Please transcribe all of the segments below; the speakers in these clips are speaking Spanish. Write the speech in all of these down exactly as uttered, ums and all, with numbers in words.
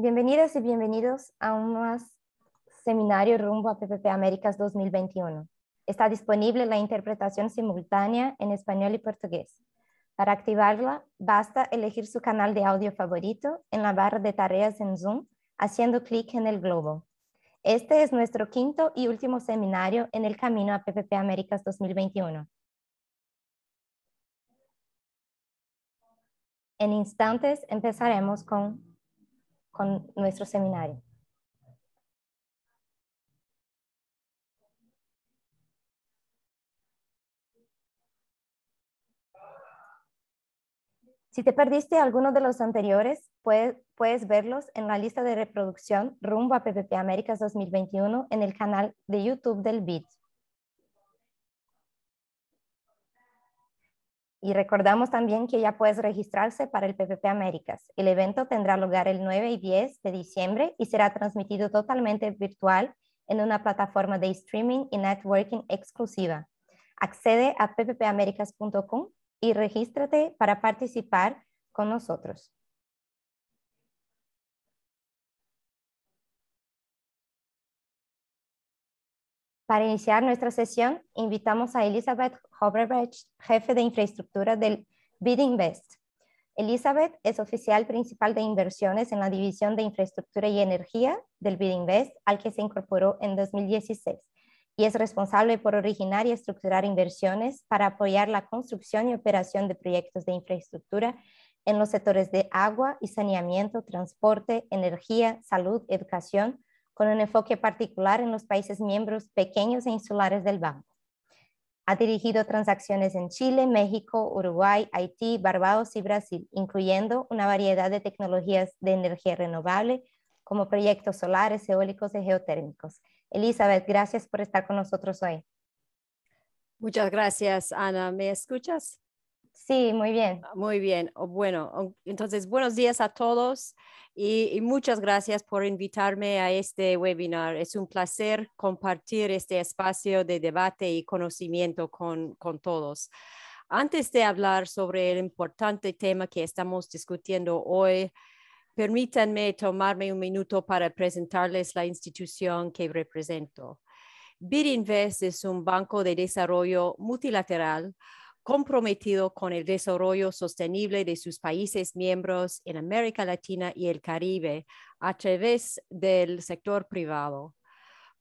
Bienvenidas y bienvenidos a un más seminario rumbo a P P P Américas dos mil veintiuno. Está disponible la interpretación simultánea en español y portugués. Para activarla, basta elegir su canal de audio favorito en la barra de tareas en Zoom, haciendo clic en el globo. Este es nuestro quinto y último seminario en el camino a P P P Américas dos mil veintiuno. En instantes empezaremos con con nuestro seminario. Si te perdiste alguno de los anteriores, puedes, puedes verlos en la lista de reproducción rumbo a P P P Américas dos mil veintiuno en el canal de YouTube del B I D. Y recordamos también que ya puedes registrarse para el P P P Américas. El evento tendrá lugar el nueve y diez de diciembre y será transmitido totalmente virtual en una plataforma de streaming y networking exclusiva. Accede a p p p américas punto com y regístrate para participar con nosotros. Para iniciar nuestra sesión, invitamos a Elizabeth Hoverbridge, jefe de infraestructura del B I D Invest. Elizabeth es oficial principal de inversiones en la división de infraestructura y energía del B I D Invest, al que se incorporó en dos mil dieciséis, y es responsable por originar y estructurar inversiones para apoyar la construcción y operación de proyectos de infraestructura en los sectores de agua y saneamiento, transporte, energía, salud, educación, con un enfoque particular en los países miembros pequeños e insulares del banco. Ha dirigido transacciones en Chile, México, Uruguay, Haití, Barbados y Brasil, incluyendo una variedad de tecnologías de energía renovable, como proyectos solares, eólicos y geotérmicos. Elizabeth, gracias por estar con nosotros hoy. Muchas gracias, Ana. ¿Me escuchas? Sí, muy bien. Muy bien. Bueno, entonces, buenos días a todos y, y muchas gracias por invitarme a este webinar. Es un placer compartir este espacio de debate y conocimiento con, con todos. Antes de hablar sobre el importante tema que estamos discutiendo hoy, permítanme tomarme un minuto para presentarles la institución que represento. B I D Invest es un banco de desarrollo multilateral comprometido con el desarrollo sostenible de sus países miembros en América Latina y el Caribe a través del sector privado.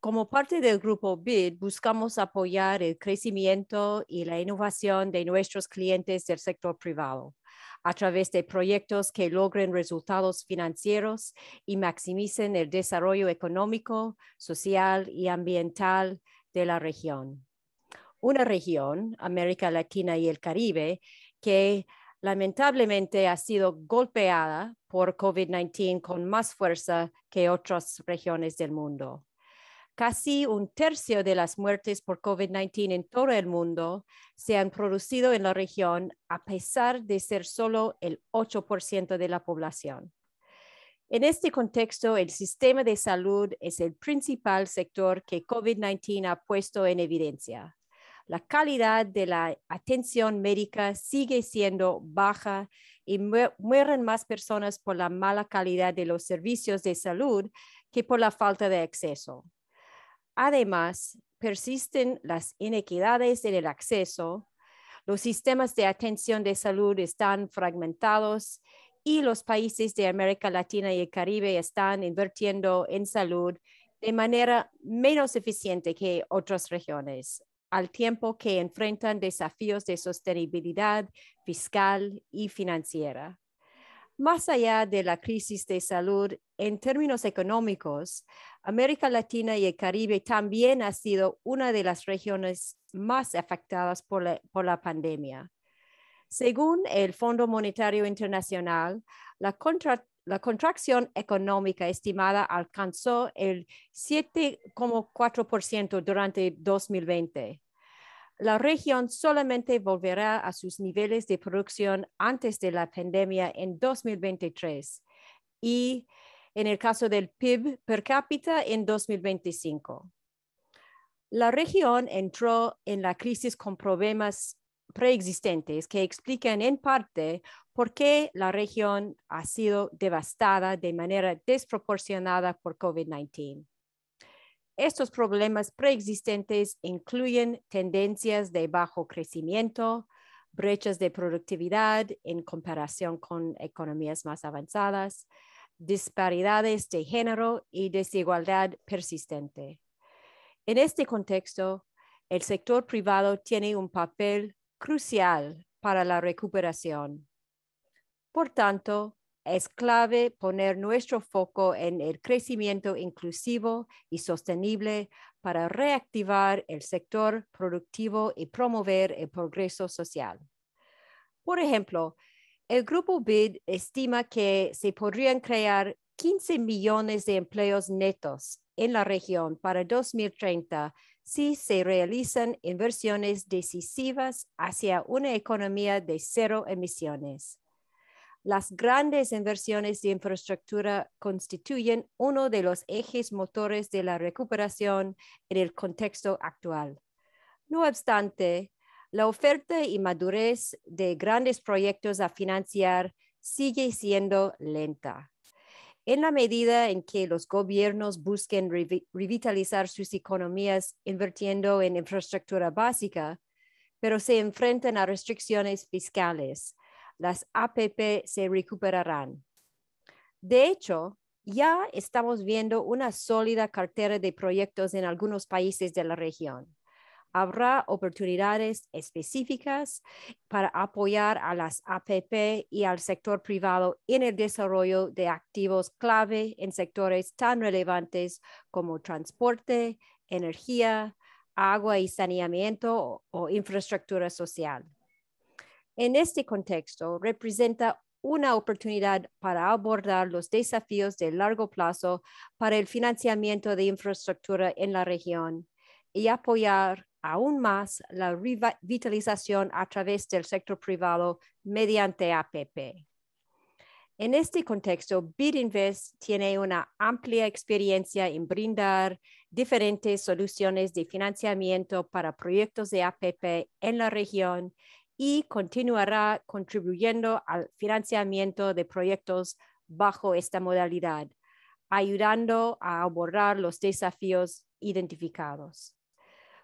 Como parte del grupo B I D, buscamos apoyar el crecimiento y la innovación de nuestros clientes del sector privado a través de proyectos que logren resultados financieros y maximicen el desarrollo económico, social y ambiental de la región. Una región, América Latina y el Caribe, que lamentablemente ha sido golpeada por COVID diecinueve con más fuerza que otras regiones del mundo. Casi un tercio de las muertes por COVID diecinueve en todo el mundo se han producido en la región, a pesar de ser solo el ocho por ciento de la población. En este contexto, el sistema de salud es el principal sector que COVID diecinueve ha puesto en evidencia. La calidad de la atención médica sigue siendo baja y mueren más personas por la mala calidad de los servicios de salud que por la falta de acceso. Además, persisten las inequidades en el acceso, los sistemas de atención de salud están fragmentados y los países de América Latina y el Caribe están invirtiendo en salud de manera menos eficiente que otras regiones, al tiempo que enfrentan desafíos de sostenibilidad fiscal y financiera. Más allá de la crisis de salud, en términos económicos, América Latina y el Caribe también ha sido una de las regiones más afectadas por la, por la pandemia. Según el Fondo Monetario Internacional, la contra La contracción económica estimada alcanzó el siete coma cuatro por ciento durante dos mil veinte. La región solamente volverá a sus niveles de producción antes de la pandemia en dos mil veintitrés y, en el caso del P I B per cápita, en dos mil veinticinco. La región entró en la crisis con problemas preexistentes que explican en parte por qué la región ha sido devastada de manera desproporcionada por COVID diecinueve. Estos problemas preexistentes incluyen tendencias de bajo crecimiento, brechas de productividad en comparación con economías más avanzadas, disparidades de género y desigualdad persistente. En este contexto, el sector privado tiene un papel crucial para la recuperación. Por tanto, es clave poner nuestro foco en el crecimiento inclusivo y sostenible para reactivar el sector productivo y promover el progreso social. Por ejemplo, el Grupo B I D estima que se podrían crear quince millones de empleos netos en la región para dos mil treinta si se realizan inversiones decisivas hacia una economía de cero emisiones. Las grandes inversiones de infraestructura constituyen uno de los ejes motores de la recuperación en el contexto actual. No obstante, la oferta y madurez de grandes proyectos a financiar sigue siendo lenta. En la medida en que los gobiernos busquen revi- revitalizar sus economías invirtiendo en infraestructura básica, pero se enfrentan a restricciones fiscales, las A P P se recuperarán. De hecho, ya estamos viendo una sólida cartera de proyectos en algunos países de la región. Habrá oportunidades específicas para apoyar a las A P P y al sector privado en el desarrollo de activos clave en sectores tan relevantes como transporte, energía, agua y saneamiento o infraestructura social. En este contexto, representa una oportunidad para abordar los desafíos de largo plazo para el financiamiento de infraestructura en la región y apoyar aún más la revitalización a través del sector privado mediante A P P. En este contexto, B I D Invest tiene una amplia experiencia en brindar diferentes soluciones de financiamiento para proyectos de A P P en la región y continuará contribuyendo al financiamiento de proyectos bajo esta modalidad, ayudando a abordar los desafíos identificados.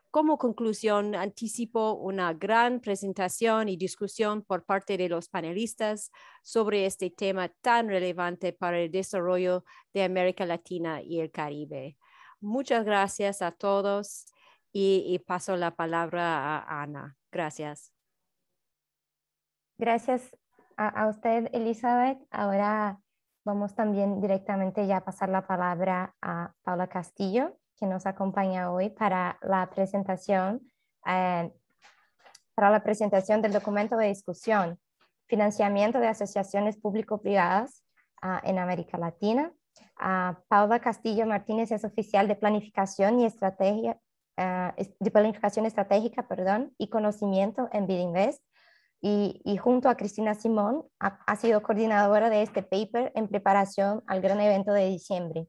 Como conclusión, anticipo una gran presentación y discusión por parte de los panelistas sobre este tema tan relevante para el desarrollo de América Latina y el Caribe. Muchas gracias a todos y, y paso la palabra a Ana. Gracias. Gracias a, a usted, Elizabeth. Ahora vamos también directamente ya a pasar la palabra a Paula Castillo, que nos acompaña hoy para la presentación, eh, para la presentación del documento de discusión, financiamiento de asociaciones público-privadas uh, en América Latina. Uh, Paula Castillo Martínez es oficial de planificación y estrategia, uh, de planificación estratégica, perdón, y conocimiento en B I D Invest. Y, y junto a Cristina Simón ha, ha sido coordinadora de este paper en preparación al gran evento de diciembre.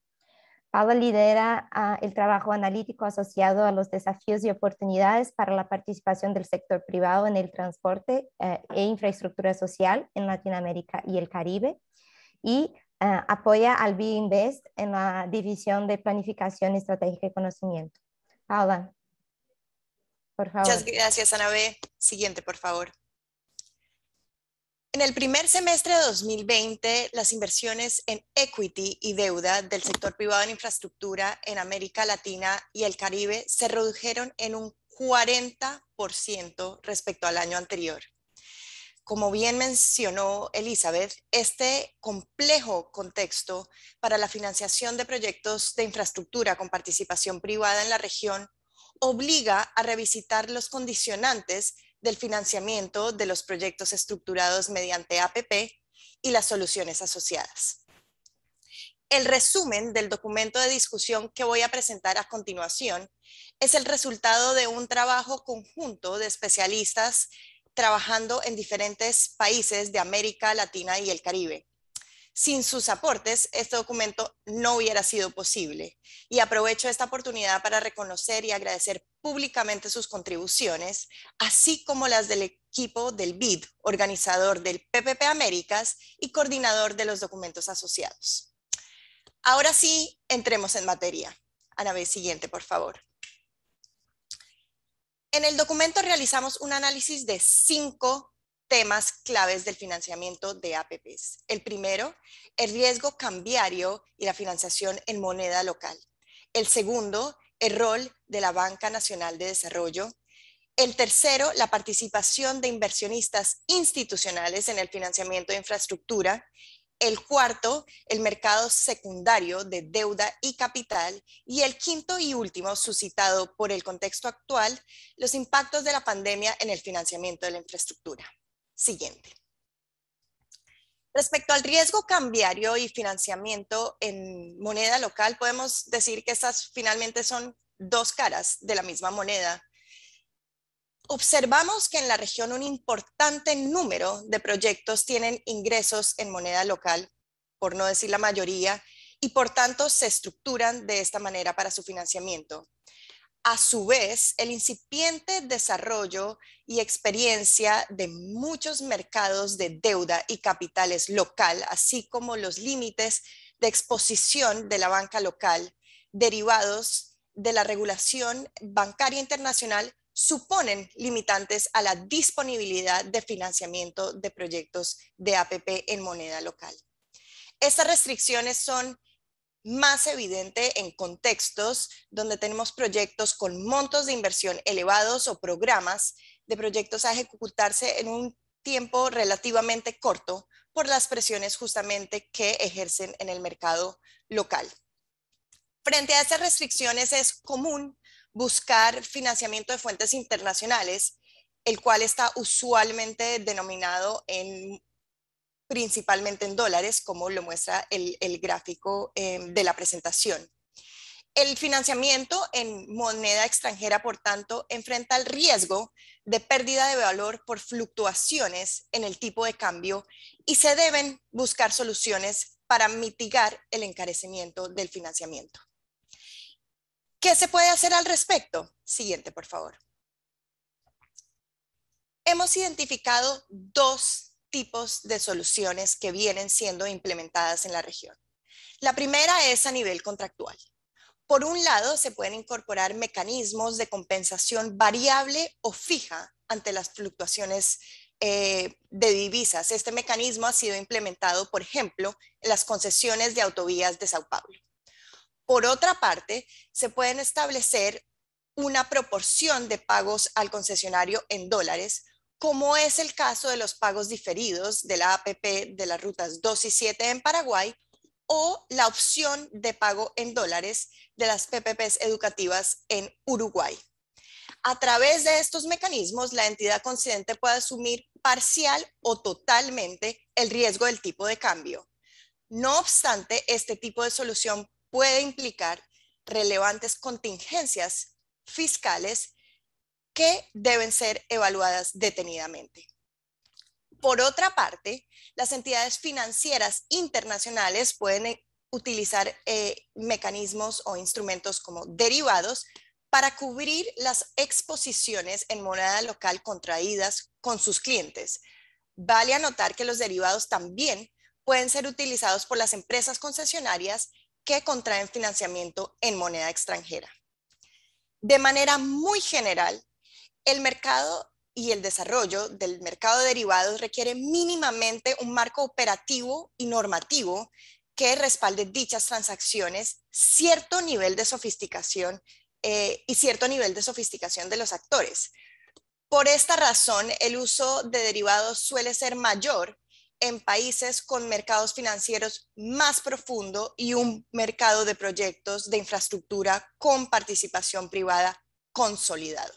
Paula lidera uh, el trabajo analítico asociado a los desafíos y oportunidades para la participación del sector privado en el transporte uh, e infraestructura social en Latinoamérica y el Caribe, y uh, apoya al B I D Invest en la división de planificación estratégica y conocimiento. Paula, por favor. Muchas gracias, Ana B. Siguiente, por favor. En el primer semestre de dos mil veinte, las inversiones en equity y deuda del sector privado en infraestructura en América Latina y el Caribe se redujeron en un cuarenta por ciento respecto al año anterior. Como bien mencionó Elizabeth, este complejo contexto para la financiación de proyectos de infraestructura con participación privada en la región obliga a revisitar los condicionantes del financiamiento de los proyectos estructurados mediante A P P y las soluciones asociadas. El resumen del documento de discusión que voy a presentar a continuación es el resultado de un trabajo conjunto de especialistas trabajando en diferentes países de América Latina y el Caribe. Sin sus aportes, este documento no hubiera sido posible, y aprovecho esta oportunidad para reconocer y agradecer públicamente sus contribuciones, así como las del equipo del B I D, organizador del P P P Américas y coordinador de los documentos asociados. Ahora sí, entremos en materia. Ana Beatriz, siguiente, por favor. En el documento realizamos un análisis de cinco temas claves del financiamiento de A P Ps. El primero, el riesgo cambiario y la financiación en moneda local. El segundo, el rol de la Banca Nacional de Desarrollo. El tercero, la participación de inversionistas institucionales en el financiamiento de infraestructura. El cuarto, el mercado secundario de deuda y capital. Y el quinto y último, suscitado por el contexto actual, los impactos de la pandemia en el financiamiento de la infraestructura. Siguiente. Respecto al riesgo cambiario y financiamiento en moneda local, podemos decir que estas finalmente son dos caras de la misma moneda. Observamos que en la región un importante número de proyectos tienen ingresos en moneda local, por no decir la mayoría, y por tanto se estructuran de esta manera para su financiamiento. A su vez, el incipiente desarrollo y experiencia de muchos mercados de deuda y capitales local, así como los límites de exposición de la banca local derivados de la regulación bancaria internacional, suponen limitantes a la disponibilidad de financiamiento de proyectos de A P P en moneda local. Estas restricciones son más evidente en contextos donde tenemos proyectos con montos de inversión elevados o programas de proyectos a ejecutarse en un tiempo relativamente corto por las presiones justamente que ejercen en el mercado local. Frente a estas restricciones es común buscar financiamiento de fuentes internacionales, el cual está usualmente denominado en principalmente en dólares, como lo muestra el, el gráfico eh, de la presentación. El financiamiento en moneda extranjera, por tanto, enfrenta el riesgo de pérdida de valor por fluctuaciones en el tipo de cambio y se deben buscar soluciones para mitigar el encarecimiento del financiamiento. ¿Qué se puede hacer al respecto? Siguiente, por favor. Hemos identificado dos tipos de soluciones que vienen siendo implementadas en la región. La primera es a nivel contractual. Por un lado, se pueden incorporar mecanismos de compensación variable o fija ante las fluctuaciones eh, de divisas. Este mecanismo ha sido implementado, por ejemplo, en las concesiones de autovías de São Paulo. Por otra parte, se pueden establecer una proporción de pagos al concesionario en dólares, como es el caso de los pagos diferidos de la A P P de las rutas dos y siete en Paraguay o la opción de pago en dólares de las P P Ps educativas en Uruguay. A través de estos mecanismos, la entidad concedente puede asumir parcial o totalmente el riesgo del tipo de cambio. No obstante, este tipo de solución puede implicar relevantes contingencias fiscales que deben ser evaluadas detenidamente. Por otra parte, las entidades financieras internacionales pueden utilizar eh, mecanismos o instrumentos como derivados para cubrir las exposiciones en moneda local contraídas con sus clientes. Vale anotar que los derivados también pueden ser utilizados por las empresas concesionarias que contraen financiamiento en moneda extranjera. De manera muy general, el mercado y el desarrollo del mercado de derivados requiere mínimamente un marco operativo y normativo que respalde dichas transacciones, cierto nivel de sofisticación eh, y cierto nivel de sofisticación de los actores. Por esta razón, el uso de derivados suele ser mayor en países con mercados financieros más profundo y un mercado de proyectos de infraestructura con participación privada consolidado.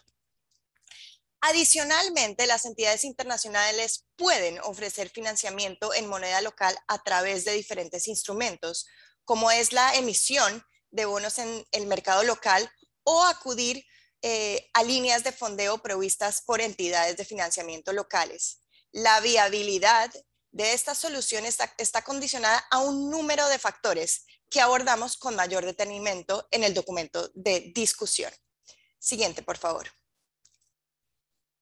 Adicionalmente, las entidades internacionales pueden ofrecer financiamiento en moneda local a través de diferentes instrumentos, como es la emisión de bonos en el mercado local o acudir eh, a líneas de fondeo provistas por entidades de financiamiento locales. La viabilidad de esta solución está, está condicionada a un número de factores que abordamos con mayor detenimiento en el documento de discusión. Siguiente, por favor.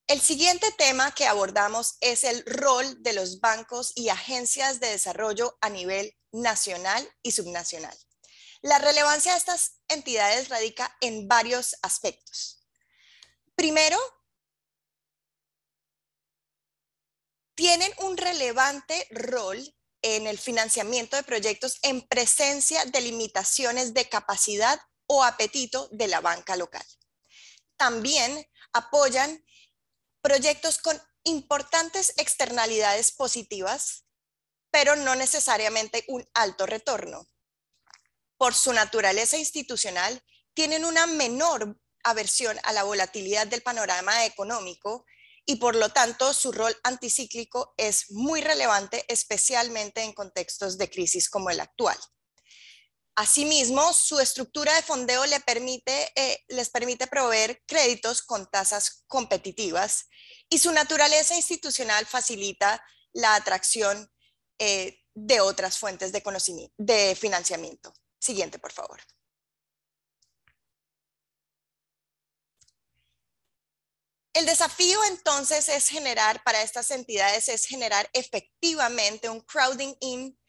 El siguiente tema que abordamos es el rol de los bancos y agencias de desarrollo a nivel nacional y subnacional. La relevancia de estas entidades radica en varios aspectos. Primero, tienen un relevante rol en el financiamiento de proyectos en presencia de limitaciones de capacidad o apetito de la banca local. También apoyan proyectos con importantes externalidades positivas, pero no necesariamente un alto retorno. Por su naturaleza institucional, tienen una menor aversión a la volatilidad del panorama económico y por lo tanto su rol anticíclico es muy relevante, especialmente en contextos de crisis como el actual. Asimismo, su estructura de fondeo le permite, eh, les permite proveer créditos con tasas competitivas y su naturaleza institucional facilita la atracción eh, de otras fuentes de, conocimiento, de financiamiento. Siguiente, por favor. El desafío entonces es generar, para estas entidades, es generar efectivamente un crowding in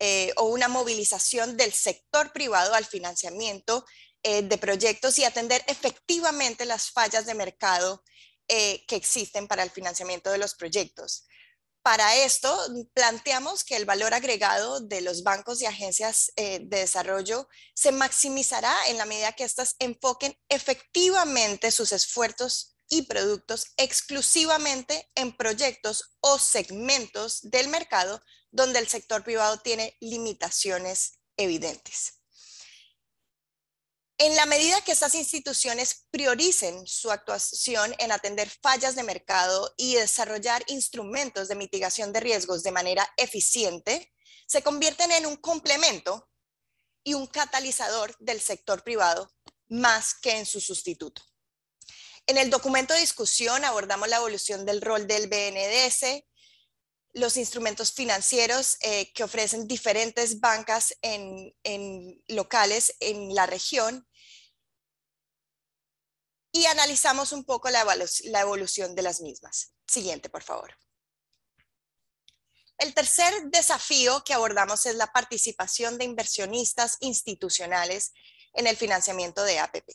Eh, o una movilización del sector privado al financiamiento eh, de proyectos y atender efectivamente las fallas de mercado eh, que existen para el financiamiento de los proyectos. Para esto planteamos que el valor agregado de los bancos y agencias eh, de desarrollo se maximizará en la medida que éstas enfoquen efectivamente sus esfuerzos y productos exclusivamente en proyectos o segmentos del mercado donde el sector privado tiene limitaciones evidentes. En la medida que estas instituciones prioricen su actuación en atender fallas de mercado y desarrollar instrumentos de mitigación de riesgos de manera eficiente, se convierten en un complemento y un catalizador del sector privado más que en su sustituto. En el documento de discusión abordamos la evolución del rol del B N D E S, los instrumentos financieros eh, que ofrecen diferentes bancas en, en locales en la región y analizamos un poco la, la evolución de las mismas. Siguiente, por favor. El tercer desafío que abordamos es la participación de inversionistas institucionales en el financiamiento de A P P.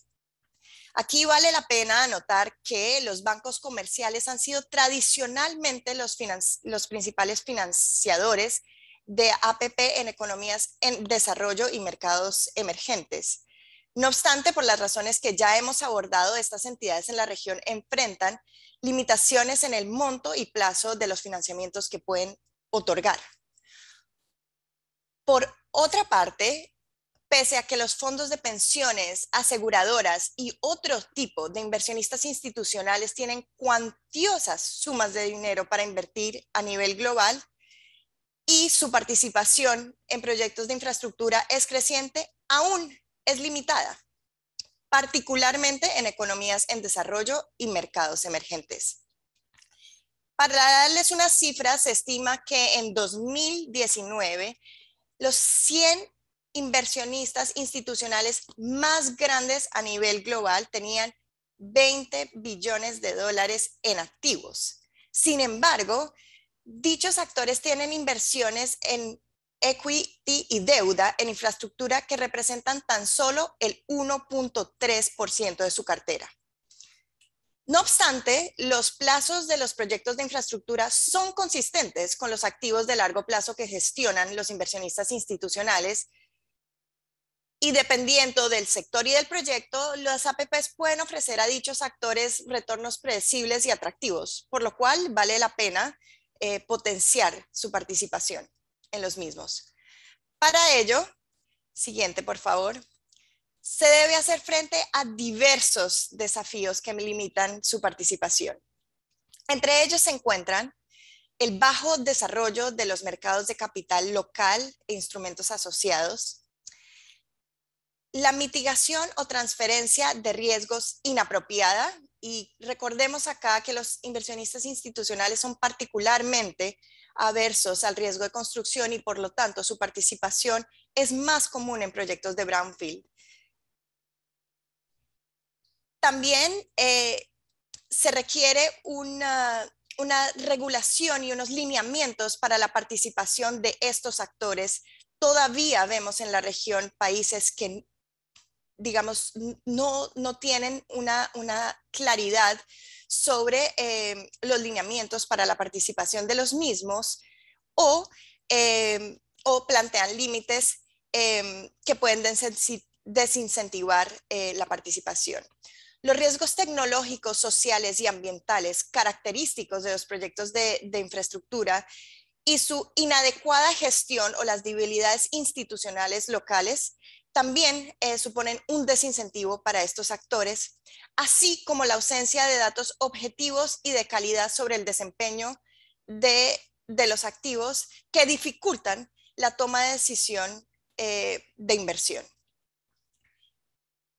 Aquí vale la pena anotar que los bancos comerciales han sido tradicionalmente los, los principales financiadores de A P P en economías en desarrollo y mercados emergentes. No obstante, por las razones que ya hemos abordado, estas entidades en la región enfrentan limitaciones en el monto y plazo de los financiamientos que pueden otorgar. Por otra parte, pese a que los fondos de pensiones, aseguradoras y otro tipo de inversionistas institucionales tienen cuantiosas sumas de dinero para invertir a nivel global y su participación en proyectos de infraestructura es creciente, aún es limitada, particularmente en economías en desarrollo y mercados emergentes. Para darles unas cifras, se estima que en dos mil diecinueve los cien inversionistas institucionales más grandes a nivel global tenían veinte billones de dólares en activos. Sin embargo, dichos actores tienen inversiones en equity y deuda en infraestructura que representan tan solo el uno punto tres por ciento de su cartera. No obstante, los plazos de los proyectos de infraestructura son consistentes con los activos de largo plazo que gestionan los inversionistas institucionales. Y dependiendo del sector y del proyecto, las A P Ps pueden ofrecer a dichos actores retornos predecibles y atractivos, por lo cual vale la pena eh, potenciar su participación en los mismos. Para ello, siguiente por favor, se debe hacer frente a diversos desafíos que limitan su participación. Entre ellos se encuentran el bajo desarrollo de los mercados de capital local e instrumentos asociados, la mitigación o transferencia de riesgos inapropiada, y recordemos acá que los inversionistas institucionales son particularmente aversos al riesgo de construcción y por lo tanto su participación es más común en proyectos de brownfield. también eh, se requiere una, una regulación y unos lineamientos para la participación de estos actores. Todavía vemos en la región países que, digamos, no, no tienen una, una claridad sobre eh, los lineamientos para la participación de los mismos o, eh, o plantean límites eh, que pueden desincentivar eh, la participación. Los riesgos tecnológicos, sociales y ambientales característicos de los proyectos de, de infraestructura y su inadecuada gestión o las debilidades institucionales locales también eh, suponen un desincentivo para estos actores, así como la ausencia de datos objetivos y de calidad sobre el desempeño de, de los activos que dificultan la toma de decisión eh, de inversión.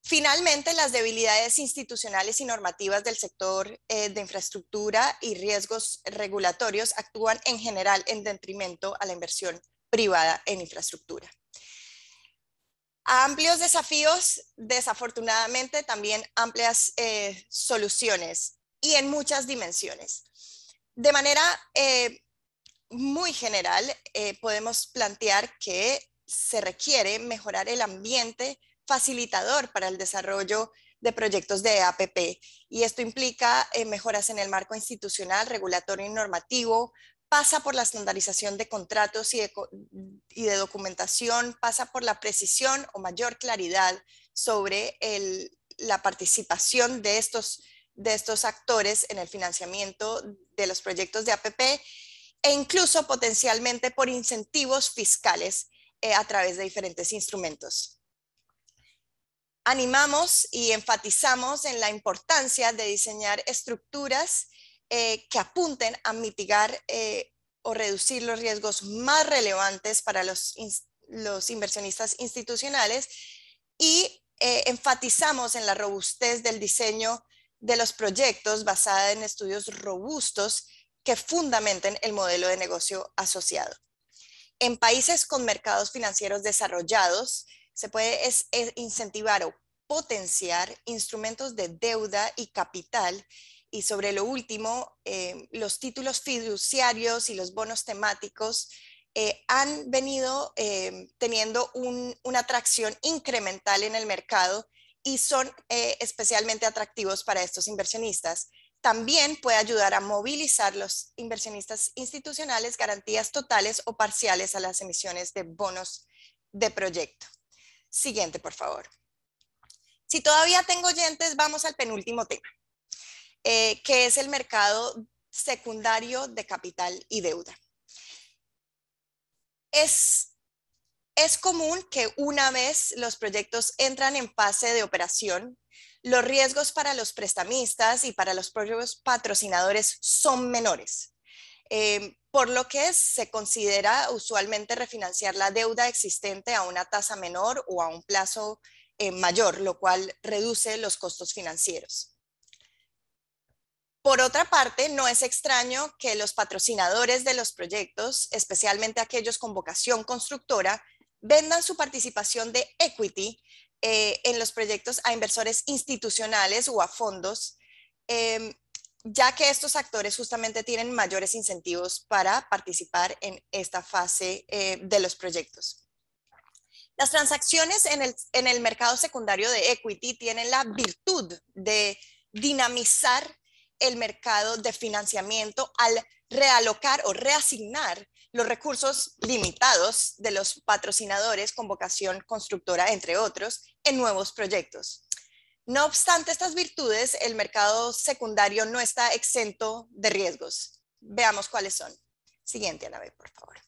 Finalmente, las debilidades institucionales y normativas del sector eh, de infraestructura y riesgos regulatorios actúan en general en detrimento a la inversión privada en infraestructura. Amplios desafíos, desafortunadamente también amplias eh, soluciones y en muchas dimensiones. De manera eh, muy general, eh, podemos plantear que se requiere mejorar el ambiente facilitador para el desarrollo de proyectos de A P P, y esto implica eh, mejoras en el marco institucional, regulatorio y normativo, pasa por la estandarización de contratos y de, y de documentación, pasa por la precisión o mayor claridad sobre el, la participación de estos, de estos actores en el financiamiento de los proyectos de A P P e incluso potencialmente por incentivos fiscales eh, a través de diferentes instrumentos. Animamos y enfatizamos en la importancia de diseñar estructuras eh, que apunten a mitigar eh, o reducir los riesgos más relevantes para los, los inversionistas institucionales y eh, enfatizamos en la robustez del diseño de los proyectos basada en estudios robustos que fundamenten el modelo de negocio asociado. En países con mercados financieros desarrollados, se puede es, es incentivar o potenciar instrumentos de deuda y capital. Y sobre lo último, eh, los títulos fiduciarios y los bonos temáticos eh, han venido eh, teniendo un, una atracción incremental en el mercado y son eh, especialmente atractivos para estos inversionistas. También puede ayudar a movilizar los inversionistas institucionales garantías totales o parciales a las emisiones de bonos de proyecto. Siguiente, por favor. Si todavía tengo oyentes, vamos al penúltimo tema, eh, que es el mercado secundario de capital y deuda. Es, es común que una vez los proyectos entran en fase de operación, los riesgos para los prestamistas y para los propios patrocinadores son menores. Eh, por lo que se considera usualmente refinanciar la deuda existente a una tasa menor o a un plazo eh, mayor, lo cual reduce los costos financieros. Por otra parte, no es extraño que los patrocinadores de los proyectos, especialmente aquellos con vocación constructora, vendan su participación de equity eh, en los proyectos a inversores institucionales o a fondos, eh, ya que estos actores justamente tienen mayores incentivos para participar en esta fase eh, de los proyectos. Las transacciones en el, en el mercado secundario de equity tienen la virtud de dinamizar el mercado de financiamiento al realocar o reasignar los recursos limitados de los patrocinadores con vocación constructora, entre otros, en nuevos proyectos. No obstante estas virtudes, el mercado secundario no está exento de riesgos. Veamos cuáles son. Siguiente, Ana Beatriz, por favor.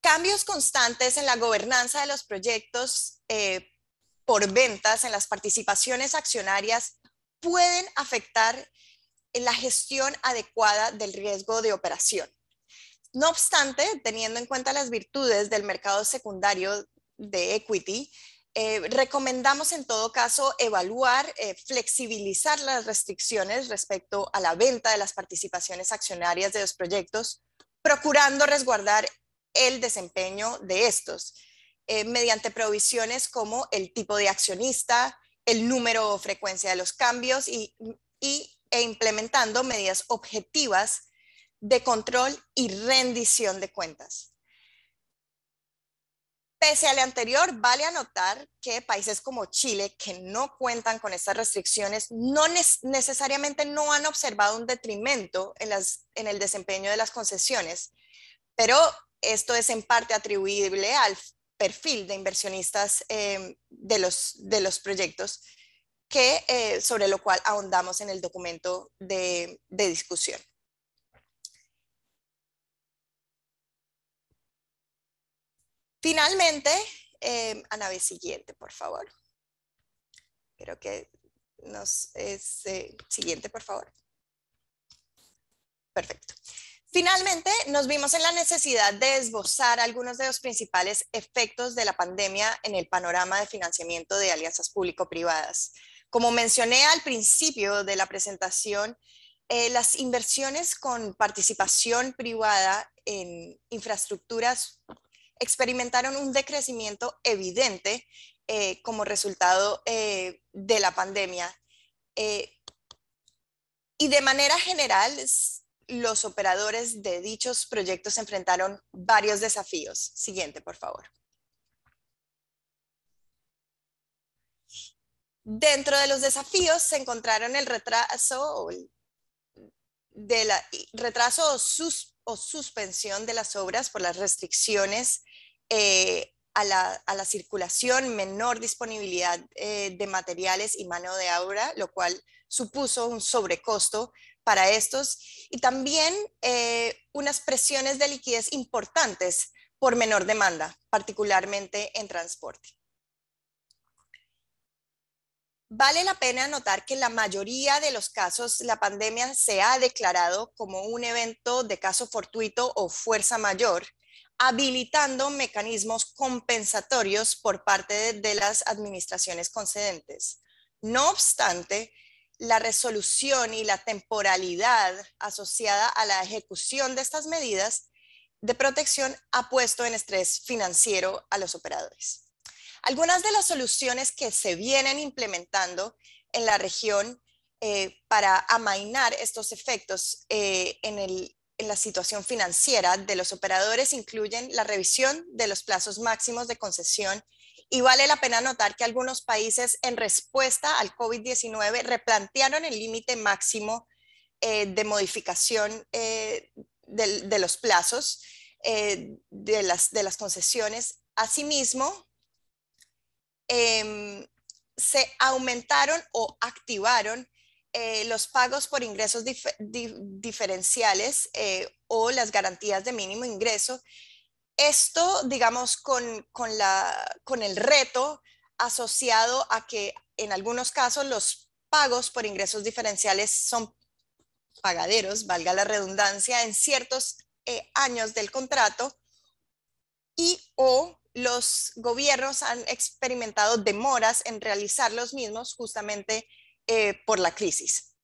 Cambios constantes en la gobernanza de los proyectos eh, por ventas en las participaciones accionarias pueden afectar la gestión adecuada del riesgo de operación. No obstante, teniendo en cuenta las virtudes del mercado secundario de equity, eh, recomendamos en todo caso evaluar, eh, flexibilizar las restricciones respecto a la venta de las participaciones accionarias de los proyectos, procurando resguardar el desempeño de estos. eh, mediante provisiones como el tipo de accionista, el número o frecuencia de los cambios y, y, e implementando medidas objetivas de control y rendición de cuentas. Pese a lo anterior, vale anotar que países como Chile, que no cuentan con estas restricciones, no ne- necesariamente no han observado un detrimento en, las, en el desempeño de las concesiones, pero esto es en parte atribuible al perfil de inversionistas eh, de, los, de los proyectos, que, eh, sobre lo cual ahondamos en el documento de, de discusión. Finalmente, eh, Ana B, siguiente, por favor. Creo que nos es eh, siguiente, por favor. Perfecto. Finalmente, nos vimos en la necesidad de esbozar algunos de los principales efectos de la pandemia en el panorama de financiamiento de alianzas público-privadas. Como mencioné al principio de la presentación, eh, las inversiones con participación privada en infraestructuras experimentaron un decrecimiento evidente eh, como resultado eh, de la pandemia. Eh, y de manera general, los operadores de dichos proyectos enfrentaron varios desafíos. Siguiente, por favor. Dentro de los desafíos se encontraron el retraso, de la, retraso o, sus, o suspensión de las obras por las restricciones Eh, a, la, a la circulación, menor disponibilidad eh, de materiales y mano de obra, lo cual supuso un sobrecosto para estos, y también eh, unas presiones de liquidez importantes por menor demanda, particularmente en transporte. Vale la pena notar que en la mayoría de los casos la pandemia se ha declarado como un evento de caso fortuito o fuerza mayor, habilitando mecanismos compensatorios por parte de, de las administraciones concedentes. No obstante, la resolución y la temporalidad asociada a la ejecución de estas medidas de protección ha puesto en estrés financiero a los operadores. Algunas de las soluciones que se vienen implementando en la región eh, para amainar estos efectos eh, en el En la situación financiera de los operadores incluyen la revisión de los plazos máximos de concesión, y vale la pena notar que algunos países en respuesta al COVID diecinueve replantearon el límite máximo eh, de modificación eh, de, de los plazos eh, de, las, de las concesiones. Asimismo, eh, se aumentaron o activaron Eh, los pagos por ingresos dif dif diferenciales eh, o las garantías de mínimo ingreso. Esto, digamos, con, con, la, con el reto asociado a que en algunos casos los pagos por ingresos diferenciales son pagaderos, valga la redundancia, en ciertos eh, años del contrato, y o los gobiernos han experimentado demoras en realizar los mismos justamente Eh, por la crisis.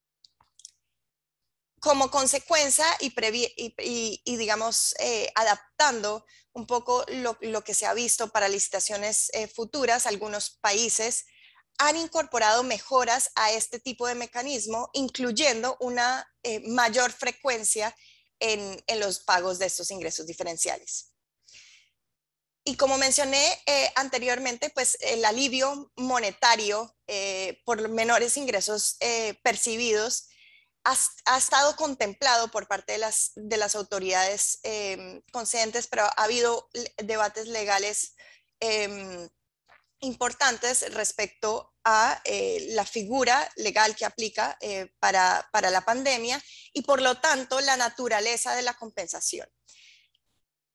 Como consecuencia y, previ y, y, y digamos eh, adaptando un poco lo, lo que se ha visto para licitaciones eh, futuras, algunos países han incorporado mejoras a este tipo de mecanismo, incluyendo una eh, mayor frecuencia en, en los pagos de estos ingresos diferenciales. Y como mencioné eh, anteriormente, pues el alivio monetario eh, por menores ingresos eh, percibidos ha, ha estado contemplado por parte de las, de las autoridades eh, concedentes, pero ha habido debates legales eh, importantes respecto a eh, la figura legal que aplica eh, para, para la pandemia y por lo tanto la naturaleza de la compensación,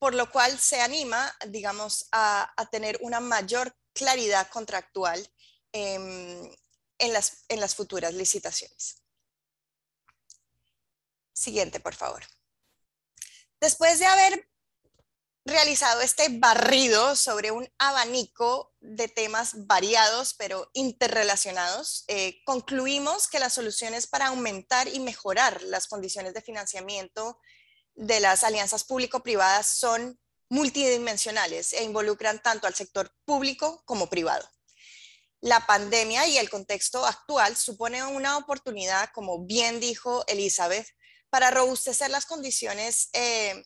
por lo cual se anima, digamos, a, a tener una mayor claridad contractual eh, en, las, en las futuras licitaciones. Siguiente, por favor. Después de haber realizado este barrido sobre un abanico de temas variados pero interrelacionados, eh, concluimos que las soluciones para aumentar y mejorar las condiciones de financiamiento de las alianzas público-privadas son multidimensionales e involucran tanto al sector público como privado. La pandemia y el contexto actual suponen una oportunidad, como bien dijo Elizabeth, para robustecer las condiciones eh,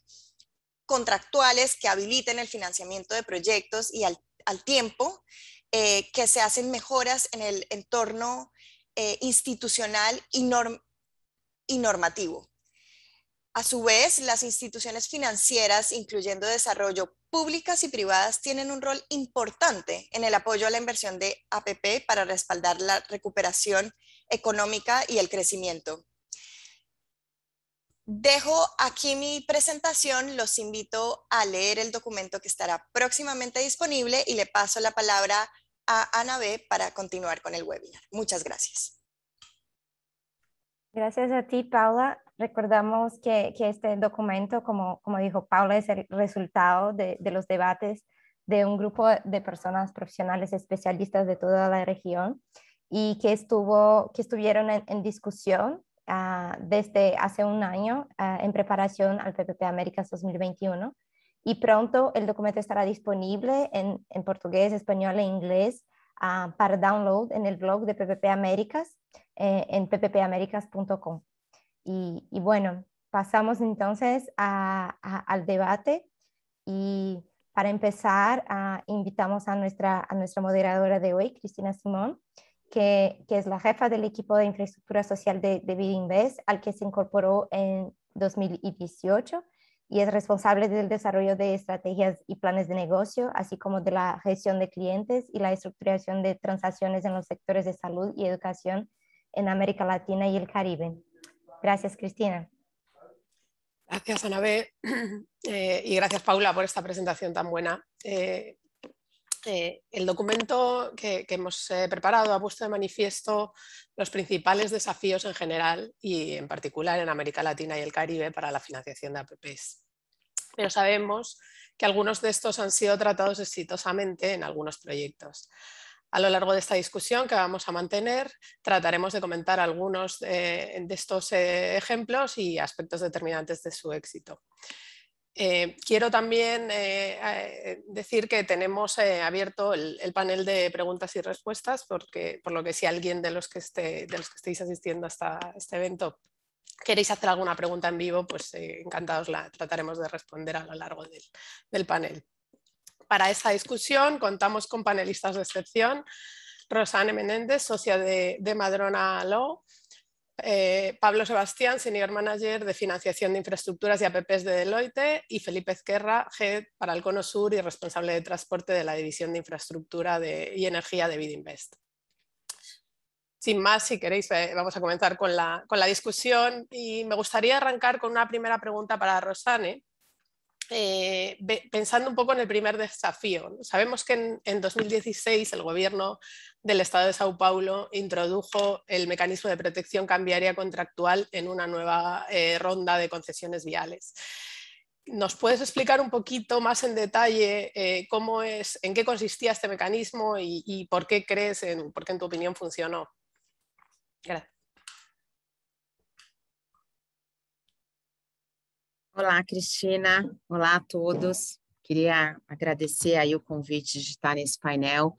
contractuales que habiliten el financiamiento de proyectos y al, al tiempo eh, que se hacen mejoras en el entorno eh, institucional y, norm y normativo. A su vez, las instituciones financieras, incluyendo desarrollo públicas y privadas, tienen un rol importante en el apoyo a la inversión de A P P para respaldar la recuperación económica y el crecimiento. Dejo aquí mi presentación, los invito a leer el documento que estará próximamente disponible y le paso la palabra a Ana B para continuar con el webinar. Muchas gracias. Gracias a ti, Paula. Recordamos que, que este documento, como, como dijo Paula, es el resultado de, de los debates de un grupo de personas profesionales especialistas de toda la región y que, estuvo, que estuvieron en, en discusión Uh, desde hace un año uh, en preparación al P P P Américas dos mil veintiuno, y pronto el documento estará disponible en, en portugués, español e inglés uh, para download en el blog de P P P Américas eh, en p p p américas punto com. Y, y bueno, pasamos entonces a, a, al debate, y para empezar uh, invitamos a nuestra, a nuestra moderadora de hoy, Cristina Simón, Que, que es la jefa del equipo de infraestructura social de, de B I D Invest, al que se incorporó en dos mil dieciocho, y es responsable del desarrollo de estrategias y planes de negocio, así como de la gestión de clientes y la estructuración de transacciones en los sectores de salud y educación en América Latina y el Caribe. Gracias, Cristina. Gracias, Ana B. Eh, y gracias, Paula, por esta presentación tan buena. Eh, Eh, el documento que, que hemos eh, preparado ha puesto de manifiesto los principales desafíos en general y en particular en América Latina y el Caribe para la financiación de A P Ps. Pero sabemos que algunos de estos han sido tratados exitosamente en algunos proyectos. A lo largo de esta discusión que vamos a mantener, trataremos de comentar algunos eh, de estos eh, ejemplos y aspectos determinantes de su éxito. Eh, quiero también eh, decir que tenemos eh, abierto el, el panel de preguntas y respuestas, porque, por lo que si alguien de los que, esté, de los que estéis asistiendo hasta este evento queréis hacer alguna pregunta en vivo, pues eh, encantados la trataremos de responder a lo largo del, del panel. Para esta discusión contamos con panelistas de excepción: Rosane Menéndez, socia de, de Madrona Law; Eh, Pablo Sebastián, Senior Manager de Financiación de Infraestructuras y A P Ps de Deloitte; y Felipe Esquerra, Head para el Cono Sur y responsable de Transporte de la División de Infraestructura de, y Energía de B I D Invest. Sin más, si queréis, eh, vamos a comenzar con la, con la discusión, y me gustaría arrancar con una primera pregunta para Rosane, eh, pensando un poco en el primer desafío. Sabemos que en, en dos mil dieciséis el gobierno del Estado de São Paulo introdujo el mecanismo de protección cambiaria contractual en una nueva eh, ronda de concesiones viales. ¿Nos puedes explicar un poquito más en detalle eh, cómo es, en qué consistía este mecanismo y, y por qué crees, en, por qué en tu opinión funcionó? Gracias. Olá, Cristina. Olá a todos. Queria agradecer aí o convite de estar nesse painel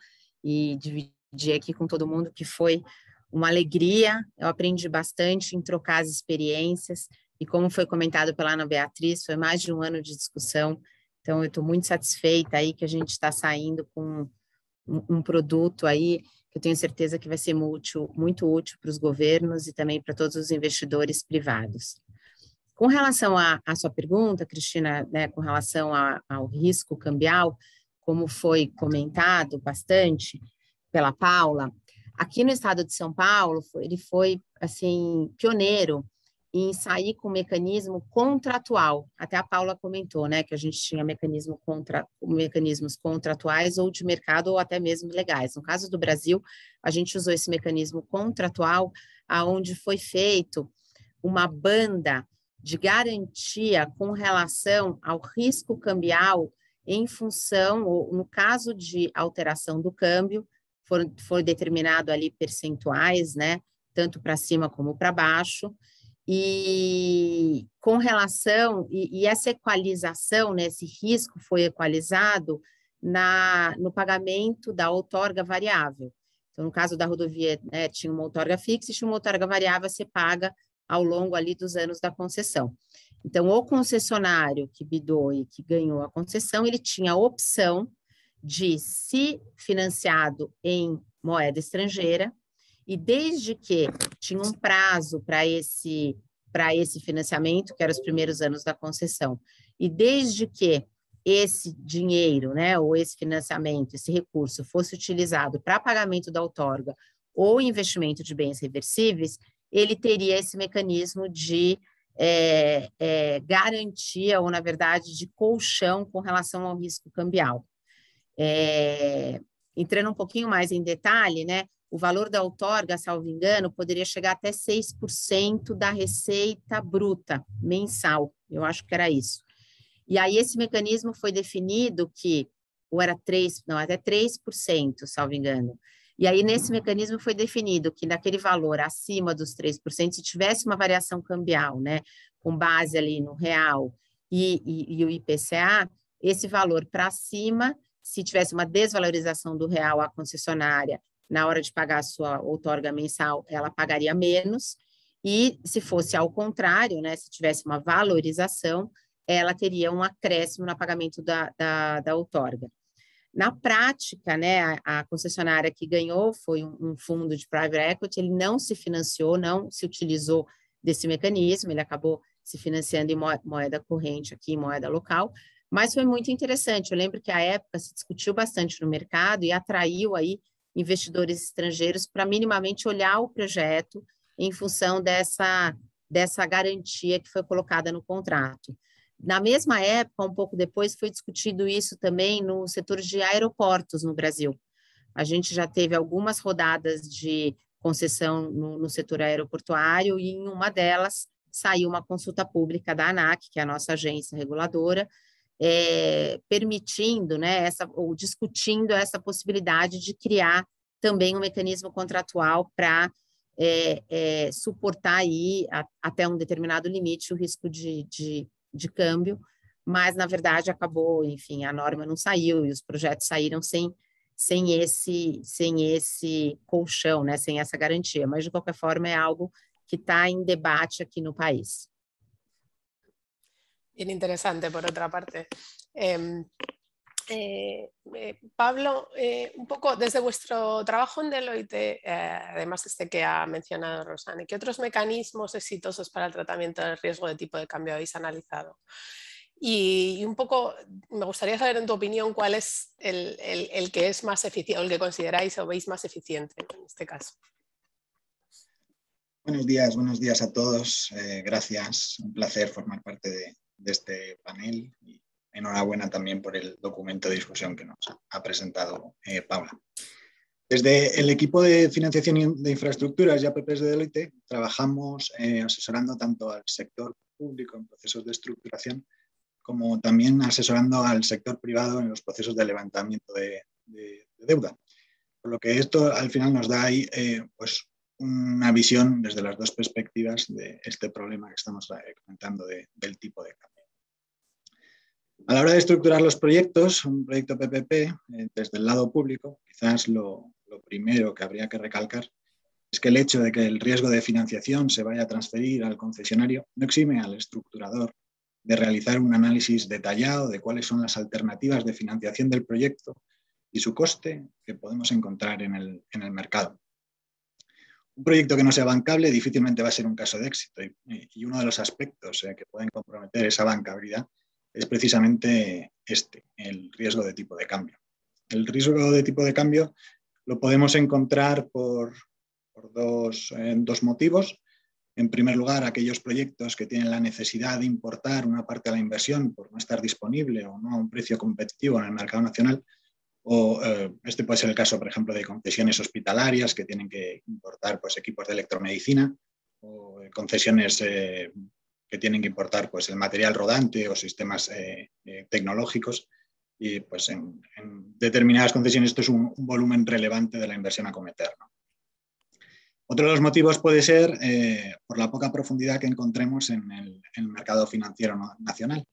e dividir dia aqui com todo mundo, que foi uma alegria. Eu aprendi bastante em trocar as experiências, e como foi comentado pela Ana Beatriz, foi mais de um ano de discussão, então eu estou muito satisfeita aí que a gente está saindo com um, um produto aí que eu tenho certeza que vai ser muito, muito útil para os governos e também para todos os investidores privados. Com relação à sua pergunta, Cristina, né, com relação a, ao risco cambial, como foi comentado bastante pela Paula, aqui no estado de São Paulo, ele foi assim pioneiro em sair com mecanismo contratual. Até a Paula comentou, né, que a gente tinha mecanismo contra, mecanismos contratuais ou de mercado ou até mesmo legais. No caso do Brasil, a gente usou esse mecanismo contratual, aonde foi feito uma banda de garantia com relação ao risco cambial em função, ou no caso de alteração do câmbio, Foram, foi determinado ali percentuais, né, tanto para cima como para baixo, E com relação, e, e essa equalização, né, esse risco foi equalizado na, no pagamento da outorga variável. Então, no caso da rodovia, né, tinha uma outorga fixa e tinha uma outorga variável a ser paga ao longo ali dos anos da concessão. Então, o concessionário que bidou e que ganhou a concessão, ele tinha a opção de, se financiado em moeda estrangeira, e desde que tinha um prazo para esse, para esse financiamento, que eram os primeiros anos da concessão, e desde que esse dinheiro, né, ou esse financiamento, esse recurso, fosse utilizado para pagamento da outorga ou investimento de bens reversíveis, ele teria esse mecanismo de é, é, garantia, ou na verdade de colchão com relação ao risco cambial. É, entrando um pouquinho mais em detalhe, né, o valor da outorga, salvo engano, poderia chegar até seis por cento da receita bruta mensal, eu acho que era isso. E aí esse mecanismo foi definido que, ou era três, não, até três por cento, salvo engano. E aí, nesse mecanismo, foi definido que naquele valor acima dos três por cento, se tivesse uma variação cambial, né, com base ali no real e, e, e o I P C A, esse valor para cima, se tivesse uma desvalorização do real, a concessionária, na hora de pagar a sua outorga mensal, ela pagaria menos, e se fosse ao contrário, né, se tivesse uma valorização, ela teria um acréscimo no pagamento da, da, da outorga. Na prática, né, a, a concessionária que ganhou foi um, um fundo de private equity, ele não se financiou, não se utilizou desse mecanismo, ele acabou se financiando em moeda corrente aqui, em moeda local, mas foi muito interessante. Eu lembro que à época se discutiu bastante no mercado e atraiu aí investidores estrangeiros para minimamente olhar o projeto em função dessa, dessa garantia que foi colocada no contrato. Na mesma época, um pouco depois, foi discutido isso também no setor de aeroportos no Brasil. A gente já teve algumas rodadas de concessão no, no setor aeroportuário e em uma delas saiu uma consulta pública da ANAC, que é a nossa agência reguladora, é, permitindo, né, essa, ou discutindo essa possibilidade de criar também um mecanismo contratual para é, é, suportar aí a, até um determinado limite o risco de, de de câmbio, mas na verdade acabou, enfim, a norma não saiu e os projetos saíram sem, sem, esse, sem esse colchão, né, sem essa garantia, mas de qualquer forma é algo que está em debate aqui no país. Bien interesante, por otra parte. Eh, eh, eh, Pablo, eh, un poco desde vuestro trabajo en Deloitte, eh, además este que ha mencionado Rosane, ¿qué otros mecanismos exitosos para el tratamiento del riesgo de tipo de cambio habéis analizado? Y, y un poco me gustaría saber en tu opinión cuál es el, el, el que es más eficiente, o el que consideráis o veis más eficiente en este caso. Buenos días, buenos días a todos. Eh, gracias, un placer formar parte de de este panel y enhorabuena también por el documento de discusión que nos ha presentado eh, Paula. Desde el equipo de financiación de infraestructuras y A P P de Deloitte trabajamos eh, asesorando tanto al sector público en procesos de estructuración como también asesorando al sector privado en los procesos de levantamiento de, de, de deuda. Por lo que esto al final nos da ahí eh, pues una visión desde las dos perspectivas de este problema que estamos comentando de, del tipo de cambio. A la hora de estructurar los proyectos, un proyecto P P P, eh, desde el lado público, quizás lo, lo primero que habría que recalcar es que el hecho de que el riesgo de financiación se vaya a transferir al concesionario no exime al estructurador de realizar un análisis detallado de cuáles son las alternativas de financiación del proyecto y su coste que podemos encontrar en el, en el mercado. Un proyecto que no sea bancable difícilmente va a ser un caso de éxito y, y uno de los aspectos eh, que pueden comprometer esa bancabilidad es precisamente este, el riesgo de tipo de cambio. El riesgo de tipo de cambio lo podemos encontrar por, por dos, eh, dos motivos. En primer lugar, aquellos proyectos que tienen la necesidad de importar una parte de la inversión por no estar disponible o no a un precio competitivo en el mercado nacional. O eh, este puede ser el caso, por ejemplo, de concesiones hospitalarias que tienen que importar pues, equipos de electromedicina o eh, concesiones eh, que tienen que importar pues, el material rodante o sistemas eh, eh, tecnológicos. Y pues, en, en determinadas concesiones esto es un, un volumen relevante de la inversión a cometer, ¿no? Otro de los motivos puede ser eh, por la poca profundidad que encontremos en el, en el mercado financiero nacional,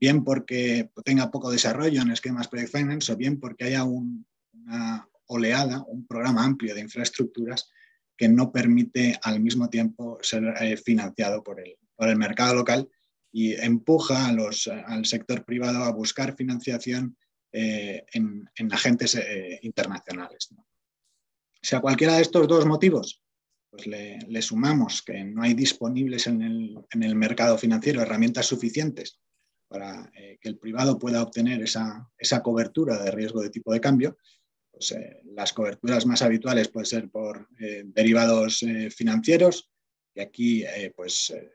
bien porque tenga poco desarrollo en esquemas Project Finance o bien porque haya un, una oleada, un programa amplio de infraestructuras que no permite al mismo tiempo ser eh, financiado por el, por el mercado local y empuja a los, al sector privado a buscar financiación eh, en, en agentes eh, internacionales, ¿no? Si a cualquiera de estos dos motivos pues le, le sumamos que no hay disponibles en el, en el mercado financiero herramientas suficientes para eh, que el privado pueda obtener esa, esa cobertura de riesgo de tipo de cambio, pues, eh, las coberturas más habituales pueden ser por eh, derivados eh, financieros, y aquí eh, pues, eh,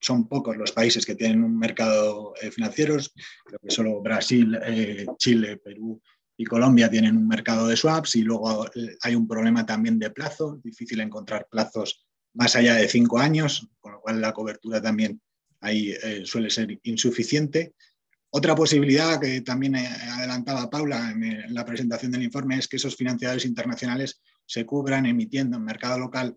son pocos los países que tienen un mercado eh, financiero, creo que solo Brasil, eh, Chile, Perú y Colombia tienen un mercado de swaps, y luego hay un problema también de plazo, difícil encontrar plazos más allá de cinco años, con lo cual la cobertura también ahí eh, suele ser insuficiente. Otra posibilidad que también adelantaba Paula en la presentación del informe es que esos financiadores internacionales se cubran emitiendo en mercado local,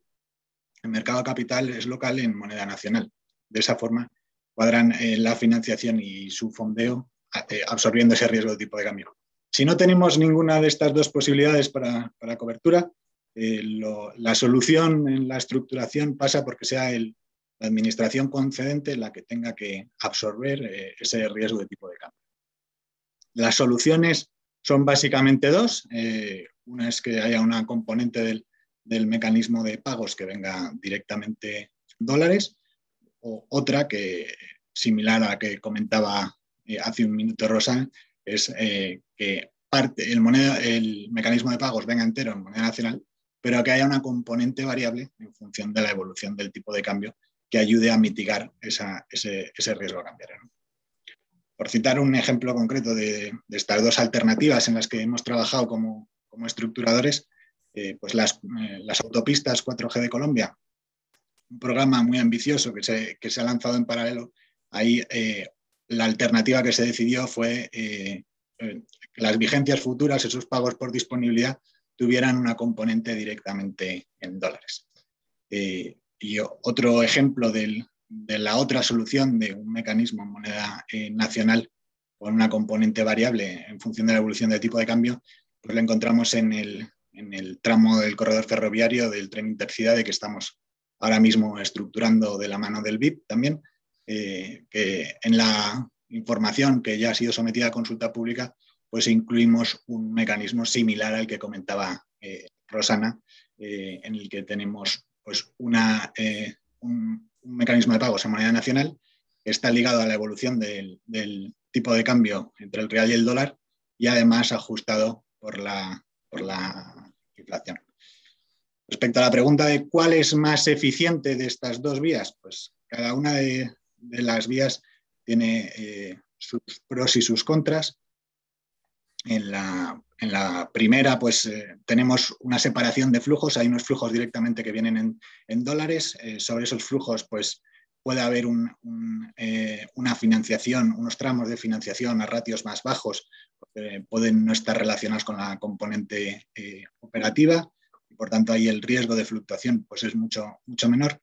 en mercado capital es local en moneda nacional. De esa forma cuadran eh, la financiación y su fondeo eh, absorbiendo ese riesgo de tipo de cambio. Si no tenemos ninguna de estas dos posibilidades para, para cobertura, eh, lo, la solución en la estructuración pasa porque sea el, la administración concedente la que tenga que absorber eh, ese riesgo de tipo de cambio. Las soluciones son básicamente dos. Eh, una es que haya una componente del, del mecanismo de pagos que venga directamente dólares, o otra que, similar a la que comentaba eh, hace un minuto Rosane, es eh, que parte, el, moneda, el mecanismo de pagos venga entero en moneda nacional, pero que haya una componente variable en función de la evolución del tipo de cambio que ayude a mitigar esa, ese, ese riesgo cambiario, ¿no? Por citar un ejemplo concreto de, de estas dos alternativas en las que hemos trabajado como, como estructuradores, eh, pues las, eh, las autopistas cuatro G de Colombia, un programa muy ambicioso que se, que se ha lanzado en paralelo, ahí eh, la alternativa que se decidió fue eh, eh, que las vigencias futuras, esos pagos por disponibilidad, tuvieran una componente directamente en dólares. Eh, y otro ejemplo del, de la otra solución de un mecanismo en moneda eh, nacional con una componente variable en función de la evolución del tipo de cambio, pues lo encontramos en el, en el tramo del corredor ferroviario del tren interciudad que estamos ahora mismo estructurando de la mano del B I D también, Eh, que en la información que ya ha sido sometida a consulta pública, pues incluimos un mecanismo similar al que comentaba eh, Rosana, eh, en el que tenemos pues, una, eh, un, un mecanismo de pagos en moneda nacional que está ligado a la evolución del, del tipo de cambio entre el real y el dólar y además ajustado por la, por la inflación. Respecto a la pregunta de cuál es más eficiente de estas dos vías, pues cada una de de las vías tiene eh, sus pros y sus contras. En la, en la primera, pues eh, tenemos una separación de flujos, hay unos flujos directamente que vienen en, en dólares, eh, sobre esos flujos pues puede haber un, un, eh, una financiación, unos tramos de financiación a ratios más bajos, eh, pueden no estar relacionados con la componente eh, operativa, y por tanto ahí el riesgo de fluctuación pues es mucho, mucho menor.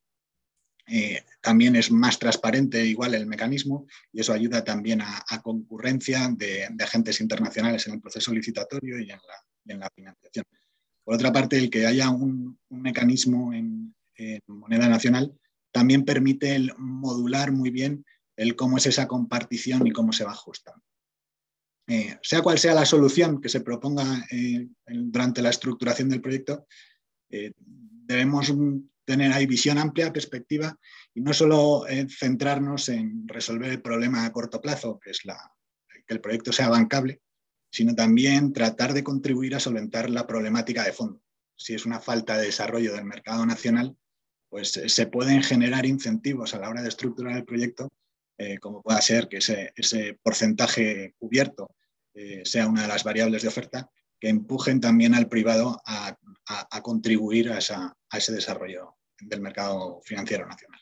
Eh, también es más transparente igual el mecanismo y eso ayuda también a, a concurrencia de, de agentes internacionales en el proceso licitatorio y en la, y en la financiación. Por otra parte, el que haya un, un mecanismo en, en moneda nacional también permite el modular muy bien el cómo es esa compartición y cómo se va ajustando. Eh, sea cual sea la solución que se proponga eh, durante la estructuración del proyecto, eh, debemos un, tener ahí visión amplia, perspectiva, y no solo eh, centrarnos en resolver el problema a corto plazo, que es la, que el proyecto sea bancable, sino también tratar de contribuir a solventar la problemática de fondo. Si es una falta de desarrollo del mercado nacional, pues eh, se pueden generar incentivos a la hora de estructurar el proyecto, eh, como pueda ser que ese, ese porcentaje cubierto eh, sea una de las variables de oferta, que empujen también al privado a, a, a contribuir a, esa, a ese desarrollo del mercado financiero nacional.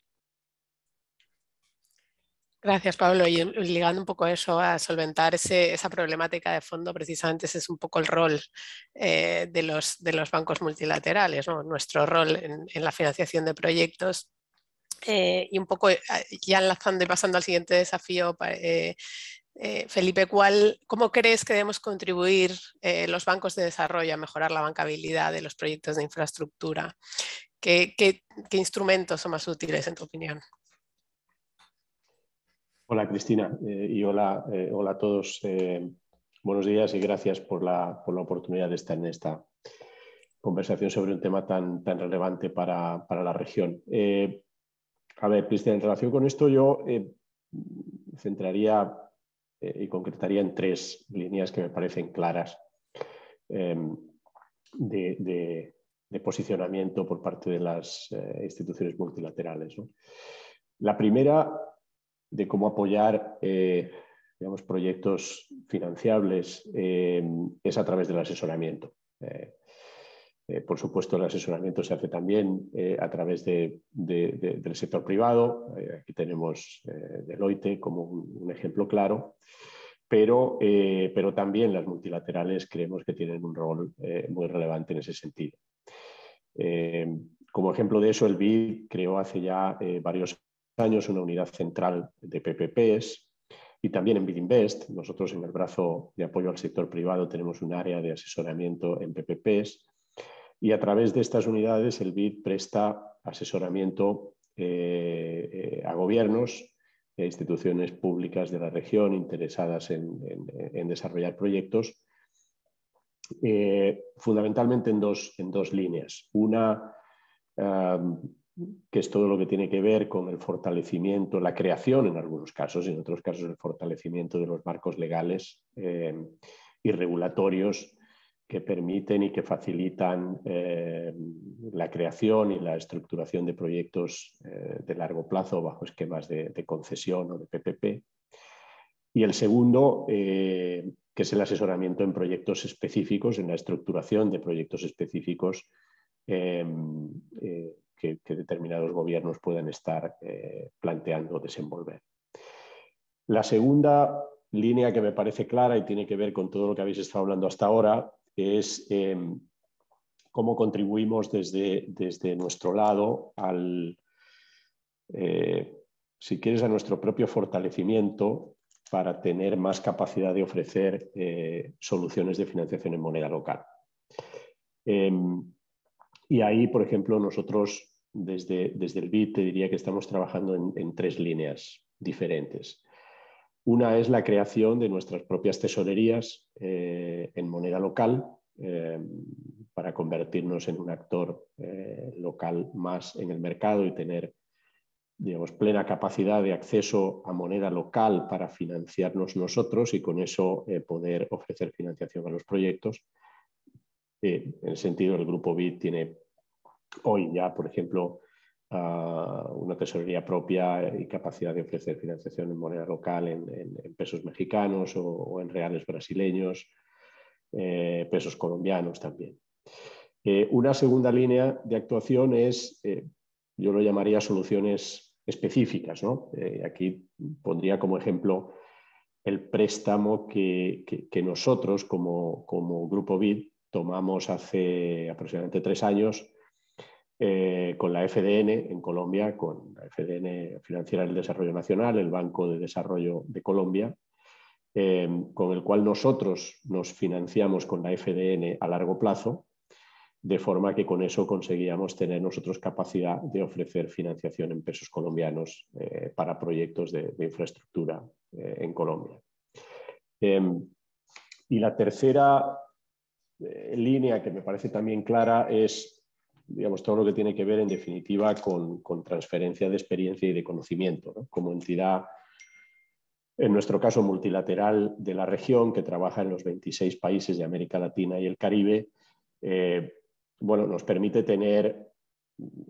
Gracias, Pablo. Y ligando un poco eso a solventar ese, esa problemática de fondo, precisamente ese es un poco el rol eh, de, los, de los bancos multilaterales, ¿no? Nuestro rol en, en la financiación de proyectos. Eh, y un poco ya enlazando y pasando al siguiente desafío, eh, eh, Felipe, ¿cuál, ¿cómo crees que debemos contribuir eh, los bancos de desarrollo a mejorar la bancabilidad de los proyectos de infraestructura? ¿Qué, qué, qué instrumentos son más útiles en tu opinión? Hola Cristina eh, y hola, eh, hola a todos. Eh, buenos días y gracias por la, por la oportunidad de estar en esta conversación sobre un tema tan, tan relevante para, para la región. Eh, a ver, Cristina, en relación con esto yo eh, centraría eh, y concretaría en tres líneas que me parecen claras eh, de, de, de posicionamiento por parte de las eh, instituciones multilaterales, ¿no? La primera, de cómo apoyar eh, digamos, proyectos financiables eh, es a través del asesoramiento. Eh, eh, por supuesto, el asesoramiento se hace también eh, a través de, de, de, del sector privado. Eh, aquí tenemos eh, Deloitte como un, un ejemplo claro, pero, eh, pero también las multilaterales creemos que tienen un rol eh, muy relevante en ese sentido. Eh, como ejemplo de eso, el B I D creó hace ya eh, varios años años una unidad central de P P P s y también en B I D Invest. Nosotros en el brazo de apoyo al sector privado tenemos un área de asesoramiento en P P P s y a través de estas unidades el B I D presta asesoramiento eh, eh, a gobiernos e instituciones públicas de la región interesadas en, en, en desarrollar proyectos eh, fundamentalmente en dos, en dos líneas. Una um, que es todo lo que tiene que ver con el fortalecimiento, la creación en algunos casos, y en otros casos el fortalecimiento de los marcos legales eh, y regulatorios que permiten y que facilitan eh, la creación y la estructuración de proyectos eh, de largo plazo bajo esquemas de, de concesión o de P P P. Y el segundo, eh, que es el asesoramiento en proyectos específicos, en la estructuración de proyectos específicos eh, eh, Que, que determinados gobiernos puedan estar eh, planteando desenvolver. La segunda línea que me parece clara y tiene que ver con todo lo que habéis estado hablando hasta ahora es eh, cómo contribuimos desde, desde nuestro lado al, eh, si quieres, a nuestro propio fortalecimiento para tener más capacidad de ofrecer eh, soluciones de financiación en moneda local. Eh, Y ahí, por ejemplo, nosotros desde, desde el B I D te diría que estamos trabajando en, en tres líneas diferentes. Una es la creación de nuestras propias tesorerías eh, en moneda local eh, para convertirnos en un actor eh, local más en el mercado y tener, digamos, plena capacidad de acceso a moneda local para financiarnos nosotros y con eso eh, poder ofrecer financiación a los proyectos. Eh, en el sentido, el grupo B I D tiene hoy ya, por ejemplo, uh, una tesorería propia y capacidad de ofrecer financiación en moneda local en, en, en pesos mexicanos o, o en reales brasileños, eh, pesos colombianos también. Eh, una segunda línea de actuación es, eh, yo lo llamaría soluciones específicas, ¿no? Eh, aquí pondría como ejemplo el préstamo que, que, que nosotros como, como grupo B I D tomamos hace aproximadamente tres años eh, con la F D N en Colombia, con la F D N, Financiera del Desarrollo Nacional, el Banco de Desarrollo de Colombia, eh, con el cual nosotros nos financiamos con la F D N a largo plazo, de forma que con eso conseguíamos tener nosotros capacidad de ofrecer financiación en pesos colombianos eh, para proyectos de, de infraestructura eh, en Colombia. Eh, y la tercera línea que me parece también clara es, digamos, todo lo que tiene que ver en definitiva con, con transferencia de experiencia y de conocimiento, ¿no? Como entidad, en nuestro caso multilateral de la región, que trabaja en los veintiséis países de América Latina y el Caribe, eh, bueno, nos permite tener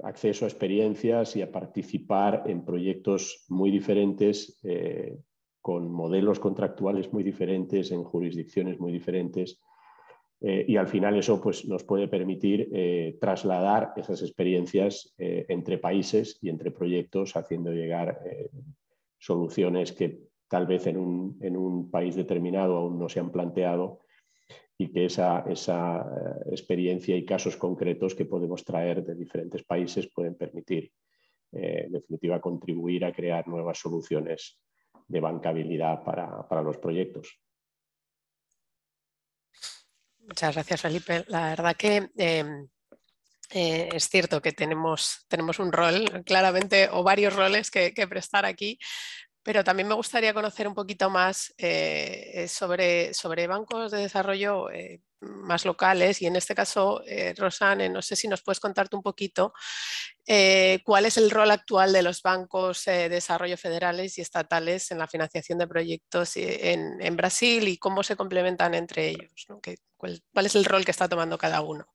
acceso a experiencias y a participar en proyectos muy diferentes, eh, con modelos contractuales muy diferentes, en jurisdicciones muy diferentes. Eh, y al final eso pues, nos puede permitir eh, trasladar esas experiencias eh, entre países y entre proyectos, haciendo llegar eh, soluciones que tal vez en un, en un país determinado aún no se han planteado, y que esa, esa experiencia y casos concretos que podemos traer de diferentes países pueden permitir, eh, en definitiva, contribuir a crear nuevas soluciones de bancabilidad para, para los proyectos. Muchas gracias, Felipe. La verdad que eh, eh, es cierto que tenemos, tenemos un rol, claramente, o varios roles que, que prestar aquí, pero también me gustaría conocer un poquito más eh, sobre, sobre bancos de desarrollo eh, más locales, y en este caso, eh, Rosane, no sé si nos puedes contarte un poquito eh, cuál es el rol actual de los bancos eh, de desarrollo federales y estatales en la financiación de proyectos en, en Brasil, y cómo se complementan entre ellos, ¿no? ¿Qué, cuál, cuál es el rol que está tomando cada uno?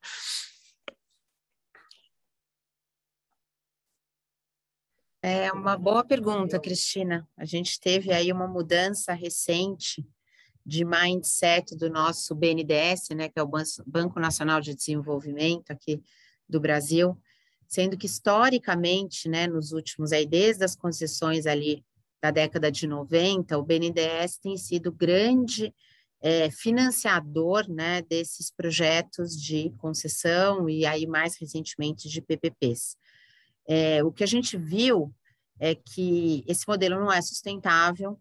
É uma boa pergunta, Cristina. A gente teve aí uma mudança recente de mindset do nosso B N D E S, né, que é o Banco Nacional de Desenvolvimento aqui do Brasil, sendo que historicamente, né, nos últimos aí, desde as concessões ali da década de noventa, o B N D E S tem sido grande é, financiador, né, desses projetos de concessão e aí mais recentemente de P P Ps. É, o que a gente viu é que esse modelo não é sustentável.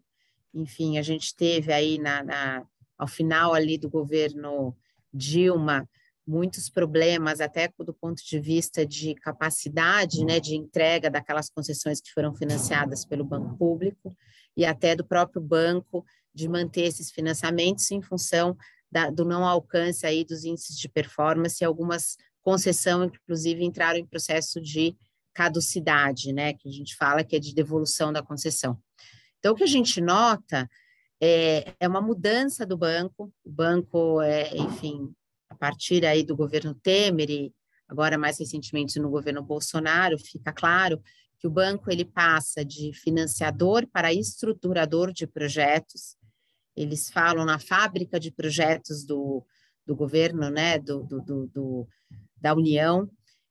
Enfim, a gente teve aí na, na, ao final ali do governo Dilma muitos problemas, até do ponto de vista de capacidade, né, de entrega daquelas concessões que foram financiadas pelo banco público e até do próprio banco de manter esses financiamentos em função da, do não alcance aí dos índices de performance, e algumas concessões, inclusive, entraram em processo de caducidade, né, que a gente fala que é de devolução da concessão. Então, o que a gente nota é, é uma mudança do banco, o banco, é, enfim, a partir aí do governo Temer e agora mais recentemente no governo Bolsonaro, fica claro que o banco ele passa de financiador para estruturador de projetos. Eles falam na fábrica de projetos do, do governo, né, do, do, do, do, da União.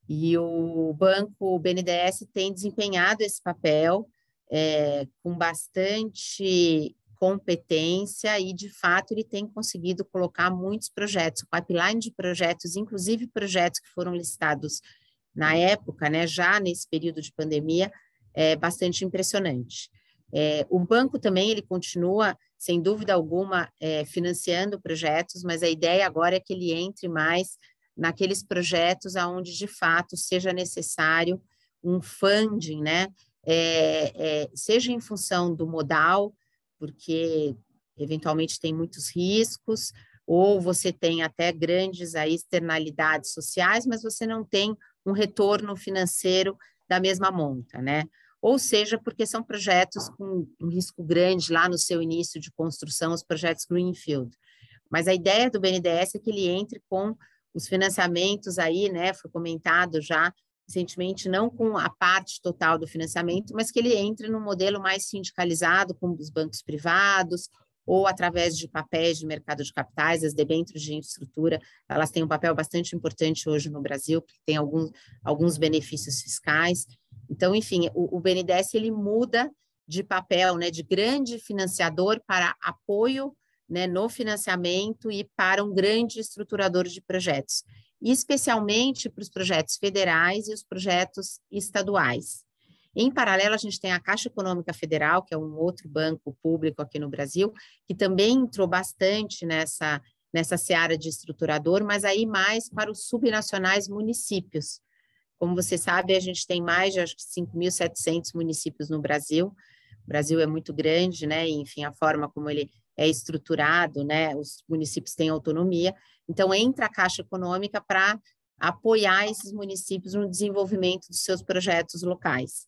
E o banco, o B N D E S, tem desempenhado esse papel é, com bastante competência e, de fato, ele tem conseguido colocar muitos projetos, o pipeline de projetos, inclusive projetos que foram listados na época, né, já nesse período de pandemia, é bastante impressionante. É, o banco também, ele continua, sem dúvida alguma, é, financiando projetos, mas a ideia agora é que ele entre mais naqueles projetos aonde de fato seja necessário um funding, né? É, é, seja em função do modal, porque eventualmente tem muitos riscos, ou você tem até grandes aí, externalidades sociais, mas você não tem um retorno financeiro da mesma monta, né? Ou seja, porque são projetos com um risco grande lá no seu início de construção, os projetos Greenfield. Mas a ideia do B N D E S é que ele entre com os financiamentos aí, né, foi comentado já recentemente, não com a parte total do financiamento, mas que ele entre num modelo mais sindicalizado, como dos bancos privados, ou através de papéis de mercado de capitais. As debêntures de infraestrutura, elas têm um papel bastante importante hoje no Brasil, porque tem alguns, alguns benefícios fiscais. Então, enfim, o, o B N D E S, ele muda de papel, né, de grande financiador para apoio, né, no financiamento e para um grande estruturador de projetos, e especialmente para os projetos federais e os projetos estaduais. Em paralelo, a gente tem a Caixa Econômica Federal, que é um outro banco público aqui no Brasil, que também entrou bastante nessa, nessa seara de estruturador, mas aí mais para os subnacionais municípios. Como você sabe, a gente tem mais de cinco mil e setecentos municípios no Brasil. O Brasil é muito grande, né? E, enfim, a forma como ele é estruturado, né? Os municípios têm autonomia, então entra a Caixa Econômica para apoiar esses municípios no desenvolvimento dos seus projetos locais.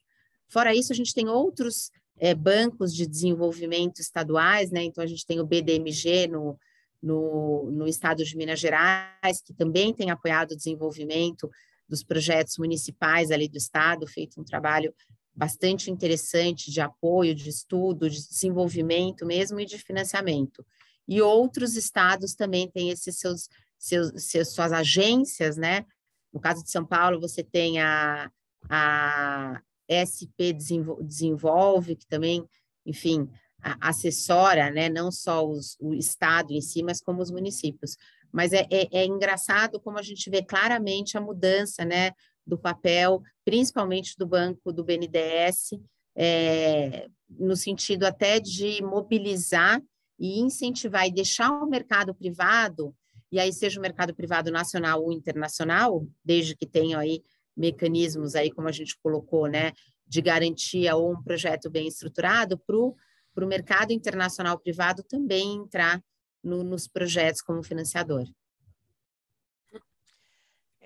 Fora isso, a gente tem outros é, bancos de desenvolvimento estaduais, né? Então a gente tem o B D M G no, no, no estado de Minas Gerais, que também tem apoiado o desenvolvimento dos projetos municipais ali do estado, feito um trabalho bastante interessante de apoio, de estudo, de desenvolvimento mesmo e de financiamento. E outros estados também têm esses seus, seus, seus, suas agências, né? No caso de São Paulo, você tem a, a S P Desenvolve, que também enfim, assessora, né, não só os, o Estado em si, mas como os municípios. Mas é, é, é engraçado como a gente vê claramente a mudança, né, do papel, principalmente do banco, do B N D E S, é, no sentido até de mobilizar e incentivar e deixar o mercado privado, e aí seja o mercado privado nacional ou internacional, desde que tenha aí mecanismos aí, como a gente colocou, né, de garantia ou um projeto bem estruturado, para o mercado internacional privado também entrar no, nos projetos como financiador.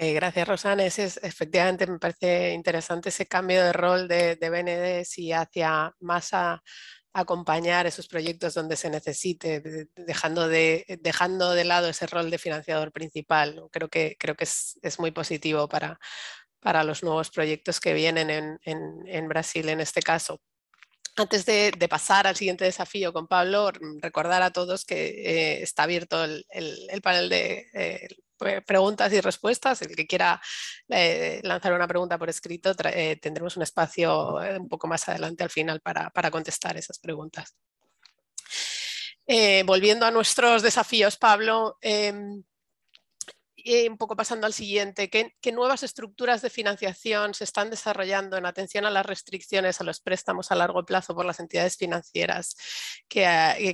Eh, gracias, Rosane. Ese es, efectivamente, me parece interesante ese cambio de rol de, de B N D E S y hacia más a acompañar esos proyectos donde se necesite, dejando de, dejando de lado ese rol de financiador principal. Creo que, creo que es, es muy positivo para, para los nuevos proyectos que vienen en, en, en Brasil en este caso. Antes de, de pasar al siguiente desafío con Pablo, recordar a todos que eh, está abierto el, el, el panel de eh, preguntas y respuestas. El que quiera eh, lanzar una pregunta por escrito, eh, tendremos un espacio eh, un poco más adelante al final para, para contestar esas preguntas. Eh, volviendo a nuestros desafíos, Pablo, eh, Eh, un poco pasando al siguiente, ¿qué, ¿qué nuevas estructuras de financiación se están desarrollando en atención a las restricciones a los préstamos a largo plazo por las entidades financieras que,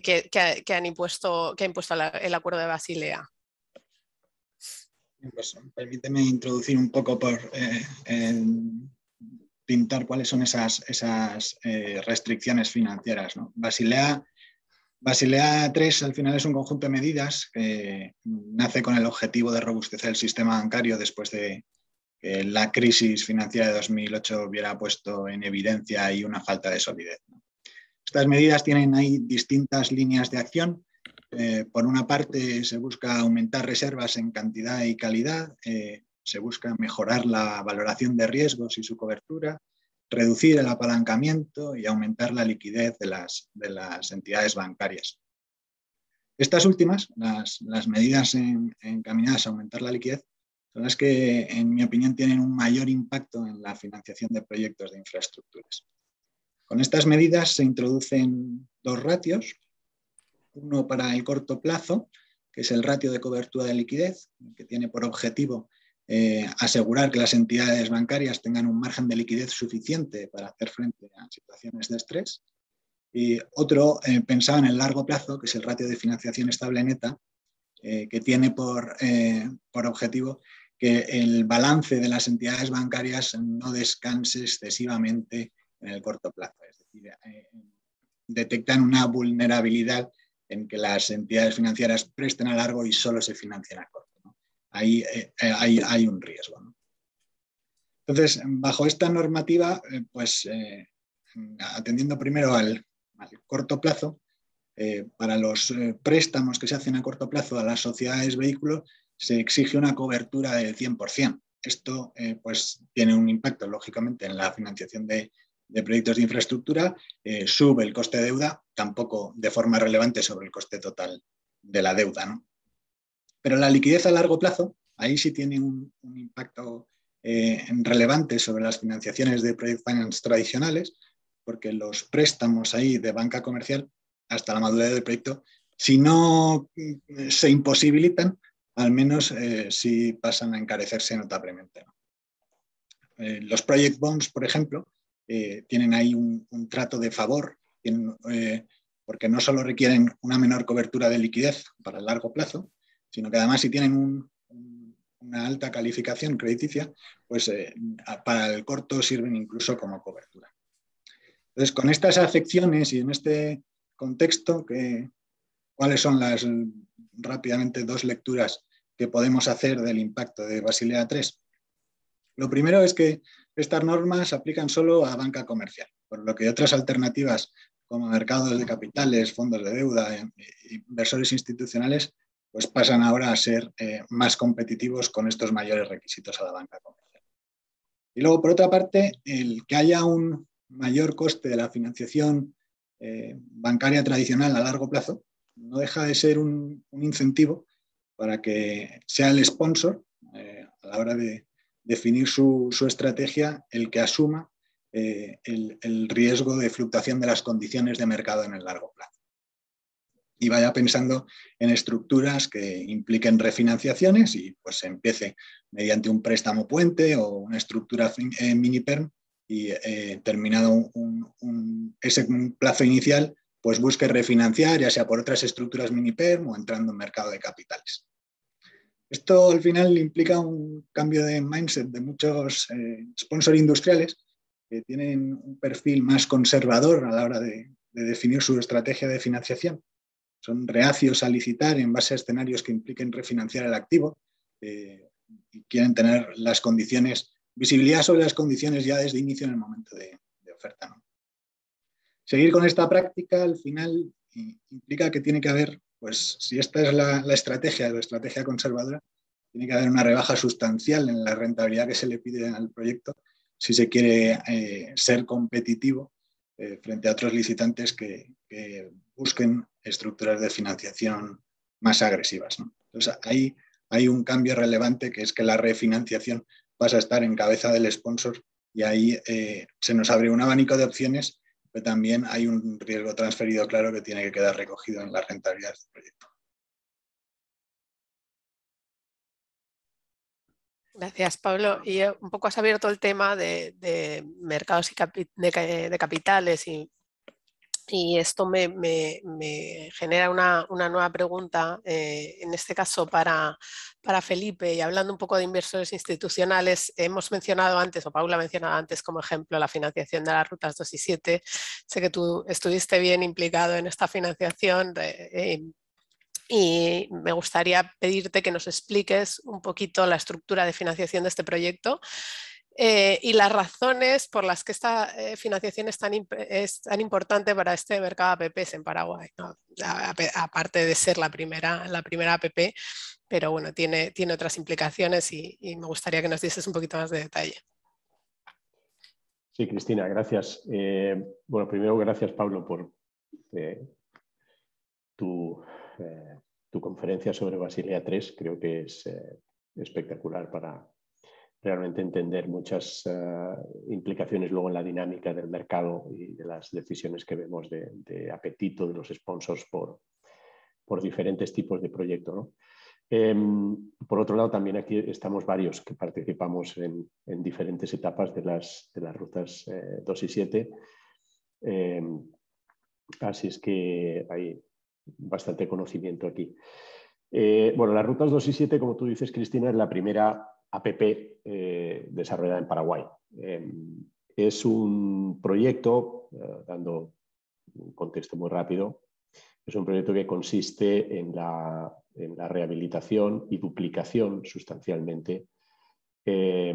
que, que, que han impuesto, que ha impuesto la, el acuerdo de Basilea? Pues permíteme introducir un poco por eh, eh, pintar cuáles son esas, esas eh, restricciones financieras, ¿no? Basilea Basilea tres al final es un conjunto de medidas que nace con el objetivo de robustecer el sistema bancario después de que la crisis financiera de dos mil ocho hubiera puesto en evidencia ahí una falta de solidez. Estas medidas tienen ahí distintas líneas de acción. Eh, por una parte se busca aumentar reservas en cantidad y calidad, eh, se busca mejorar la valoración de riesgos y su cobertura, reducir el apalancamiento y aumentar la liquidez de las, de las entidades bancarias. Estas últimas, las, las medidas en, encaminadas a aumentar la liquidez, son las que, en mi opinión, tienen un mayor impacto en la financiación de proyectos de infraestructuras. Con estas medidas se introducen dos ratios, uno para el corto plazo, que es el ratio de cobertura de liquidez, que tiene por objetivo Eh, asegurar que las entidades bancarias tengan un margen de liquidez suficiente para hacer frente a situaciones de estrés. Y otro eh, pensado en el largo plazo, que es el ratio de financiación estable neta, eh, que tiene por, eh, por objetivo que el balance de las entidades bancarias no descanse excesivamente en el corto plazo. Es decir, eh, detectan una vulnerabilidad en que las entidades financieras presten a largo y solo se financien a corto. Ahí eh, hay, hay un riesgo, ¿no? Entonces, bajo esta normativa, eh, pues eh, atendiendo primero al, al corto plazo, eh, para los eh, préstamos que se hacen a corto plazo a las sociedades vehículos se exige una cobertura del cien por cien. Esto eh, pues, tiene un impacto, lógicamente, en la financiación de, de proyectos de infraestructura, eh, sube el coste de deuda, tampoco de forma relevante sobre el coste total de la deuda, ¿no? Pero la liquidez a largo plazo, ahí sí tiene un, un impacto eh, relevante sobre las financiaciones de Project Finance tradicionales, porque los préstamos ahí de banca comercial hasta la madurez del proyecto, si no se imposibilitan, al menos eh, sí pasan a encarecerse notablemente, ¿no? Eh, los Project Bonds, por ejemplo, eh, tienen ahí un, un trato de favor, tienen, eh, porque no solo requieren una menor cobertura de liquidez para el largo plazo, sino que además si tienen un, un, una alta calificación crediticia, pues eh, para el corto sirven incluso como cobertura. Entonces, con estas afecciones y en este contexto, que, ¿cuáles son las rápidamente dos lecturas que podemos hacer del impacto de Basilea tres? Lo primero es que estas normas se aplican solo a banca comercial, por lo que otras alternativas como mercados de capitales, fondos de deuda, eh, inversores institucionales, pues pasan ahora a ser eh, más competitivos con estos mayores requisitos a la banca comercial. Y luego, por otra parte, el que haya un mayor coste de la financiación eh, bancaria tradicional a largo plazo no deja de ser un, un incentivo para que sea el sponsor, eh, a la hora de definir su, su estrategia, el que asuma eh, el, el riesgo de fluctuación de las condiciones de mercado en el largo plazo. Y vaya pensando en estructuras que impliquen refinanciaciones y pues se empiece mediante un préstamo puente o una estructura eh, mini-perm y eh, terminado un, un, un, ese plazo inicial, pues busque refinanciar ya sea por otras estructuras mini-perm o entrando en mercado de capitales. Esto al final implica un cambio de mindset de muchos eh, sponsors industriales que tienen un perfil más conservador a la hora de, de definir su estrategia de financiación. Son reacios a licitar en base a escenarios que impliquen refinanciar el activo eh, y quieren tener las condiciones, visibilidad sobre las condiciones ya desde inicio en el momento de, de oferta, ¿no? Seguir con esta práctica al final implica que tiene que haber, pues si esta es la, la estrategia, la estrategia conservadora, tiene que haber una rebaja sustancial en la rentabilidad que se le pide al proyecto si se quiere eh, ser competitivo eh, frente a otros licitantes que, que busquen estructuras de financiación más agresivas, ¿no? Entonces ahí hay un cambio relevante que es que la refinanciación pasa a estar en cabeza del sponsor y ahí eh, se nos abre un abanico de opciones, pero también hay un riesgo transferido claro que tiene que quedar recogido en la rentabilidad del proyecto. Gracias, Pablo. Y un poco has abierto el tema de, de mercados y capi, de, de capitales y, y esto me, me, me genera una, una nueva pregunta, eh, en este caso para, para Felipe, y hablando un poco de inversores institucionales, hemos mencionado antes, o Paula ha mencionado antes como ejemplo, la financiación de las rutas dos y siete. Sé que tú estuviste bien implicado en esta financiación, eh, eh, y me gustaría pedirte que nos expliques un poquito la estructura de financiación de este proyecto eh, y las razones por las que esta eh, financiación es tan, imp es tan importante para este mercado A P P s en Paraguay, ¿no? Aparte de ser la primera, la primera A P P, pero bueno, tiene, tiene otras implicaciones y, y me gustaría que nos dieses un poquito más de detalle. Sí, Cristina, gracias. Eh, bueno, primero gracias, Pablo, por eh, tu... Eh, tu conferencia sobre Basilea tres creo que es eh, espectacular para realmente entender muchas eh, implicaciones luego en la dinámica del mercado y de las decisiones que vemos de, de apetito de los sponsors por, por diferentes tipos de proyectos, ¿no? Eh, por otro lado, también aquí estamos varios que participamos en, en diferentes etapas de las, de las rutas eh, dos y siete. Eh, así es que hay bastante conocimiento aquí. Eh, bueno, las rutas dos y siete, como tú dices, Cristina, es la primera A P P eh, desarrollada en Paraguay. Eh, es un proyecto, eh, dando un contexto muy rápido, es un proyecto que consiste en la, en la rehabilitación y duplicación sustancialmente eh,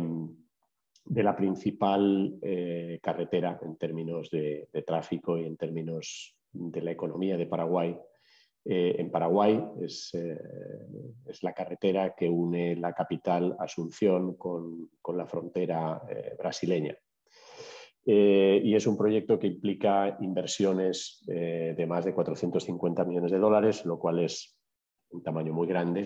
de la principal eh, carretera en términos de, de tráfico y en términos de la economía de Paraguay. Eh, en Paraguay es, eh, es la carretera que une la capital Asunción con, con la frontera eh, brasileña. Eh, y es un proyecto que implica inversiones eh, de más de cuatrocientos cincuenta millones de dólares, lo cual es un tamaño muy grande,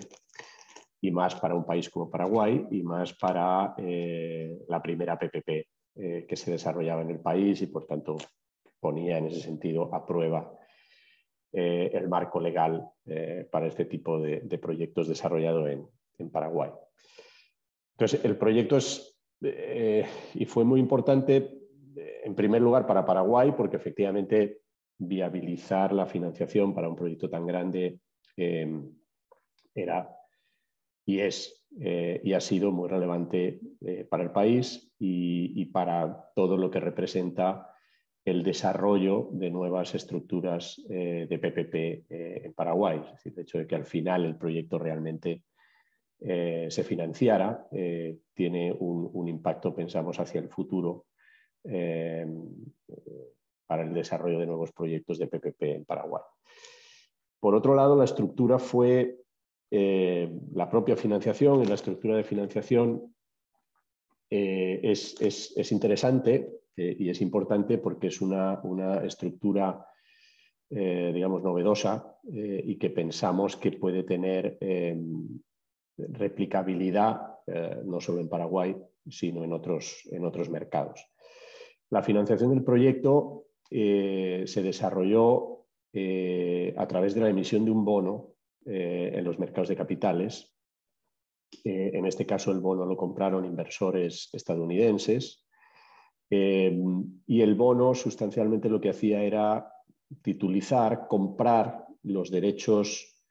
y más para un país como Paraguay y más para eh, la primera P P P eh, que se desarrollaba en el país y por tanto ponía en ese sentido a prueba Eh, el marco legal eh, para este tipo de, de proyectos desarrollado en, en Paraguay. Entonces, el proyecto es, eh, y fue muy importante, eh, en primer lugar, para Paraguay, porque efectivamente viabilizar la financiación para un proyecto tan grande eh, era y es eh, y ha sido muy relevante eh, para el país y, y para todo lo que representa el desarrollo de nuevas estructuras eh, de P P P eh, en Paraguay. Es decir, el hecho de que al final el proyecto realmente eh, se financiara eh, tiene un, un impacto, pensamos, hacia el futuro eh, para el desarrollo de nuevos proyectos de P P P en Paraguay. Por otro lado, la estructura fue eh, la propia financiación y la estructura de financiación eh, es, es, es interesante. Eh, y es importante porque es una, una estructura, eh, digamos, novedosa eh, y que pensamos que puede tener eh, replicabilidad eh, no solo en Paraguay, sino en otros, en otros mercados. La financiación del proyecto eh, se desarrolló eh, a través de la emisión de un bono eh, en los mercados de capitales. Eh, en este caso el bono lo compraron inversores estadounidenses eh, y el bono sustancialmente lo que hacía era titulizar, comprar los derechos,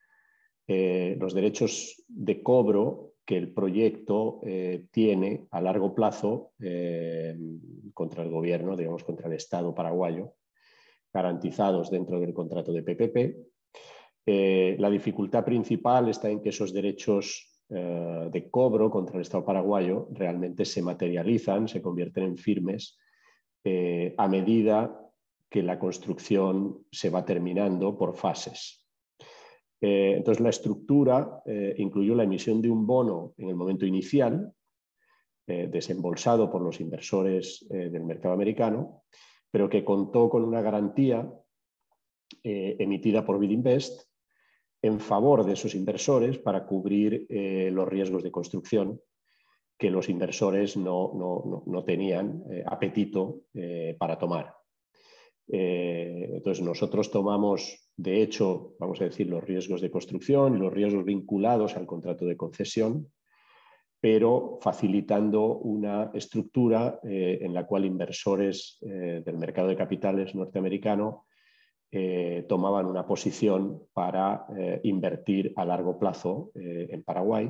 eh, los derechos de cobro que el proyecto eh, tiene a largo plazo eh, contra el gobierno, digamos, contra el Estado paraguayo, garantizados dentro del contrato de P P P. Eh, la dificultad principal está en que esos derechos eh, de cobro contra el Estado paraguayo realmente se materializan, se convierten en firmes eh, a medida que la construcción se va terminando por fases. Eh, entonces, la estructura eh, incluyó la emisión de un bono en el momento inicial, eh, desembolsado por los inversores eh, del mercado americano, pero que contó con una garantía eh, emitida por B I D Invest en favor de esos inversores para cubrir eh, los riesgos de construcción que los inversores no, no, no, no tenían eh, apetito eh, para tomar. Eh, entonces, nosotros tomamos... De hecho, vamos a decir, los riesgos de construcción y los riesgos vinculados al contrato de concesión, pero facilitando una estructura eh, en la cual inversores eh, del mercado de capitales norteamericano eh, tomaban una posición para eh, invertir a largo plazo eh, en Paraguay,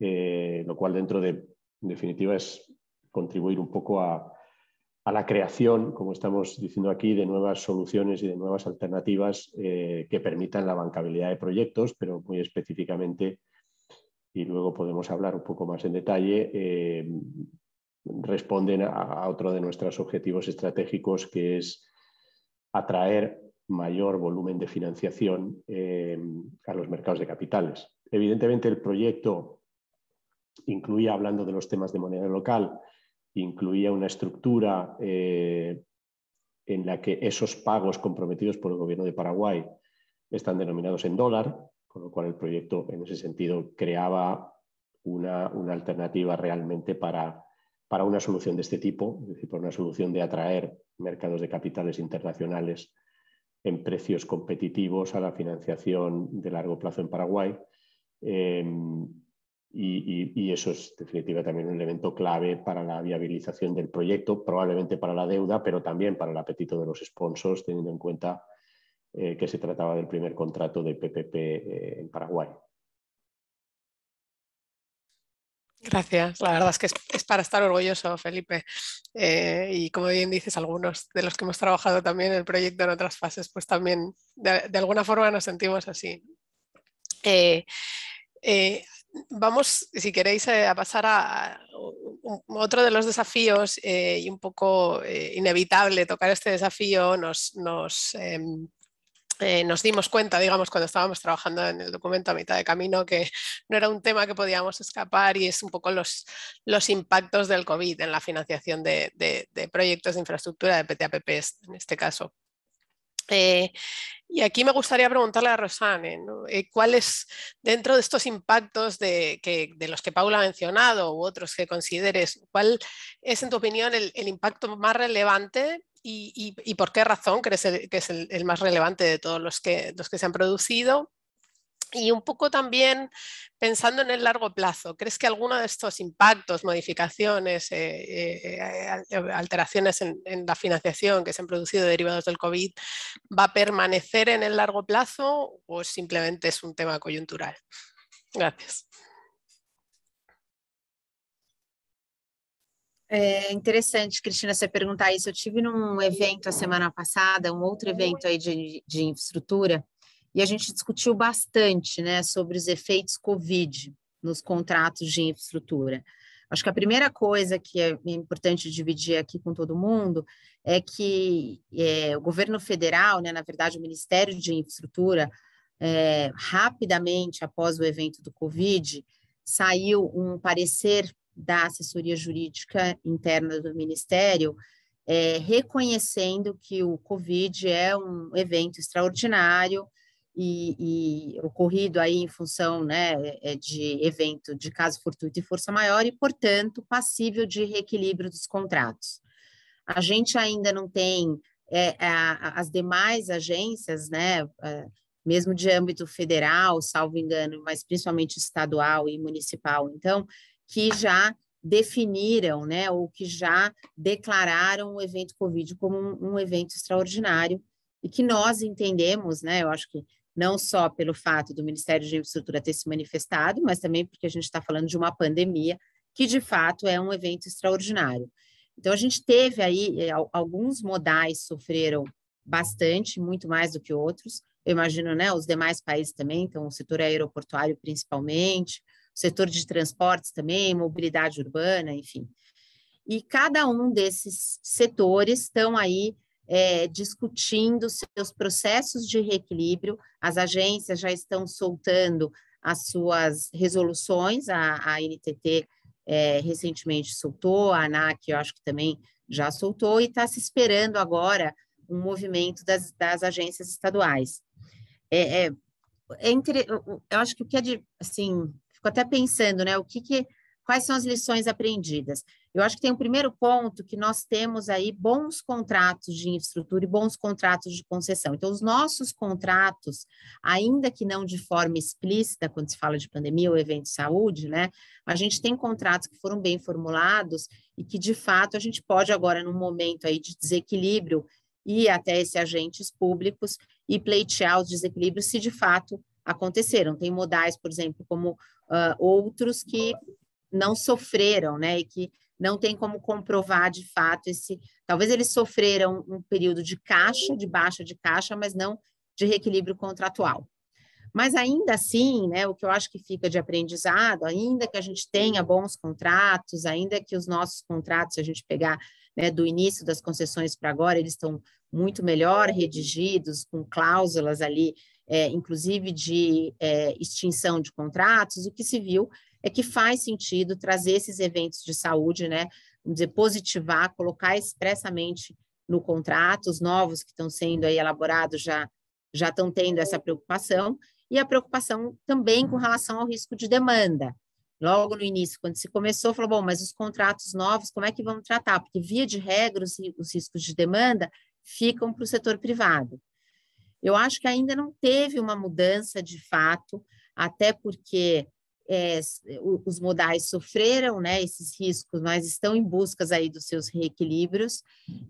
eh, lo cual dentro de, en definitiva, es contribuir un poco a... a la creación, como estamos diciendo aquí, de nuevas soluciones y de nuevas alternativas eh, que permitan la bancabilidad de proyectos, pero muy específicamente, y luego podemos hablar un poco más en detalle, eh, responden a, a otro de nuestros objetivos estratégicos, que es atraer mayor volumen de financiación eh, a los mercados de capitales. Evidentemente, el proyecto incluía, hablando de los temas de moneda local, incluía una estructura eh, en la que esos pagos comprometidos por el gobierno de Paraguay están denominados en dólar, con lo cual el proyecto en ese sentido creaba una, una alternativa realmente para, para una solución de este tipo, es decir, para una solución de atraer mercados de capitales internacionales en precios competitivos a la financiación de largo plazo en Paraguay. Eh, Y, y, y eso es, en definitiva, también un elemento clave para la viabilización del proyecto, probablemente para la deuda, pero también para el apetito de los sponsors, teniendo en cuenta eh, que se trataba del primer contrato de P P P eh, en Paraguay. Gracias. La verdad es que es, es para estar orgulloso, Felipe. Eh, y como bien dices, algunos de los que hemos trabajado también el proyecto en otras fases, pues también de, de alguna forma nos sentimos así. Eh, eh, Vamos, si queréis, a pasar a otro de los desafíos eh, y un poco eh, inevitable tocar este desafío. Nos, nos, eh, eh, nos dimos cuenta, digamos, cuando estábamos trabajando en el documento a mitad de camino, que no era un tema que podíamos escapar, y es un poco los, los impactos del COVID en la financiación de, de, de proyectos de infraestructura de P P P en este caso. Eh, y aquí me gustaría preguntarle a Rosane, ¿no? eh, ¿cuáles, dentro de estos impactos de, que, de los que Paula ha mencionado u otros que consideres, cuál es en tu opinión el, el impacto más relevante y, y, y por qué razón crees el, que es el, el más relevante de todos los que, los que se han producido? Y un poco también pensando en el largo plazo, ¿crees que alguno de estos impactos, modificaciones, eh, eh, alteraciones en, en la financiación que se han producido derivados del COVID va a permanecer en el largo plazo o simplemente es un tema coyuntural? Gracias. É interessante, Cristina, você perguntar isso. Eu tive num evento a semana passada, um outro evento aí de, de infraestrutura, e a gente discutiu bastante, né, sobre os efeitos COVID nos contratos de infraestrutura. Acho que a primeira coisa que é importante dividir aqui com todo mundo é que é, o governo federal, né, na verdade o Ministério de Infraestrutura, é, rapidamente após o evento do COVID, saiu um parecer da assessoria jurídica interna do Ministério, é, reconhecendo que o COVID é um evento extraordinário, E, e ocorrido aí em função, né, de evento de caso fortuito e força maior e, portanto, passível de reequilíbrio dos contratos. A gente ainda não tem é, a, as demais agências, né, é, mesmo de âmbito federal, salvo engano, mas principalmente estadual e municipal, então, que já definiram, né, ou que já declararam o evento Covid como um, um evento extraordinário, e que nós entendemos, né, eu acho que não só pelo fato do Ministério de Infraestrutura ter se manifestado, mas também porque a gente está falando de uma pandemia que, de fato, é um evento extraordinário. Então, a gente teve aí, alguns modais sofreram bastante, muito mais do que outros, eu imagino, né, os demais países também, então o setor aeroportuário principalmente, o setor de transportes também, mobilidade urbana, enfim. E cada um desses setores estão aí é, discutindo seus processos de reequilíbrio, as agências já estão soltando as suas resoluções, a, a N T T é, recentemente soltou, a ANAC eu acho que também já soltou, e está se esperando agora um movimento das, das agências estaduais. É, é, é entre, eu, eu acho que o que é de, assim, fico até pensando, né, o que que, quais são as lições aprendidas? Eu acho que tem um primeiro ponto que nós temos aí bons contratos de infraestrutura e bons contratos de concessão. Então, os nossos contratos, ainda que não de forma explícita, quando se fala de pandemia ou evento de saúde, né, a gente tem contratos que foram bem formulados e que, de fato, a gente pode agora, num momento aí de desequilíbrio, e até esses agentes públicos e pleitear os desequilíbrios se de fato aconteceram. Tem modais, por exemplo, como uh, outros que não sofreram, né, e que não tem como comprovar de fato esse... Talvez eles sofreram um período de caixa, de baixa de caixa, mas não de reequilíbrio contratual. Mas ainda assim, né, o que eu acho que fica de aprendizado, ainda que a gente tenha bons contratos, ainda que os nossos contratos, se a gente pegar, né, do início das concessões para agora, eles estão muito melhor redigidos, com cláusulas ali, é, inclusive de é, extinção de contratos. O que se viu é que faz sentido trazer esses eventos de saúde, né, vamos dizer, positivar, colocar expressamente no contrato. Os novos que estão sendo aí elaborados já, já estão tendo essa preocupação, e a preocupação também com relação ao risco de demanda. Logo no início, quando se começou, falou, bom, mas os contratos novos, como é que vamos tratar? Porque, via de regra, os, os riscos de demanda ficam para o setor privado. Eu acho que ainda não teve uma mudança de fato, até porque é, os modais sofreram, né, esses riscos, mas estão em buscas aí dos seus reequilíbrios,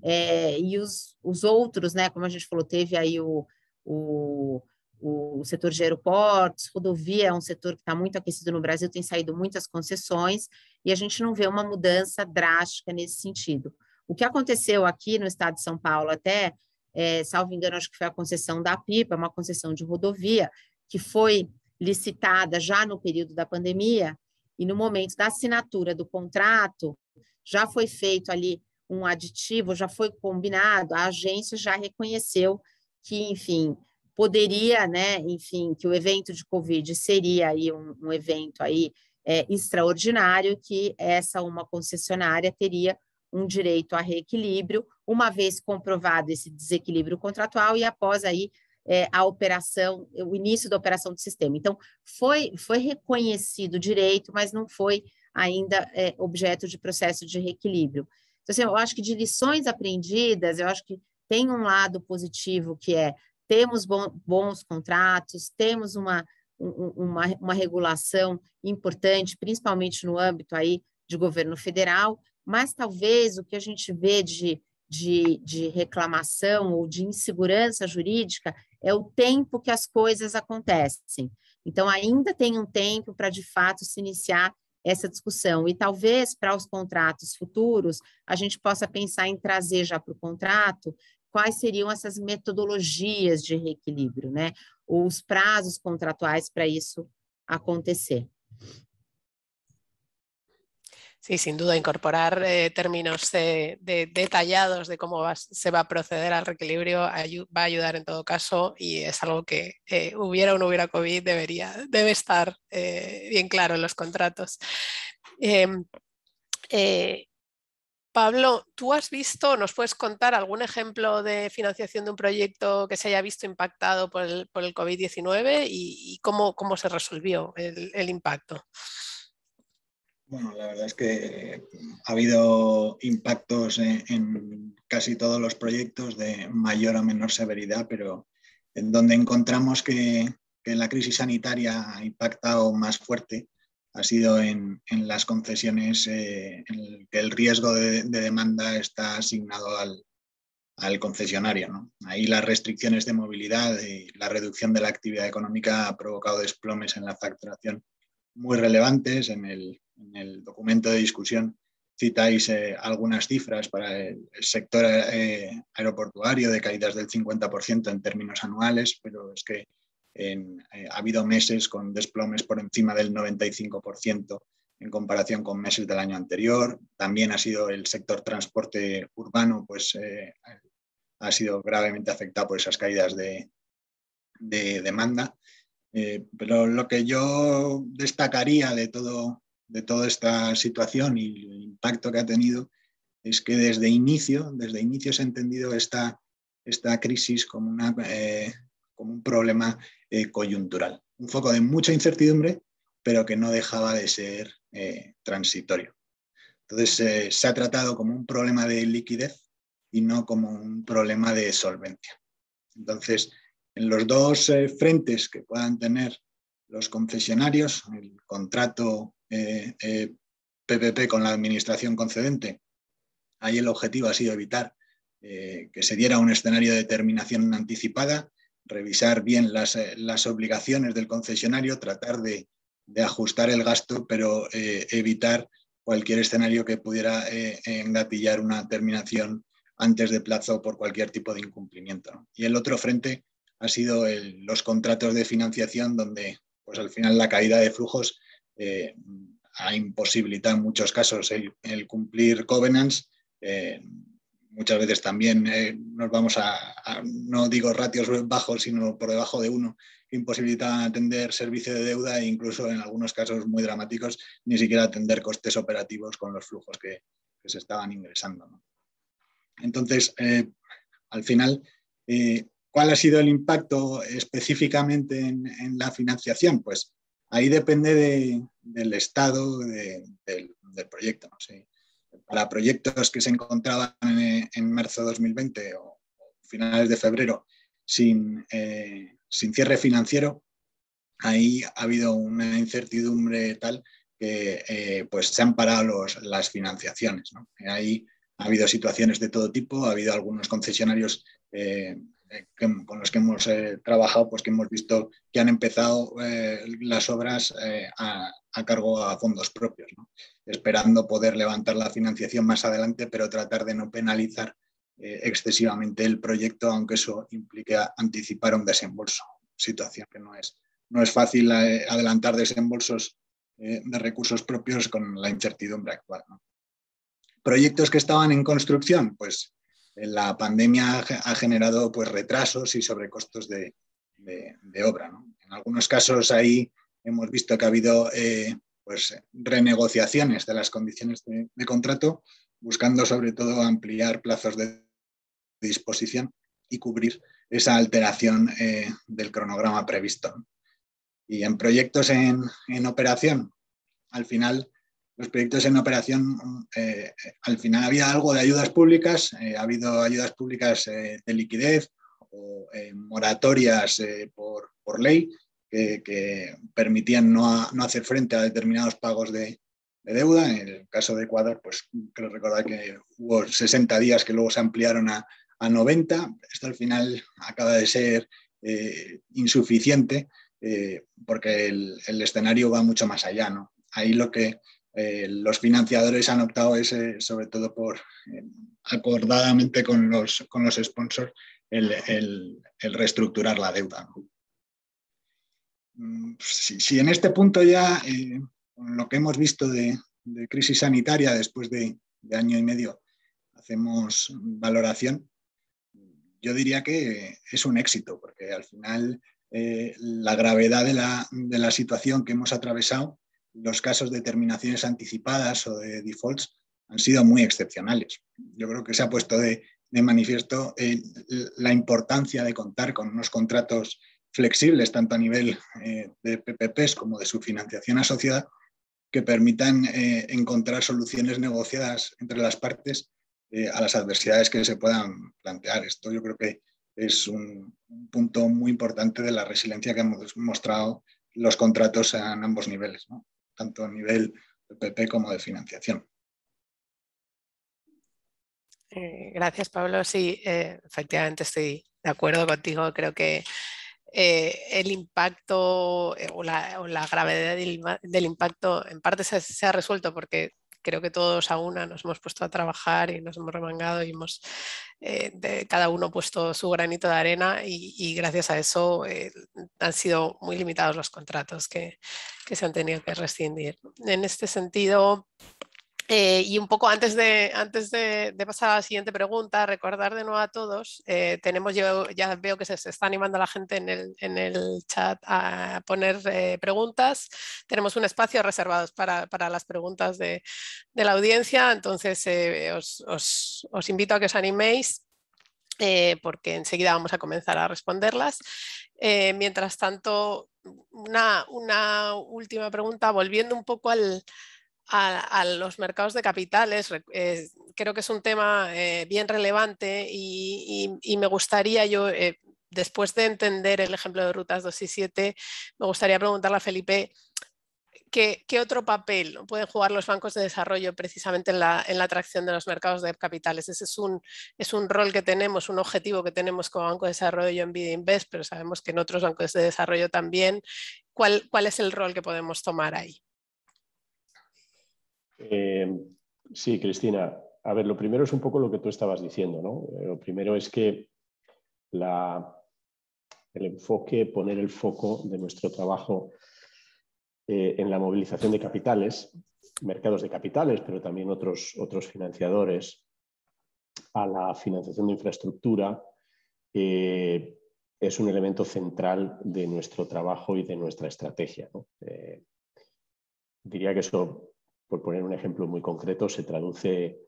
é, e os, os outros, né, como a gente falou, teve aí o... o O setor de aeroportos, rodovia é um setor que está muito aquecido no Brasil, tem saído muitas concessões e a gente não vê uma mudança drástica nesse sentido. O que aconteceu aqui no estado de São Paulo até, é, salvo engano, acho que foi a concessão da Pipa, uma concessão de rodovia, que foi licitada já no período da pandemia e no momento da assinatura do contrato já foi feito ali um aditivo, já foi combinado, a agência já reconheceu que, enfim... poderia, né, enfim, que o evento de Covid seria aí um, um evento aí, é, extraordinário, que essa uma concessionária teria um direito a reequilíbrio, uma vez comprovado esse desequilíbrio contratual e após aí é, a operação, o início da operação do sistema. Então, foi, foi reconhecido o direito, mas não foi ainda é, objeto de processo de reequilíbrio. Então, assim, eu acho que de lições aprendidas, eu acho que tem um lado positivo que é temos bons contratos, temos uma, uma, uma regulação importante, principalmente no âmbito aí de governo federal, mas talvez o que a gente vê de, de, de reclamação ou de insegurança jurídica é o tempo que as coisas acontecem. Então, ainda tem um tempo para, de fato, se iniciar essa discussão. E talvez para os contratos futuros, a gente possa pensar em trazer já para o contrato quais seriam essas metodologias de reequilíbrio, né? Ou os prazos contratuais para isso acontecer. Sí, sin duda, incorporar eh, términos eh, de, detallados de cómo va, se va a proceder al reequilibrio ayu, va a ayudar en todo caso, y es algo que eh, hubiera o no hubiera COVID debería, debe estar eh, bien claro en los contratos. Eh, eh, Pablo, ¿tú has visto, nos puedes contar algún ejemplo de financiación de un proyecto que se haya visto impactado por el, por el COVID diecinueve y, y cómo, cómo se resolvió el, el impacto? Bueno, la verdad es que ha habido impactos en, en casi todos los proyectos de mayor o menor severidad, pero en donde encontramos que, que la crisis sanitaria ha impactado más fuerte ha sido en, en las concesiones, eh, en el que el riesgo de, de demanda está asignado al, al concesionario, ¿no? Ahí las restricciones de movilidad y la reducción de la actividad económica ha provocado desplomes en la facturación muy relevantes. En el, en el documento de discusión citáis eh, algunas cifras para el sector eh, aeroportuario de caídas del cincuenta por ciento en términos anuales, pero es que en, eh, ha habido meses con desplomes por encima del noventa y cinco por ciento en comparación con meses del año anterior. También ha sido el sector transporte urbano, pues eh, ha sido gravemente afectado por esas caídas de, de demanda. Eh, pero lo que yo destacaría de todo, de toda esta situación y el impacto que ha tenido es que desde inicio, desde inicio se ha entendido esta, esta crisis como, una, eh, como un problema eh, coyuntural, un foco de mucha incertidumbre, pero que no dejaba de ser eh, transitorio. Entonces eh, se ha tratado como un problema de liquidez y no como un problema de solvencia. Entonces, en los dos eh, frentes que puedan tener los concesionarios, el contrato eh, eh, P P P con la administración concedente, ahí el objetivo ha sido evitar eh, que se diera un escenario de terminación anticipada, revisar bien las, eh, las obligaciones del concesionario, tratar de de ajustar el gasto, pero eh, evitar cualquier escenario que pudiera eh, engatillar una terminación antes de plazo por cualquier tipo de incumplimiento, ¿no? Y el otro frente ha sido el, los contratos de financiación, donde pues, al final la caída de flujos eh, ha imposibilitado en muchos casos el, el cumplir covenants. Eh, muchas veces también eh, nos vamos a, a, no digo ratios bajos, sino por debajo de uno, que imposibilitan atender servicio de deuda e incluso en algunos casos muy dramáticos ni siquiera atender costes operativos con los flujos que, que se estaban ingresando, ¿no? Entonces, eh, al final, eh, ¿cuál ha sido el impacto específicamente en, en la financiación? Pues ahí depende de, del estado de, del, del proyecto, ¿no? Sí. Para proyectos que se encontraban en, en marzo de dos mil veinte o finales de febrero sin... Eh, sin cierre financiero, ahí ha habido una incertidumbre tal que eh, pues se han parado los, las financiaciones, ¿no? Ahí ha habido situaciones de todo tipo, ha habido algunos concesionarios eh, que, con los que hemos eh, trabajado, pues que hemos visto que han empezado eh, las obras eh, a, a cargo a fondos propios, ¿no? Esperando poder levantar la financiación más adelante, pero tratar de no penalizar excesivamente el proyecto, aunque eso implique anticipar un desembolso, situación que no es, no es fácil adelantar desembolsos de recursos propios con la incertidumbre actual, ¿no? Proyectos que estaban en construcción, pues la pandemia ha generado pues, retrasos y sobrecostos de, de, de obra, ¿no? En algunos casos ahí hemos visto que ha habido eh, pues, renegociaciones de las condiciones de, de contrato, buscando sobre todo ampliar plazos de disposición y cubrir esa alteración eh, del cronograma previsto. Y en proyectos en, en operación, al final, los proyectos en operación, eh, al final había algo de ayudas públicas, eh, ha habido ayudas públicas eh, de liquidez o eh, moratorias eh, por, por ley eh, que permitían no, a, no hacer frente a determinados pagos de de deuda. En el caso de Ecuador, pues creo recordar que hubo sesenta días que luego se ampliaron a, a noventa. Esto al final acaba de ser eh, insuficiente eh, porque el, el escenario va mucho más allá, ¿no? Ahí lo que eh, los financiadores han optado es, eh, sobre todo por eh, acordadamente con los, con los sponsors, el, el, el reestructurar la deuda, ¿no? Si, si en este punto ya... Eh, lo que hemos visto de, de crisis sanitaria después de, de año y medio, hacemos valoración, yo diría que es un éxito, porque al final eh, la gravedad de la, de la situación que hemos atravesado, los casos de terminaciones anticipadas o de defaults han sido muy excepcionales. Yo creo que se ha puesto de, de manifiesto eh, la importancia de contar con unos contratos flexibles, tanto a nivel eh, de P P P s como de su financiación asociada, que permitan eh, encontrar soluciones negociadas entre las partes eh, a las adversidades que se puedan plantear. Esto yo creo que es un, un punto muy importante de la resiliencia que hemos mostrado los contratos en ambos niveles, ¿no? Tanto a nivel de P P como de financiación. Eh, gracias, Pablo. Sí, eh, efectivamente estoy de acuerdo contigo. Creo que eh, el impacto eh, o, la, o la gravedad del, del impacto en parte se, se ha resuelto porque creo que todos a una nos hemos puesto a trabajar y nos hemos remangado y hemos eh, de, cada uno puesto su granito de arena y, y gracias a eso eh, han sido muy limitados los contratos que, que se han tenido que rescindir. En este sentido, eh, y un poco antes, de, antes de, de pasar a la siguiente pregunta, recordar de nuevo a todos, eh, tenemos yo, ya veo que se, se está animando la gente en el, en el chat a poner eh, preguntas. Tenemos un espacio reservado para, para las preguntas de, de la audiencia, entonces eh, os, os, os invito a que os animéis eh, porque enseguida vamos a comenzar a responderlas. Eh, mientras tanto, una, una última pregunta, volviendo un poco al... A, a los mercados de capitales. Eh, creo que es un tema eh, bien relevante y, y, y me gustaría yo, eh, después de entender el ejemplo de rutas dos y siete, me gustaría preguntarle a Felipe ¿qué, qué otro papel pueden jugar los bancos de desarrollo precisamente en la, en la atracción de los mercados de capitales? Ese es un, es un rol que tenemos, un objetivo que tenemos como Banco de Desarrollo en B I D Invest, pero sabemos que en otros bancos de desarrollo también. ¿Cuál, cuál es el rol que podemos tomar ahí? Eh, sí, Cristina. A ver, lo primero es un poco lo que tú estabas diciendo, ¿no? Lo primero es que la, el enfoque, poner el foco de nuestro trabajo eh, en la movilización de capitales, mercados de capitales, pero también otros, otros financiadores, a la financiación de infraestructura, eh, es un elemento central de nuestro trabajo y de nuestra estrategia, ¿no? Eh, diría que eso... Por poner un ejemplo muy concreto, se traduce,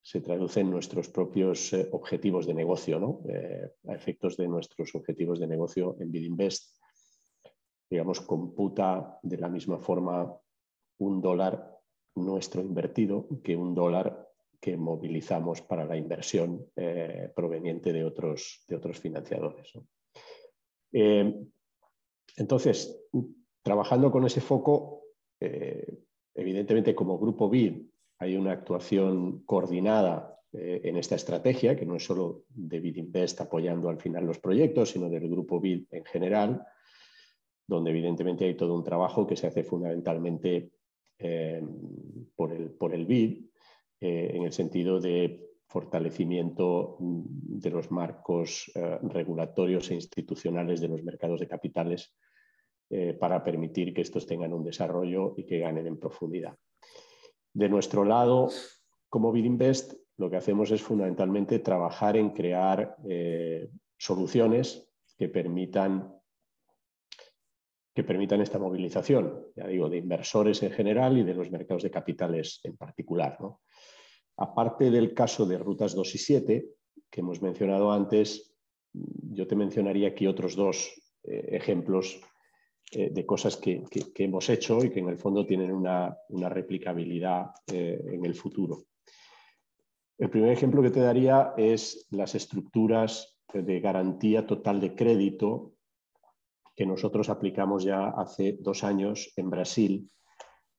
se traduce en nuestros propios objetivos de negocio, ¿no? Eh, a efectos de nuestros objetivos de negocio en B I D Invest, digamos, computa de la misma forma un dólar nuestro invertido que un dólar que movilizamos para la inversión eh, proveniente de otros, de otros financiadores, ¿no? Eh, entonces, trabajando con ese foco, eh, evidentemente, como Grupo B I D hay una actuación coordinada eh, en esta estrategia, que no es solo de B I D Invest apoyando al final los proyectos, sino del Grupo B I D en general, donde evidentemente hay todo un trabajo que se hace fundamentalmente eh, por el, por el B I D, eh, en el sentido de fortalecimiento de los marcos eh, regulatorios e institucionales de los mercados de capitales, Eh, para permitir que estos tengan un desarrollo y que ganen en profundidad. De nuestro lado, como B I D Invest, lo que hacemos es fundamentalmente trabajar en crear eh, soluciones que permitan, que permitan esta movilización, ya digo, de inversores en general y de los mercados de capitales en particular, ¿no? Aparte del caso de rutas dos y siete, que hemos mencionado antes, yo te mencionaría aquí otros dos eh, ejemplos de cosas que, que, que hemos hecho y que en el fondo tienen una, una replicabilidad eh, en el futuro. El primer ejemplo que te daría es las estructuras de garantía total de crédito que nosotros aplicamos ya hace dos años en Brasil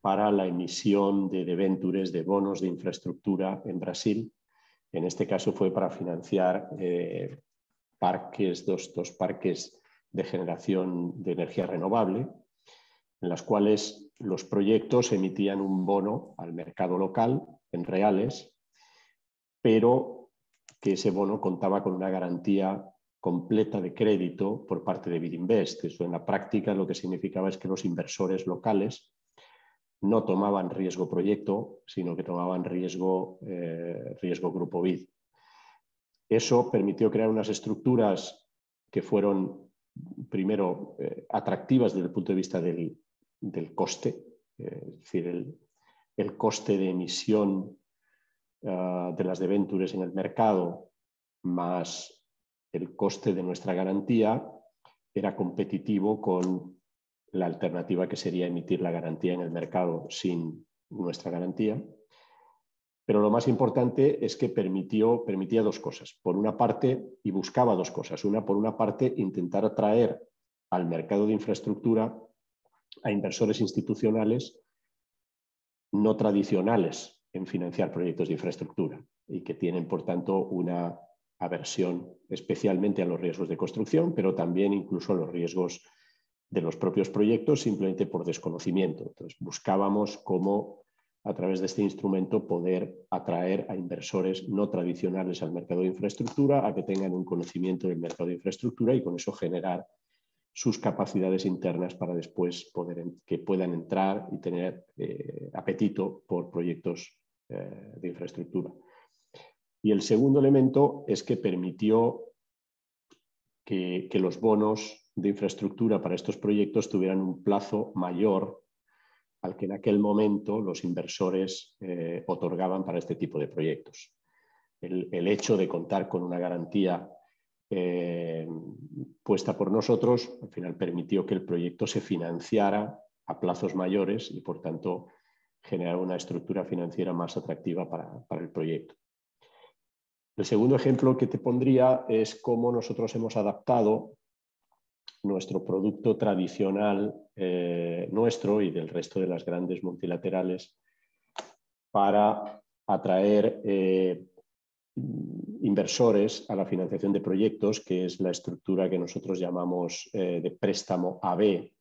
para la emisión de debentures, de bonos de infraestructura en Brasil. En este caso fue para financiar eh, parques, dos, dos parques de generación de energía renovable, en las cuales los proyectos emitían un bono al mercado local en reales, pero que ese bono contaba con una garantía completa de crédito por parte de B I D Invest. Eso en la práctica lo que significaba es que los inversores locales no tomaban riesgo proyecto, sino que tomaban riesgo, eh, riesgo Grupo B I D. Eso permitió crear unas estructuras que fueron primero, eh, atractivas desde el punto de vista del, del coste, eh, es decir, el, el coste de emisión uh, de las debentures en el mercado más el coste de nuestra garantía era competitivo con la alternativa que sería emitir la garantía en el mercado sin nuestra garantía. Pero lo más importante es que permitió, permitía dos cosas. Por una parte, y buscaba dos cosas. Una, por una parte, intentar atraer al mercado de infraestructura a inversores institucionales no tradicionales en financiar proyectos de infraestructura y que tienen, por tanto, una aversión especialmente a los riesgos de construcción, pero también incluso a los riesgos de los propios proyectos simplemente por desconocimiento. Entonces, buscábamos cómo, a través de este instrumento, poder atraer a inversores no tradicionales al mercado de infraestructura, a que tengan un conocimiento del mercado de infraestructura y con eso generar sus capacidades internas para después poder, que puedan entrar y tener eh, apetito por proyectos eh, de infraestructura. Y el segundo elemento es que permitió que, que los bonos de infraestructura para estos proyectos tuvieran un plazo mayor al que en aquel momento los inversores eh, otorgaban para este tipo de proyectos. El, el hecho de contar con una garantía eh, puesta por nosotros, al final permitió que el proyecto se financiara a plazos mayores y, por tanto, generar una estructura financiera más atractiva para, para el proyecto. El segundo ejemplo que te pondría es cómo nosotros hemos adaptado nuestro producto tradicional eh, nuestro y del resto de las grandes multilaterales para atraer eh, inversores a la financiación de proyectos, que es la estructura que nosotros llamamos eh, de préstamo A B.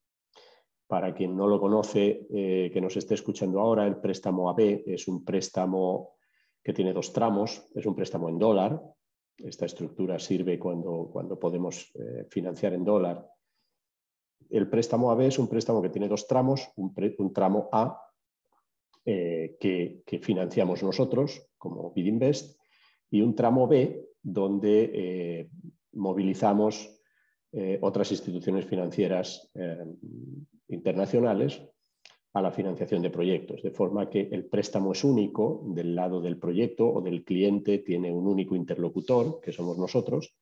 Para quien no lo conoce, eh, que nos esté escuchando ahora, el préstamo A B es un préstamo que tiene dos tramos, es un préstamo en dólar. Esta estructura sirve cuando, cuando podemos eh, financiar en dólar. El préstamo A B es un préstamo que tiene dos tramos, un, pre, un tramo A eh, que, que financiamos nosotros como B I D Invest y un tramo B donde eh, movilizamos eh, otras instituciones financieras eh, internacionales a la financiación de proyectos, de forma que el préstamo es único del lado del proyecto o del cliente, tiene un único interlocutor, que somos nosotros,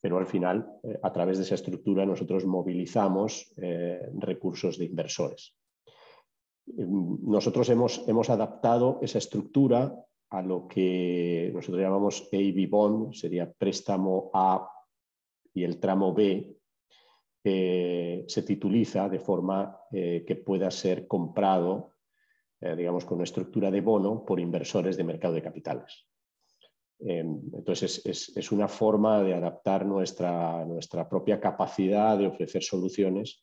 pero al final, eh, a través de esa estructura, nosotros movilizamos eh, recursos de inversores. Nosotros hemos, hemos adaptado esa estructura a lo que nosotros llamamos A B Bond, sería préstamo A, y el tramo B Eh, se tituliza de forma eh, que pueda ser comprado, eh, digamos, con una estructura de bono por inversores de mercado de capitales. Eh, entonces, es, es, es una forma de adaptar nuestra, nuestra propia capacidad de ofrecer soluciones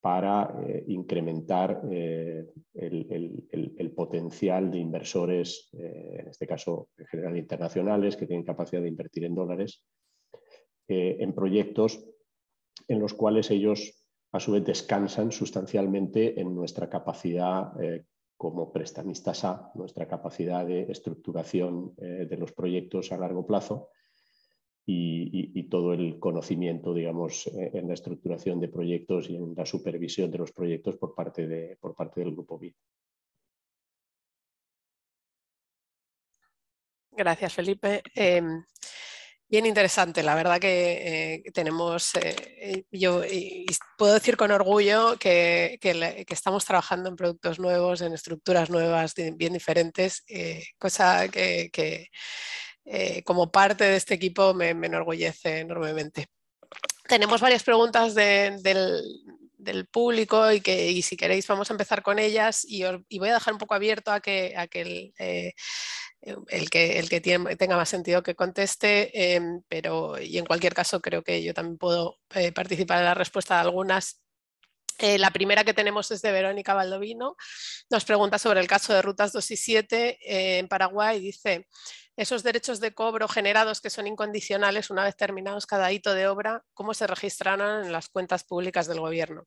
para eh, incrementar eh, el, el, el, el potencial de inversores, eh, en este caso, en general internacionales, que tienen capacidad de invertir en dólares, eh, en proyectos en los cuales ellos a su vez descansan sustancialmente en nuestra capacidad eh, como prestamistas A, nuestra capacidad de estructuración eh, de los proyectos a largo plazo y, y, y todo el conocimiento, digamos, en la estructuración de proyectos y en la supervisión de los proyectos por parte, de, por parte del Grupo B I D. Gracias, Felipe. Eh... Bien interesante, la verdad que eh, tenemos, eh, yo y puedo decir con orgullo que, que, que estamos trabajando en productos nuevos, en estructuras nuevas bien diferentes, eh, cosa que, que eh, como parte de este equipo me, me enorgullece enormemente. Tenemos varias preguntas de, del, del público y, que, y si queréis vamos a empezar con ellas y, os, y voy a dejar un poco abierto a que, a que el... Eh, El que, el que tiene, tenga más sentido que conteste, eh, pero y en cualquier caso creo que yo también puedo eh, participar en la respuesta de algunas. Eh, la primera que tenemos es de Verónica Valdovino, nos pregunta sobre el caso de rutas dos y siete eh, en Paraguay, dice, esos derechos de cobro generados que son incondicionales una vez terminados cada hito de obra, ¿cómo se registrarán en las cuentas públicas del gobierno?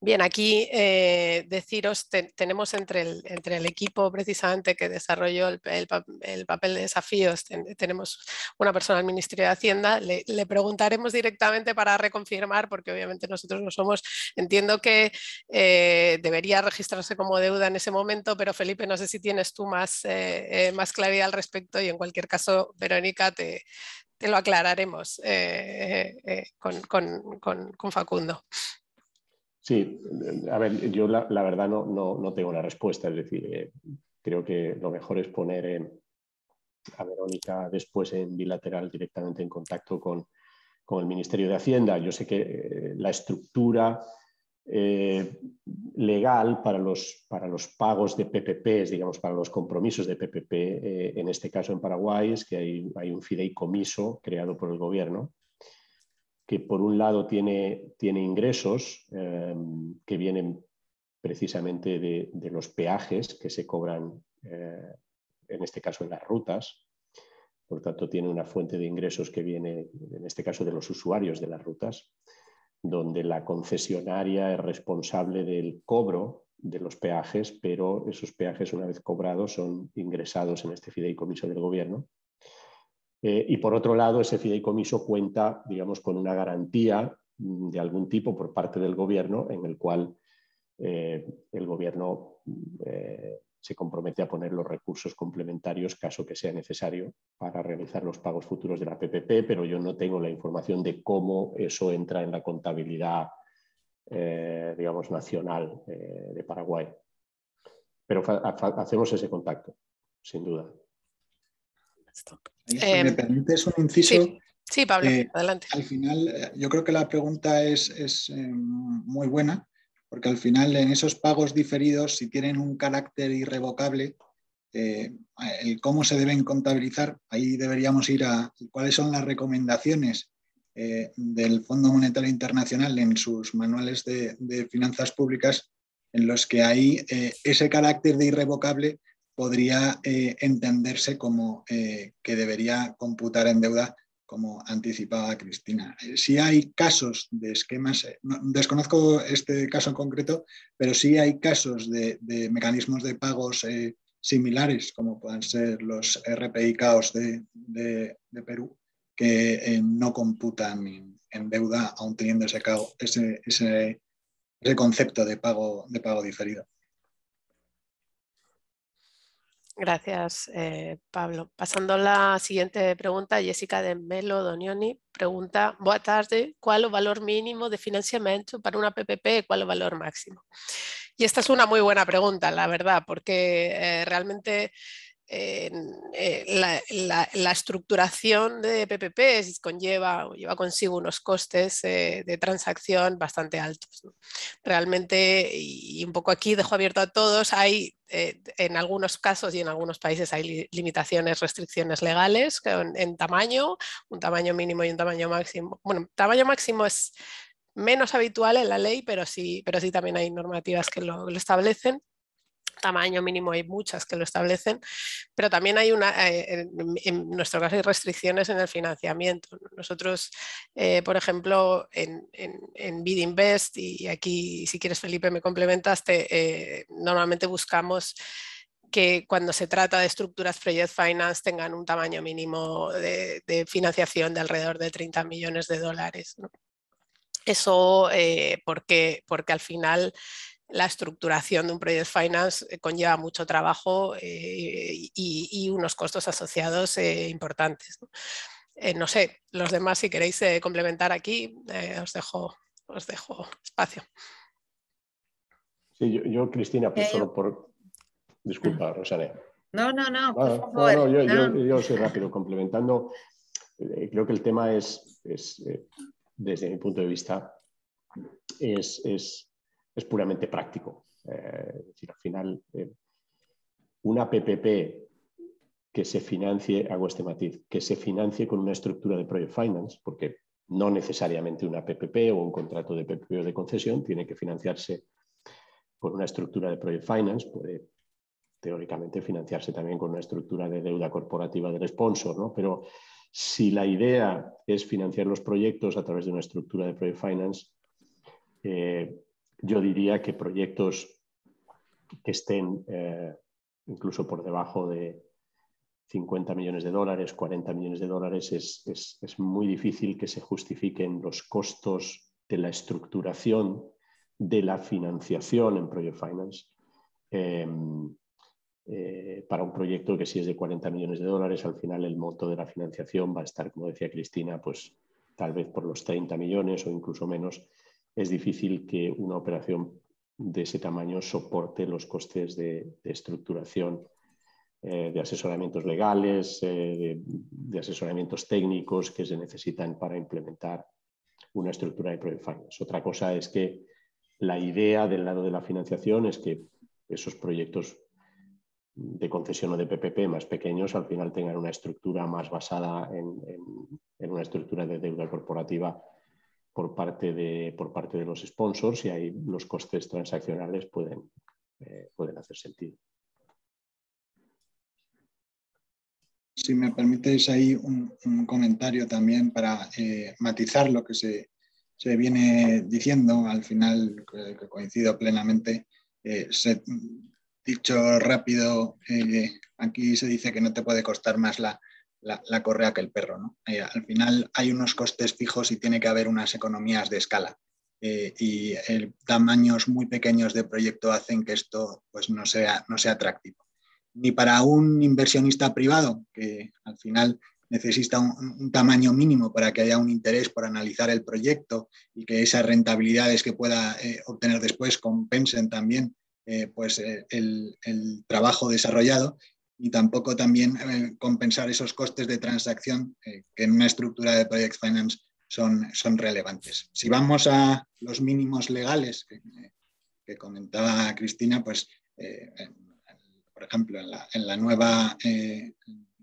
Bien, aquí eh, deciros, te, tenemos entre el, entre el equipo precisamente que desarrolló el, el, el papel de desafíos, ten, tenemos una persona al Ministerio de Hacienda, le, le preguntaremos directamente para reconfirmar, porque obviamente nosotros no somos, entiendo que eh, debería registrarse como deuda en ese momento, pero Felipe, no sé si tienes tú más, eh, eh, más claridad al respecto y en cualquier caso, Verónica, te, te lo aclararemos eh, eh, con, con, con, con Facundo. Sí, a ver, yo la, la verdad no, no, no tengo la respuesta, es decir, eh, creo que lo mejor es poner eh, a Verónica después en bilateral directamente en contacto con, con el Ministerio de Hacienda. Yo sé que eh, la estructura eh, legal para los, para los pagos de P P P, digamos, para los compromisos de P P P, eh, en este caso en Paraguay, es que hay, hay un fideicomiso creado por el gobierno, que por un lado tiene, tiene ingresos eh, que vienen precisamente de, de los peajes que se cobran, eh, en este caso en las rutas. Por tanto, tiene una fuente de ingresos que viene, en este caso, de los usuarios de las rutas, donde la concesionaria es responsable del cobro de los peajes, pero esos peajes, una vez cobrados, son ingresados en este fideicomiso del gobierno. Eh, y por otro lado, ese fideicomiso cuenta, digamos, con una garantía de algún tipo por parte del gobierno, en el cual eh, el gobierno eh, se compromete a poner los recursos complementarios, caso que sea necesario, para realizar los pagos futuros de la P P P, pero yo no tengo la información de cómo eso entra en la contabilidad, eh, digamos, nacional eh, de Paraguay. Pero hacemos ese contacto, sin duda. Si eh, me permites un inciso. Sí, sí, Pablo, eh, adelante. Al final, yo creo que la pregunta es, es eh, muy buena, porque al final en esos pagos diferidos, si tienen un carácter irrevocable, eh, el cómo se deben contabilizar, ahí deberíamos ir a cuáles son las recomendaciones eh, del Fondo Monetario Internacional en sus manuales de, de finanzas públicas, en los que ahí eh, ese carácter de irrevocable podría eh, entenderse como eh, que debería computar en deuda, como anticipaba Cristina. Eh, sí hay casos de esquemas, eh, no, desconozco este caso en concreto, pero sí hay casos de, de mecanismos de pagos eh, similares, como puedan ser los R P I C A Os de, de, de Perú, que eh, no computan en, en deuda, aun teniendo ese, cabo, ese, ese, ese concepto de pago, de pago diferido. Gracias, eh, Pablo. Pasando a la siguiente pregunta, Jessica de Melo Donioni pregunta: boa tarde, ¿cuál es el valor mínimo de financiamiento para una P P P? ¿Cuál es el valor máximo? Y esta es una muy buena pregunta, la verdad, porque eh, realmente eh, eh, la, la, la estructuración de P P P conlleva, lleva consigo unos costes eh, de transacción bastante altos, ¿no? Realmente, y un poco aquí dejo abierto a todos, hay... Eh, en algunos casos y en algunos países hay li limitaciones, restricciones legales en, en tamaño, un tamaño mínimo y un tamaño máximo. Bueno, tamaño máximo es menos habitual en la ley, pero sí, pero sí también hay normativas que lo, lo establecen. Tamaño mínimo hay muchas que lo establecen, pero también hay una, eh, en, en nuestro caso hay restricciones en el financiamiento. Nosotros, eh, por ejemplo, en, en, en B I D Invest, y aquí si quieres, Felipe, me complementaste, eh, normalmente buscamos que cuando se trata de estructuras Project Finance tengan un tamaño mínimo de, de financiación de alrededor de treinta millones de dólares, ¿no? Eso eh, porque, porque al final... la estructuración de un Project Finance conlleva mucho trabajo eh, y, y unos costos asociados eh, importantes, ¿no? Eh, no sé, los demás, si queréis eh, complementar aquí, eh, os dejo, os dejo espacio. Sí, yo, yo Cristina, pues solo por... Disculpa, Rosane. No, no, no, por ah, favor. No, no, yo, no. Yo, yo soy rápido. Complementando, eh, creo que el tema es, es eh, desde mi punto de vista, es... es es puramente práctico. Eh, es decir, al final, eh, una P P P que se financie, hago este matiz, que se financie con una estructura de Project Finance, porque no necesariamente una P P P o un contrato de P P P o de concesión tiene que financiarse por una estructura de Project Finance, puede teóricamente financiarse también con una estructura de deuda corporativa del sponsor, ¿no? Pero si la idea es financiar los proyectos a través de una estructura de Project Finance, eh, yo diría que proyectos que estén eh, incluso por debajo de cincuenta millones de dólares, cuarenta millones de dólares, es, es, es muy difícil que se justifiquen los costos de la estructuración de la financiación en Project Finance eh, eh, para un proyecto que si es de cuarenta millones de dólares, al final el monto de la financiación va a estar, como decía Cristina, pues tal vez por los treinta millones o incluso menos. es difícil que una operación de ese tamaño soporte los costes de, de estructuración, eh, de asesoramientos legales, eh, de, de asesoramientos técnicos que se necesitan para implementar una estructura de Project Finance. Otra cosa es que la idea del lado de la financiación es que esos proyectos de concesión o de P P P más pequeños al final tengan una estructura más basada en, en, en una estructura de deuda corporativa por parte de, por parte de los sponsors, y ahí los costes transaccionales pueden, eh, pueden hacer sentido. Si me permites ahí un, un comentario también para eh, matizar lo que se, se viene diciendo, al final que, que coincido plenamente. Eh, se, dicho rápido, eh, aquí se dice que no te puede costar más la, la, la correa que el perro, ¿no? Eh, al final hay unos costes fijos y tiene que haber unas economías de escala. Eh, y el, tamaños muy pequeños de proyecto hacen que esto pues, no sea, no sea atractivo. Ni para un inversionista privado, que al final necesita un, un tamaño mínimo para que haya un interés por analizar el proyecto y que esas rentabilidades que pueda eh, obtener después compensen también eh, pues, eh, el, el trabajo desarrollado, y tampoco también eh, compensar esos costes de transacción eh, que en una estructura de Project Finance son, son relevantes. Si vamos a los mínimos legales que, que comentaba Cristina, pues... Eh, Por ejemplo, en la, en la nueva eh,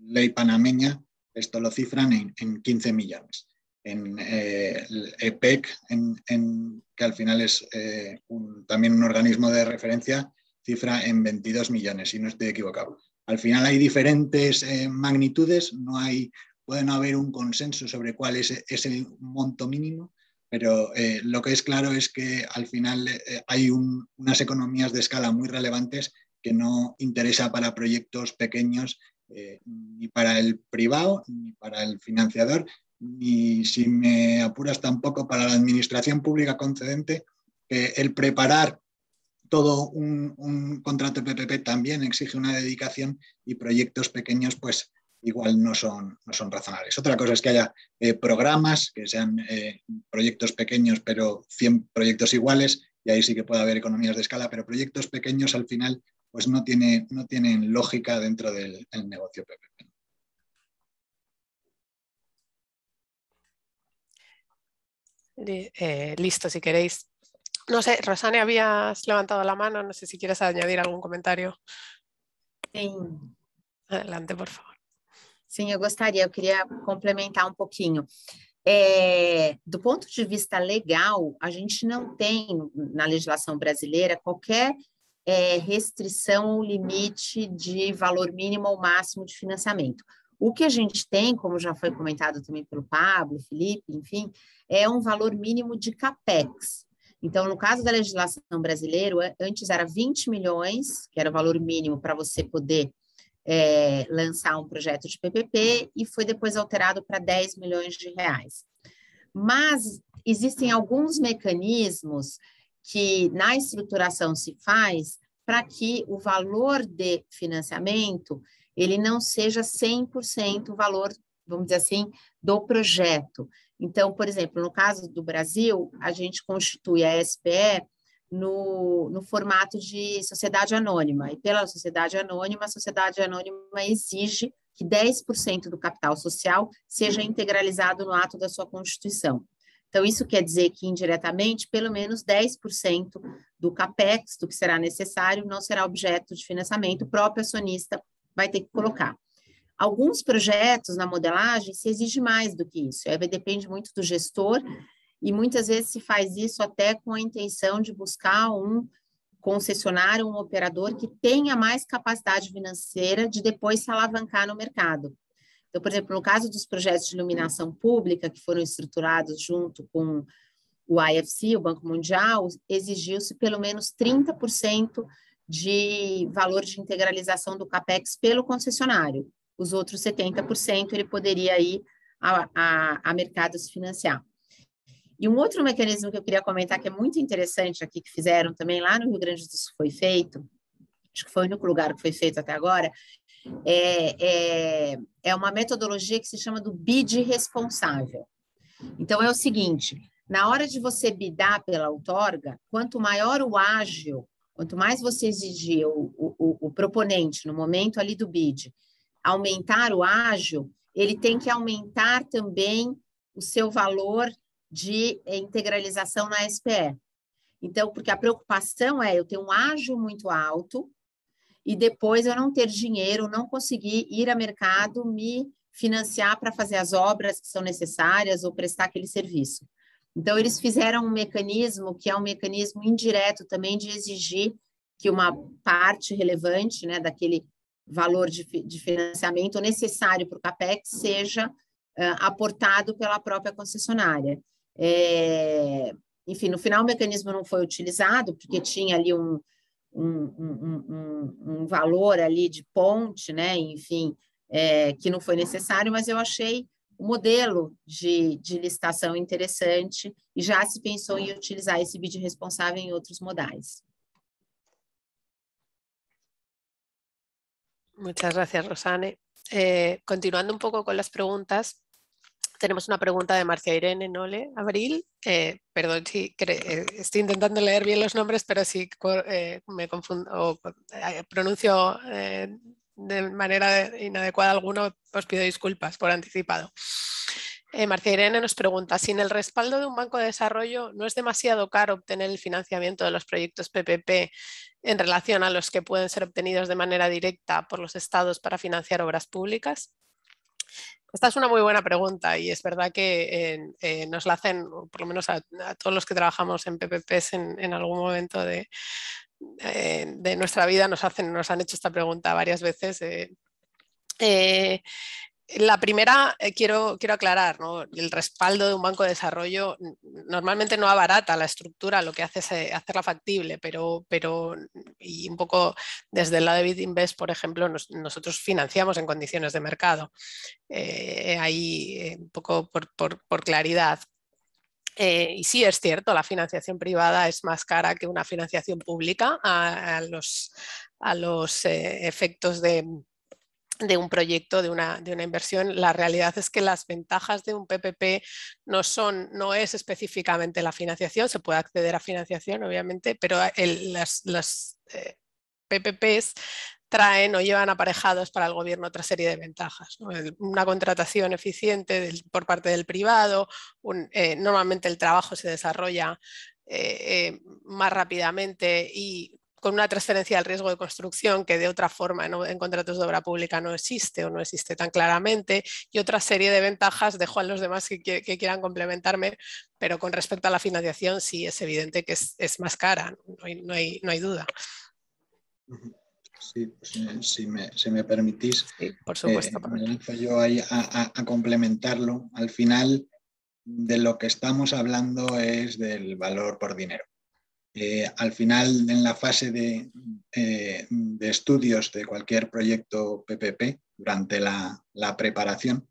ley panameña, esto lo cifran en, en quince millones. En eh, el E P E C, en, en, que al final es eh, un, también un organismo de referencia, cifra en veintidós millones, si no estoy equivocado. Al final hay diferentes eh, magnitudes, no hay, puede no haber un consenso sobre cuál es, es el monto mínimo, pero eh, lo que es claro es que al final eh, hay un, unas economías de escala muy relevantes que no interesa para proyectos pequeños, eh, ni para el privado, ni para el financiador, ni, si me apuras, tampoco para la administración pública concedente, que eh, el preparar todo un, un contrato P P P también exige una dedicación, y proyectos pequeños pues igual no son, no son razonables. Otra cosa es que haya eh, programas que sean eh, proyectos pequeños pero cien proyectos iguales, y ahí sí que puede haber economías de escala, pero proyectos pequeños al final pues no, tiene, no tienen lógica dentro del, del negocio P P P. Eh, listo, si queréis. No sé, Rosane, habías levantado la mano, no sé si quieres añadir algún comentario. Sí. Adelante, por favor. Sim, eu gostaria, eu queria complementar um pouquinho. É, do ponto de vista legal, a gente não tem, na legislação brasileira, qualquer É, restrição ou limite de valor mínimo ou máximo de financiamento. O que a gente tem, como já foi comentado também pelo Pablo, Felipe, enfim, é um valor mínimo de CAPEX. Então, no caso da legislação brasileira, antes era vinte milhões, que era o valor mínimo para você poder é, lançar um projeto de P P P, e foi depois alterado para dez milhões de reais. Mas existem alguns mecanismos que na estruturação se faz para que o valor de financiamento ele não seja cem por cento o valor, vamos dizer assim, do projeto. Então, por exemplo, no caso do Brasil, a gente constitui a S P E no, no formato de sociedade anônima, e pela sociedade anônima, a sociedade anônima exige que dez por cento do capital social seja integralizado no ato da sua constituição. Então, isso quer dizer que, indiretamente, pelo menos dez por cento do CAPEX, do que será necessário, não será objeto de financiamento, o próprio acionista vai ter que colocar. Alguns projetos na modelagem se exige mais do que isso, é, depende muito do gestor, e muitas vezes se faz isso até com a intenção de buscar um concessionário, um operador que tenha mais capacidade financeira de depois se alavancar no mercado. Então, por exemplo, no caso dos projetos de iluminação pública que foram estruturados junto com o I F C, o Banco Mundial, exigiu-se pelo menos trinta por cento de valor de integralização do CAPEX pelo concessionário. Os outros setenta por cento ele poderia ir a, a, a mercados financiar. E um outro mecanismo que eu queria comentar, que é muito interessante aqui, que fizeram também lá no Rio Grande do Sul, foi feito, acho que foi o único lugar que foi feito até agora, É, é, é uma metodologia que se chama do B I D responsável. Então, é o seguinte, Na hora de você bidar pela outorga, quanto maior o ágio, quanto mais você exigir o, o, o proponente no momento ali do bid, aumentar o ágio, ele tem que aumentar também o seu valor de integralização na S P E. Então, porque a preocupação é eu ter um ágio muito alto e depois eu não ter dinheiro, não conseguir ir a mercado, me financiar para fazer as obras que são necessárias ou prestar aquele serviço. Então, eles fizeram um mecanismo que é um mecanismo indireto também de exigir que uma parte relevante, né, daquele valor de, de financiamento necessário para o CAPEX seja uh, aportado pela própria concessionária. É, enfim, no final o mecanismo não foi utilizado, porque tinha ali um, um, um, um, um valor ali de ponte, né, enfim, é, que não foi necessário, mas eu achei o modelo de, de licitação interessante e já se pensou em utilizar esse B I D responsável em outros modais. Muchas gracias, Rosane. Eh, continuando un poco con las preguntas, tenemos una pregunta de Marcia Irene Nole Abril. Eh, perdón, si estoy intentando leer bien los nombres, pero si eh, me confundo o eh, pronuncio eh, de manera inadecuada alguno, os pido disculpas por anticipado. Eh, Marcia Irene nos pregunta, ¿sin el respaldo de un banco de desarrollo no es demasiado caro obtener el financiamiento de los proyectos P P P en relación a los que pueden ser obtenidos de manera directa por los estados para financiar obras públicas? Esta es una muy buena pregunta y es verdad que eh, eh, nos la hacen, por lo menos a, a todos los que trabajamos en P P Ps en, en algún momento de, eh, de nuestra vida, nos, hacen, nos han hecho esta pregunta varias veces. Eh, eh, La primera, eh, quiero, quiero aclarar, ¿no? El respaldo de un banco de desarrollo normalmente no abarata la estructura, lo que hace es eh, hacerla factible, pero, pero y un poco desde el lado de B I D Invest, por ejemplo, nos, nosotros financiamos en condiciones de mercado, eh, ahí eh, un poco por, por, por claridad. Eh, y sí es cierto, la financiación privada es más cara que una financiación pública a, a los, a los eh, efectos de... de un proyecto, de una, de una inversión. La realidad es que las ventajas de un P P P no son, no es específicamente la financiación, se puede acceder a financiación obviamente, pero el, las, las eh, P P Ps traen o llevan aparejados para el gobierno otra serie de ventajas, ¿no? Una contratación eficiente del, por parte del privado, un, eh, normalmente el trabajo se desarrolla eh, eh, más rápidamente y con una transferencia del riesgo de construcción que de otra forma ¿no? en contratos de obra pública no existe o no existe tan claramente, y otra serie de ventajas, dejo a los demás que, que, que quieran complementarme, pero con respecto a la financiación sí es evidente que es, es más cara, no hay, no hay, no hay duda. Sí, si, si, me, si me permitís, sí, por supuesto, eh, por me lanzo yo ahí a, a, a complementarlo. Al final de lo que estamos hablando es del valor por dinero. Eh, al final, en la fase de, eh, de estudios de cualquier proyecto P P P, durante la, la preparación,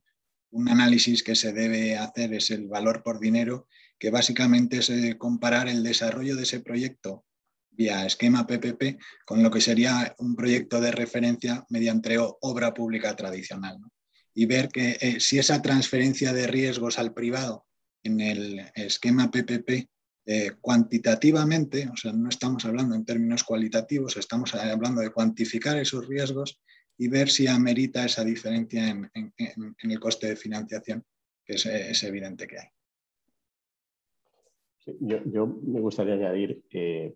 un análisis que se debe hacer es el valor por dinero, que básicamente es eh, comparar el desarrollo de ese proyecto vía esquema P P P con lo que sería un proyecto de referencia mediante obra pública tradicional, ¿no? Y ver que eh, si esa transferencia de riesgos al privado en el esquema P P P Eh, cuantitativamente, o sea, no estamos hablando en términos cualitativos, estamos hablando de cuantificar esos riesgos y ver si amerita esa diferencia en, en, en el coste de financiación, que es, es evidente que hay. Sí, yo, yo me gustaría añadir, eh,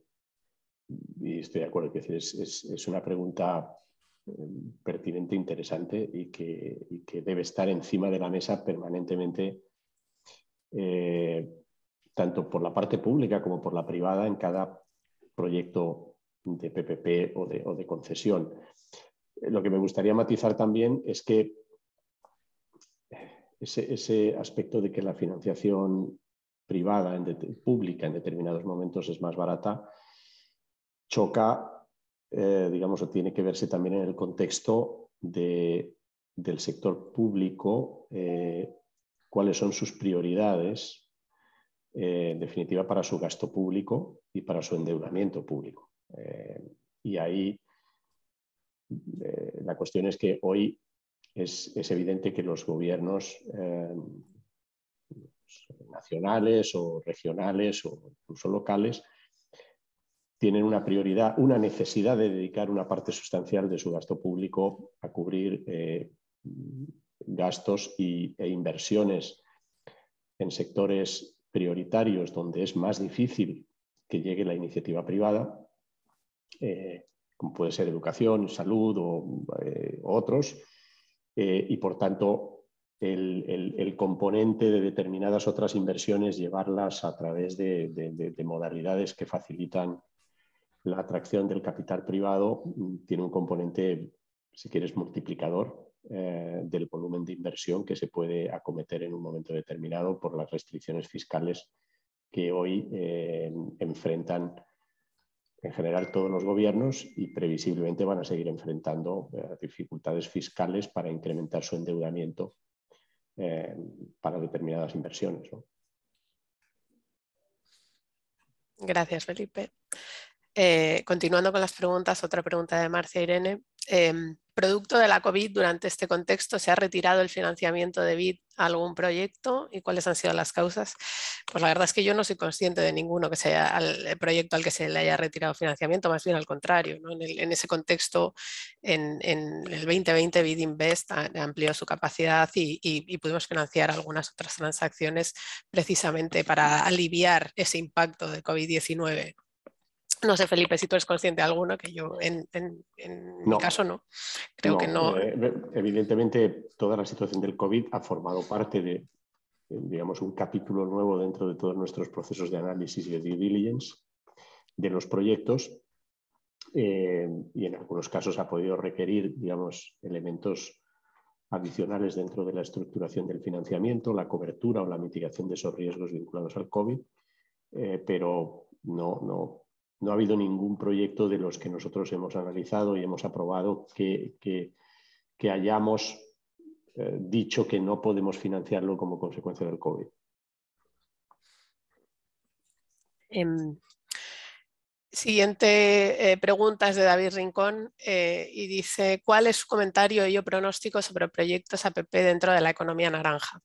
y estoy de acuerdo, que es, es, es una pregunta eh, pertinente, interesante y que, y que debe estar encima de la mesa permanentemente, eh, tanto por la parte pública como por la privada en cada proyecto de P P P o de, o de concesión. Lo que me gustaría matizar también es que ese, ese aspecto de que la financiación privada, en de, pública en determinados momentos es más barata, choca, eh, digamos, o tiene que verse también en el contexto de, del sector público, eh, cuáles son sus prioridades, Eh, en definitiva, para su gasto público y para su endeudamiento público. Eh, y ahí eh, la cuestión es que hoy es, es evidente que los gobiernos, eh, nacionales o regionales o incluso locales, tienen una prioridad, una necesidad de dedicar una parte sustancial de su gasto público a cubrir eh, gastos y, e inversiones en sectores prioritarios donde es más difícil que llegue la iniciativa privada, eh, como puede ser educación, salud o eh, otros, eh, y por tanto el, el, el componente de determinadas otras inversiones llevarlas a través de, de, de, de modalidades que facilitan la atracción del capital privado tiene un componente, si quieres, multiplicador eh, del volumen de inversión que se puede acometer en un momento determinado por las restricciones fiscales que hoy eh, enfrentan en general todos los gobiernos y previsiblemente van a seguir enfrentando eh, dificultades fiscales para incrementar su endeudamiento eh, para determinadas inversiones, ¿no? Gracias, Felipe. Eh, continuando con las preguntas, otra pregunta de Marcia Irene. Eh, ¿Producto de la COVID durante este contexto se ha retirado el financiamiento de B I D a algún proyecto y cuáles han sido las causas? Pues la verdad es que yo no soy consciente de ninguno que sea el proyecto al que se le haya retirado financiamiento, más bien al contrario, ¿no? En, el, en ese contexto, en, en el veinte veinte B I D Invest amplió su capacidad y, y, y pudimos financiar algunas otras transacciones precisamente para aliviar ese impacto de COVID diecinueve. No sé, Felipe, si tú eres consciente de alguno, que yo en, en, en no, mi caso no. Creo no, que no. Eh, evidentemente, toda la situación del COVID ha formado parte de, digamos, un capítulo nuevo dentro de todos nuestros procesos de análisis y de due diligence de los proyectos eh, y en algunos casos ha podido requerir, digamos, elementos adicionales dentro de la estructuración del financiamiento, la cobertura o la mitigación de esos riesgos vinculados al COVID, eh, pero no... no No ha habido ningún proyecto de los que nosotros hemos analizado y hemos aprobado que, que, que hayamos eh, dicho que no podemos financiarlo como consecuencia del COVID. Um, siguiente eh, pregunta es de David Rincón eh, y dice, ¿cuál es su comentario y o pronóstico sobre proyectos A P P dentro de la economía naranja?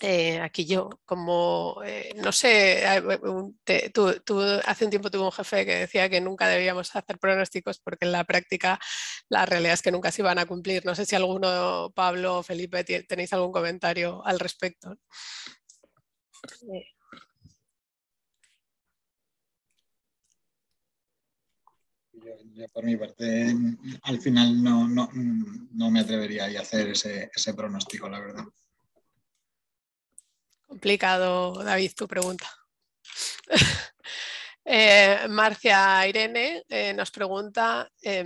Eh, aquí yo, como, eh, no sé, te, tú, tú, hace un tiempo tuve un jefe que decía que nunca debíamos hacer pronósticos porque en la práctica la realidad es que nunca se iban a cumplir. No sé si alguno, Pablo o Felipe, tenéis algún comentario al respecto. Eh. Yo, yo por mi parte, al final no, no, no me atrevería a hacer ese, ese pronóstico, la verdad. Complicado, David, tu pregunta. eh, Marcia Irene eh, nos pregunta eh,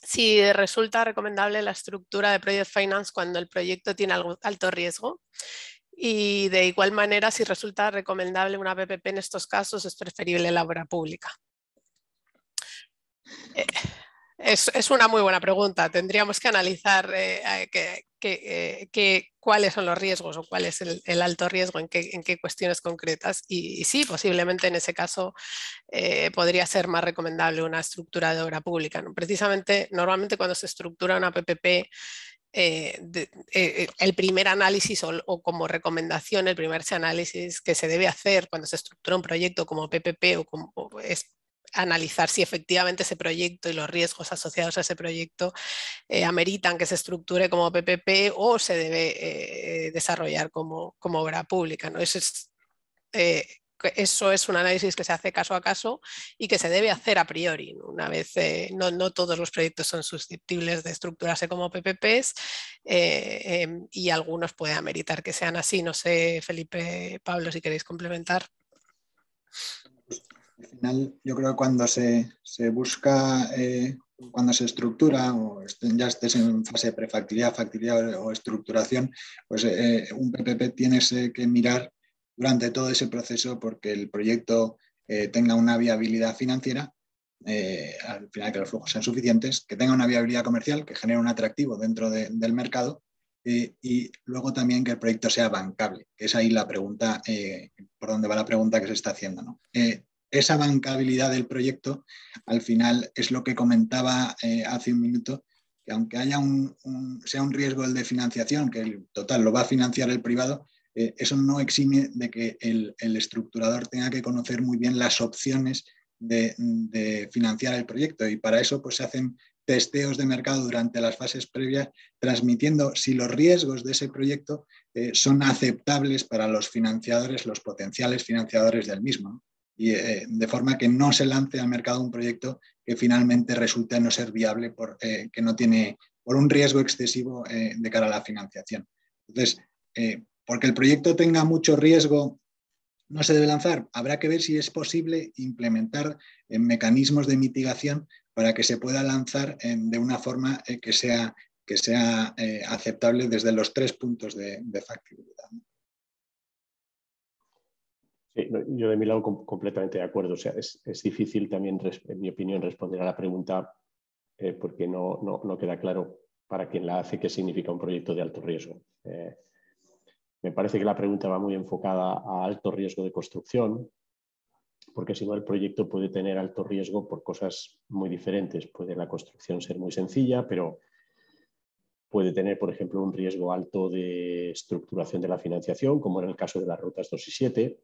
si resulta recomendable la estructura de Project Finance cuando el proyecto tiene algo, alto riesgo y de igual manera si resulta recomendable una P P P en estos casos es preferible la obra pública. Eh, es, es una muy buena pregunta, tendríamos que analizar eh, que... Que, eh, que, cuáles son los riesgos o cuál es el, el alto riesgo en qué, en qué cuestiones concretas y, y sí, posiblemente en ese caso eh, podría ser más recomendable una estructura de obra pública, ¿no? Precisamente, normalmente cuando se estructura una P P P eh, de, eh, el primer análisis o, o como recomendación, el primer análisis que se debe hacer cuando se estructura un proyecto como P P P o como o es analizar si efectivamente ese proyecto y los riesgos asociados a ese proyecto eh, ameritan que se estructure como P P P o se debe eh, desarrollar como, como obra pública, ¿no? Eso es, eh, eso es un análisis que se hace caso a caso y que se debe hacer a priori, ¿no? Una vez, eh, no, no todos los proyectos son susceptibles de estructurarse como P P Ps eh, eh, y algunos puede ameritar que sean así. No sé, Felipe, Pablo, si queréis complementar. Al final, yo creo que cuando se, se busca, eh, cuando se estructura, o ya estés en fase de prefactibilidad, factibilidad o estructuración, pues eh, un P P P tienes eh, que mirar durante todo ese proceso porque el proyecto eh, tenga una viabilidad financiera, eh, al final que los flujos sean suficientes, que tenga una viabilidad comercial, que genere un atractivo dentro de, del mercado eh, y luego también que el proyecto sea bancable, que es ahí la pregunta, eh, por dónde va la pregunta que se está haciendo, ¿no? Eh, Esa bancabilidad del proyecto, al final, es lo que comentaba eh, hace un minuto, que aunque haya un, un, sea un riesgo el de financiación, que el total lo va a financiar el privado, eh, eso no exime de que el, el estructurador tenga que conocer muy bien las opciones de, de financiar el proyecto, y para eso pues, se hacen testeos de mercado durante las fases previas, transmitiendo si los riesgos de ese proyecto eh, son aceptables para los financiadores, los potenciales financiadores del mismo, ¿no? Y eh, de forma que no se lance al mercado un proyecto que finalmente resulta no ser viable por, eh, que no tiene, por un riesgo excesivo eh, de cara a la financiación. Entonces, eh, porque el proyecto tenga mucho riesgo, no se debe lanzar. Habrá que ver si es posible implementar eh, mecanismos de mitigación para que se pueda lanzar eh, de una forma eh, que sea, que sea eh, aceptable desde los tres puntos de, de factibilidad, ¿no? Sí, yo de mi lado completamente de acuerdo. O sea, es, es difícil también, en mi opinión, responder a la pregunta eh, porque no, no, no queda claro para quien la hace qué significa un proyecto de alto riesgo. Eh, me parece que la pregunta va muy enfocada a alto riesgo de construcción, porque si no el proyecto puede tener alto riesgo por cosas muy diferentes. Puede la construcción ser muy sencilla, pero puede tener, por ejemplo, un riesgo alto de estructuración de la financiación, como en el caso de las rutas dos y siete,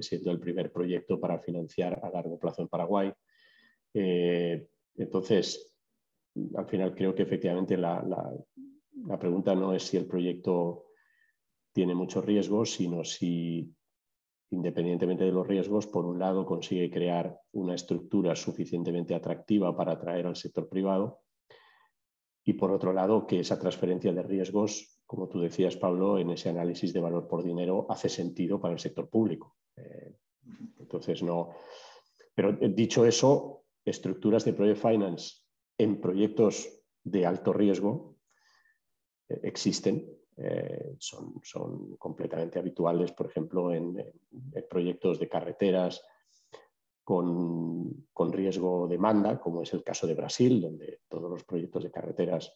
siendo el primer proyecto para financiar a largo plazo en Paraguay. Eh, entonces, al final creo que efectivamente la, la, la pregunta no es si el proyecto tiene muchos riesgos, sino si, independientemente de los riesgos, por un lado consigue crear una estructura suficientemente atractiva para atraer al sector privado, y por otro lado que esa transferencia de riesgos, como tú decías, Pablo, en ese análisis de valor por dinero, hace sentido para el sector público. Eh, entonces no... Pero dicho eso, estructuras de Project Finance en proyectos de alto riesgo eh, existen, eh, son, son completamente habituales, por ejemplo, en, en proyectos de carreteras con, con riesgo demanda, como es el caso de Brasil, donde todos los proyectos de carreteras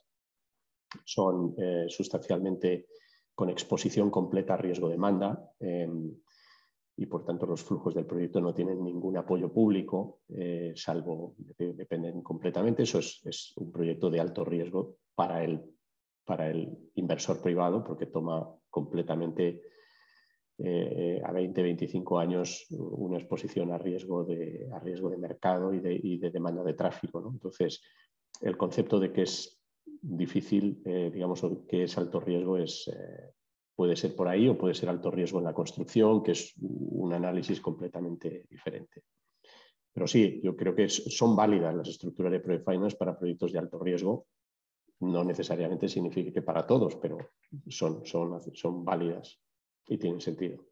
son eh, sustancialmente con exposición completa a riesgo-demanda, eh, y por tanto los flujos del proyecto no tienen ningún apoyo público, eh, salvo de, dependen completamente. Eso es, es un proyecto de alto riesgo para el, para el inversor privado, porque toma completamente eh, a veinte, veinticinco años una exposición a riesgo de, a riesgo de mercado y de, y de demanda de tráfico, ¿no? Entonces, el concepto de que es difícil, eh, digamos, que es alto riesgo es, eh, puede ser por ahí, o puede ser alto riesgo en la construcción, que es un análisis completamente diferente. Pero sí, yo creo que es, son válidas las estructuras de Project Finance para proyectos de alto riesgo. No necesariamente significa que para todos, pero son, son, son válidas y tienen sentido.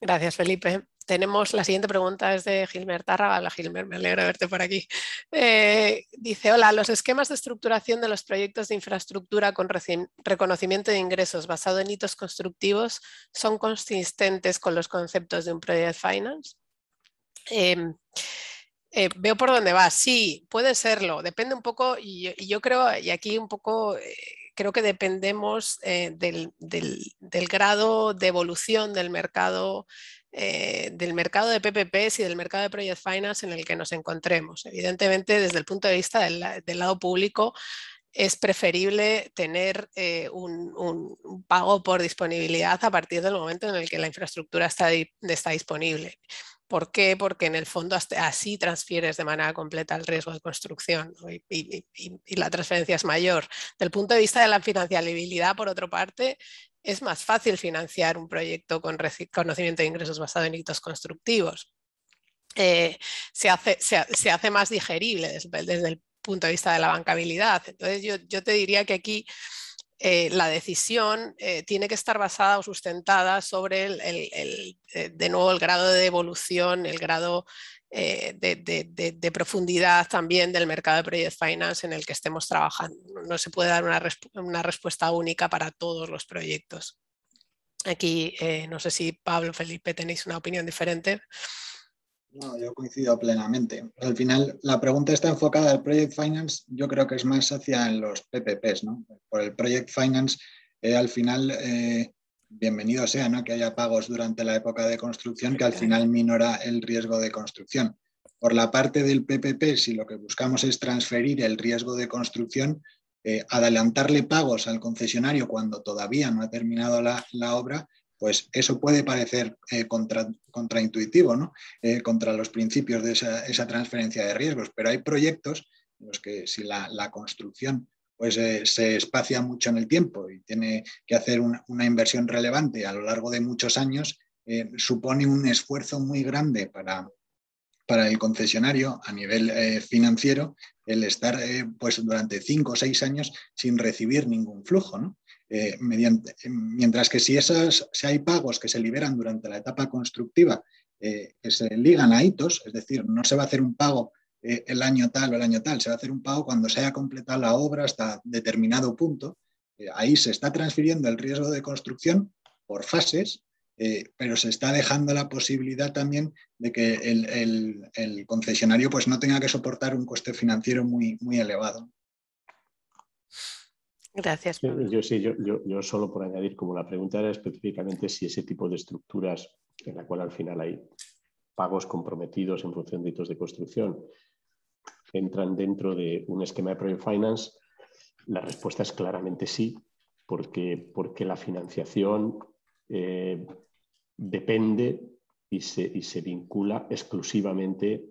Gracias, Felipe. Tenemos la siguiente pregunta, es de Gilmer Tarra. Hola, Gilmer, me alegra verte por aquí. Eh, dice, hola, los esquemas de estructuración de los proyectos de infraestructura con reconocimiento de ingresos basado en hitos constructivos son consistentes con los conceptos de un Project Finance. Eh, eh, veo por dónde va. Sí, puede serlo. Depende un poco, y yo, y yo creo, y aquí un poco... Eh, Creo que dependemos eh, del, del, del grado de evolución del mercado, eh, del mercado de P P P s y del mercado de Project Finance en el que nos encontremos. Evidentemente, desde el punto de vista del, del lado público, es preferible tener eh, un, un, un pago por disponibilidad a partir del momento en el que la infraestructura está, está disponible. ¿Por qué? Porque en el fondo así transfieres de manera completa el riesgo de construcción, ¿no? y, y, y, y la transferencia es mayor. Del punto de vista de la financiabilidad, por otra parte, es más fácil financiar un proyecto con reconocimiento de ingresos basado en hitos constructivos. Eh, se, hace, se, se hace más digerible desde, desde el punto de vista de la bancabilidad. Entonces yo, yo te diría que aquí... Eh, la decisión eh, tiene que estar basada o sustentada sobre, el, el, el, eh, de nuevo, el grado de evolución, el grado eh, de, de, de, de profundidad también del mercado de Project Finance en el que estemos trabajando. No se puede dar una, resp una respuesta única para todos los proyectos. Aquí, eh, no sé si Pablo, Felipe, tenéis una opinión diferente. No, yo coincido plenamente. Al final, la pregunta está enfocada al Project Finance, yo creo que es más hacia los P P P s, ¿no? Por el Project Finance, eh, al final, eh, bienvenido sea, ¿no?, que haya pagos durante la época de construcción, que al final minora el riesgo de construcción. Por la parte del P P P, si lo que buscamos es transferir el riesgo de construcción, eh, adelantarle pagos al concesionario cuando todavía no ha terminado la, la obra, pues eso puede parecer eh, contra, contraintuitivo, ¿no? Eh, contra los principios de esa, esa transferencia de riesgos. Pero hay proyectos en los que si la, la construcción pues, eh, se espacia mucho en el tiempo y tiene que hacer una, una inversión relevante a lo largo de muchos años, eh, supone un esfuerzo muy grande para, para el concesionario a nivel eh, financiero el estar eh, pues, durante cinco o seis años sin recibir ningún flujo, ¿no? Eh, mediante, mientras que si, esas, si hay pagos que se liberan durante la etapa constructiva eh, que se ligan a hitos, es decir, no se va a hacer un pago eh, el año tal o el año tal, se va a hacer un pago cuando se haya completado la obra hasta determinado punto, eh, ahí se está transfiriendo el riesgo de construcción por fases, eh, pero se está dejando la posibilidad también de que el, el, el concesionario pues, no tenga que soportar un coste financiero muy, muy elevado. Gracias. Yo, yo, sí, yo, yo, yo solo por añadir, como la pregunta era específicamente si ese tipo de estructuras en la cual al final hay pagos comprometidos en función de hitos de construcción entran dentro de un esquema de Project Finance, la respuesta es claramente sí, porque, porque la financiación eh, depende y se, y se vincula exclusivamente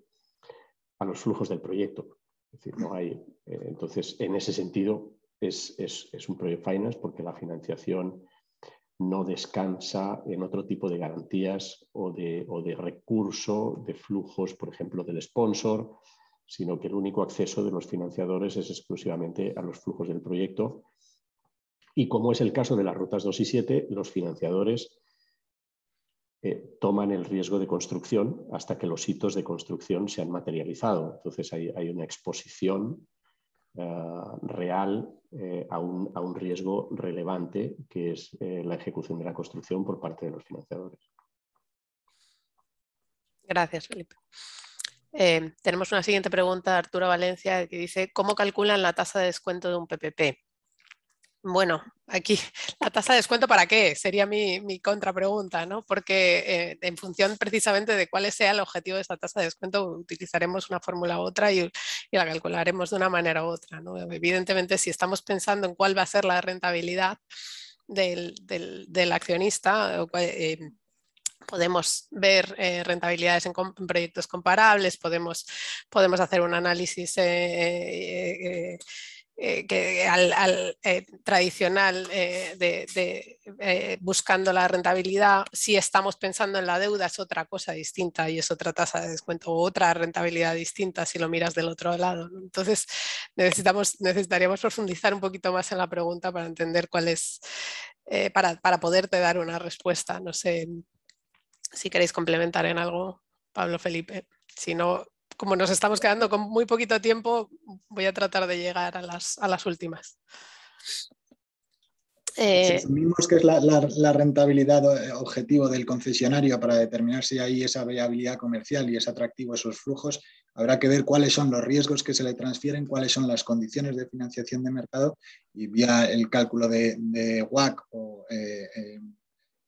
a los flujos del proyecto. Es decir, no hay, eh, entonces, en ese sentido... Es, es, es un Project Finance porque la financiación no descansa en otro tipo de garantías o de, o de recurso, de flujos, por ejemplo, del sponsor, sino que el único acceso de los financiadores es exclusivamente a los flujos del proyecto. Y como es el caso de las rutas dos y siete, los financiadores eh, toman el riesgo de construcción hasta que los hitos de construcción se han materializado. Entonces hay, hay una exposición Uh, real eh, a, un, a un riesgo relevante que es eh, la ejecución de la construcción por parte de los financiadores. Gracias, Felipe. Eh, tenemos una siguiente pregunta de Arturo Valencia que dice ¿cómo calculan la tasa de descuento de un P P P? Bueno, aquí la tasa de descuento ¿para qué? Sería mi, mi contrapregunta, ¿no? Porque eh, en función precisamente de cuál sea el objetivo de esa tasa de descuento utilizaremos una fórmula u otra y, y la calcularemos de una manera u otra, ¿no? Evidentemente si estamos pensando en cuál va a ser la rentabilidad del, del, del accionista, eh, podemos ver eh, rentabilidades en, en proyectos comparables, podemos, podemos hacer un análisis eh, eh, eh, Eh, que al, al eh, tradicional eh, de, de eh, buscando la rentabilidad. Si estamos pensando en la deuda es otra cosa distinta y es otra tasa de descuento o otra rentabilidad distinta si lo miras del otro lado, ¿no? Entonces necesitamos, necesitaríamos profundizar un poquito más en la pregunta para entender cuál es, eh, para, para poderte dar una respuesta. No sé si queréis complementar en algo, Pablo, Felipe, si no... Como nos estamos quedando con muy poquito tiempo, voy a tratar de llegar a las, a las últimas. Eh... Si asumimos que es la, la, la rentabilidad objetivo del concesionario para determinar si hay esa viabilidad comercial y es atractivo esos flujos, habrá que ver cuáles son los riesgos que se le transfieren, cuáles son las condiciones de financiación de mercado y vía el cálculo de, de W A C C o... Eh, eh,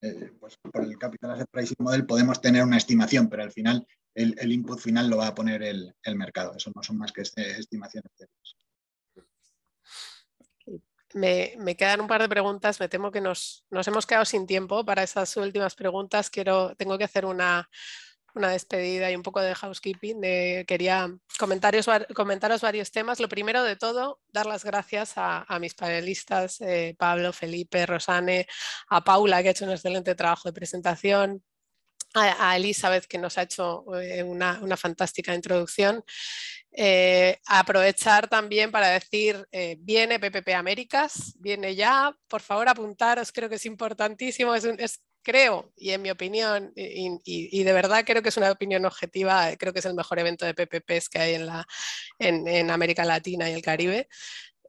Eh, pues por el Capital Asset Pricing Model podemos tener una estimación, pero al final el, el input final lo va a poner el, el mercado. Eso no son más que estimaciones. Me, me quedan un par de preguntas. Me temo que nos, nos hemos quedado sin tiempo para esas últimas preguntas. Quiero, tengo que hacer una... una despedida y un poco de housekeeping. Eh, quería comentarios, comentaros varios temas. Lo primero de todo, dar las gracias a, a mis panelistas, eh, Pablo, Felipe, Rosane, a Paula, que ha hecho un excelente trabajo de presentación, a, a Elizabeth, que nos ha hecho eh, una, una fantástica introducción. Eh, aprovechar también para decir, eh, viene P P P Américas, viene ya, por favor apuntaros, creo que es importantísimo, es un... Es, creo, y en mi opinión, y, y, y de verdad creo que es una opinión objetiva, creo que es el mejor evento de P P Pes que hay en, la, en, en América Latina y el Caribe,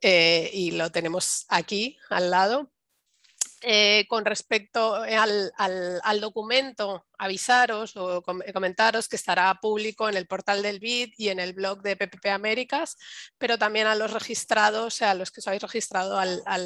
eh, y lo tenemos aquí, al lado. Eh, con respecto al, al, al documento, avisaros o com comentaros que estará público en el portal del B I D y en el blog de P P P Américas, pero también a los registrados, a los que os habéis registrado al... al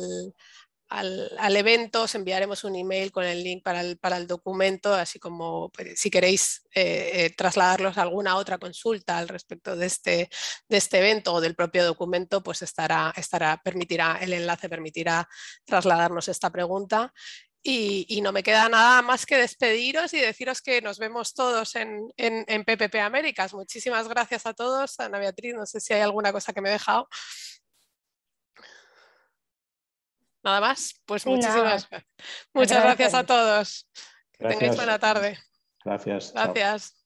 al, al evento, os enviaremos un email con el link para el, para el documento, así como pues, si queréis eh, eh, trasladarlos a alguna otra consulta al respecto de este, de este evento o del propio documento, pues estará, estará, permitirá, el enlace permitirá trasladarnos esta pregunta. Y, y no me queda nada más que despediros y deciros que nos vemos todos en, en, en P P P Américas. Muchísimas gracias a todos. Ana Beatriz, no sé si hay alguna cosa que me he dejado. Nada más, pues muchísimas gracias. Muchas gracias a todos. Que gracias. Tengáis buena tarde. Gracias. Gracias.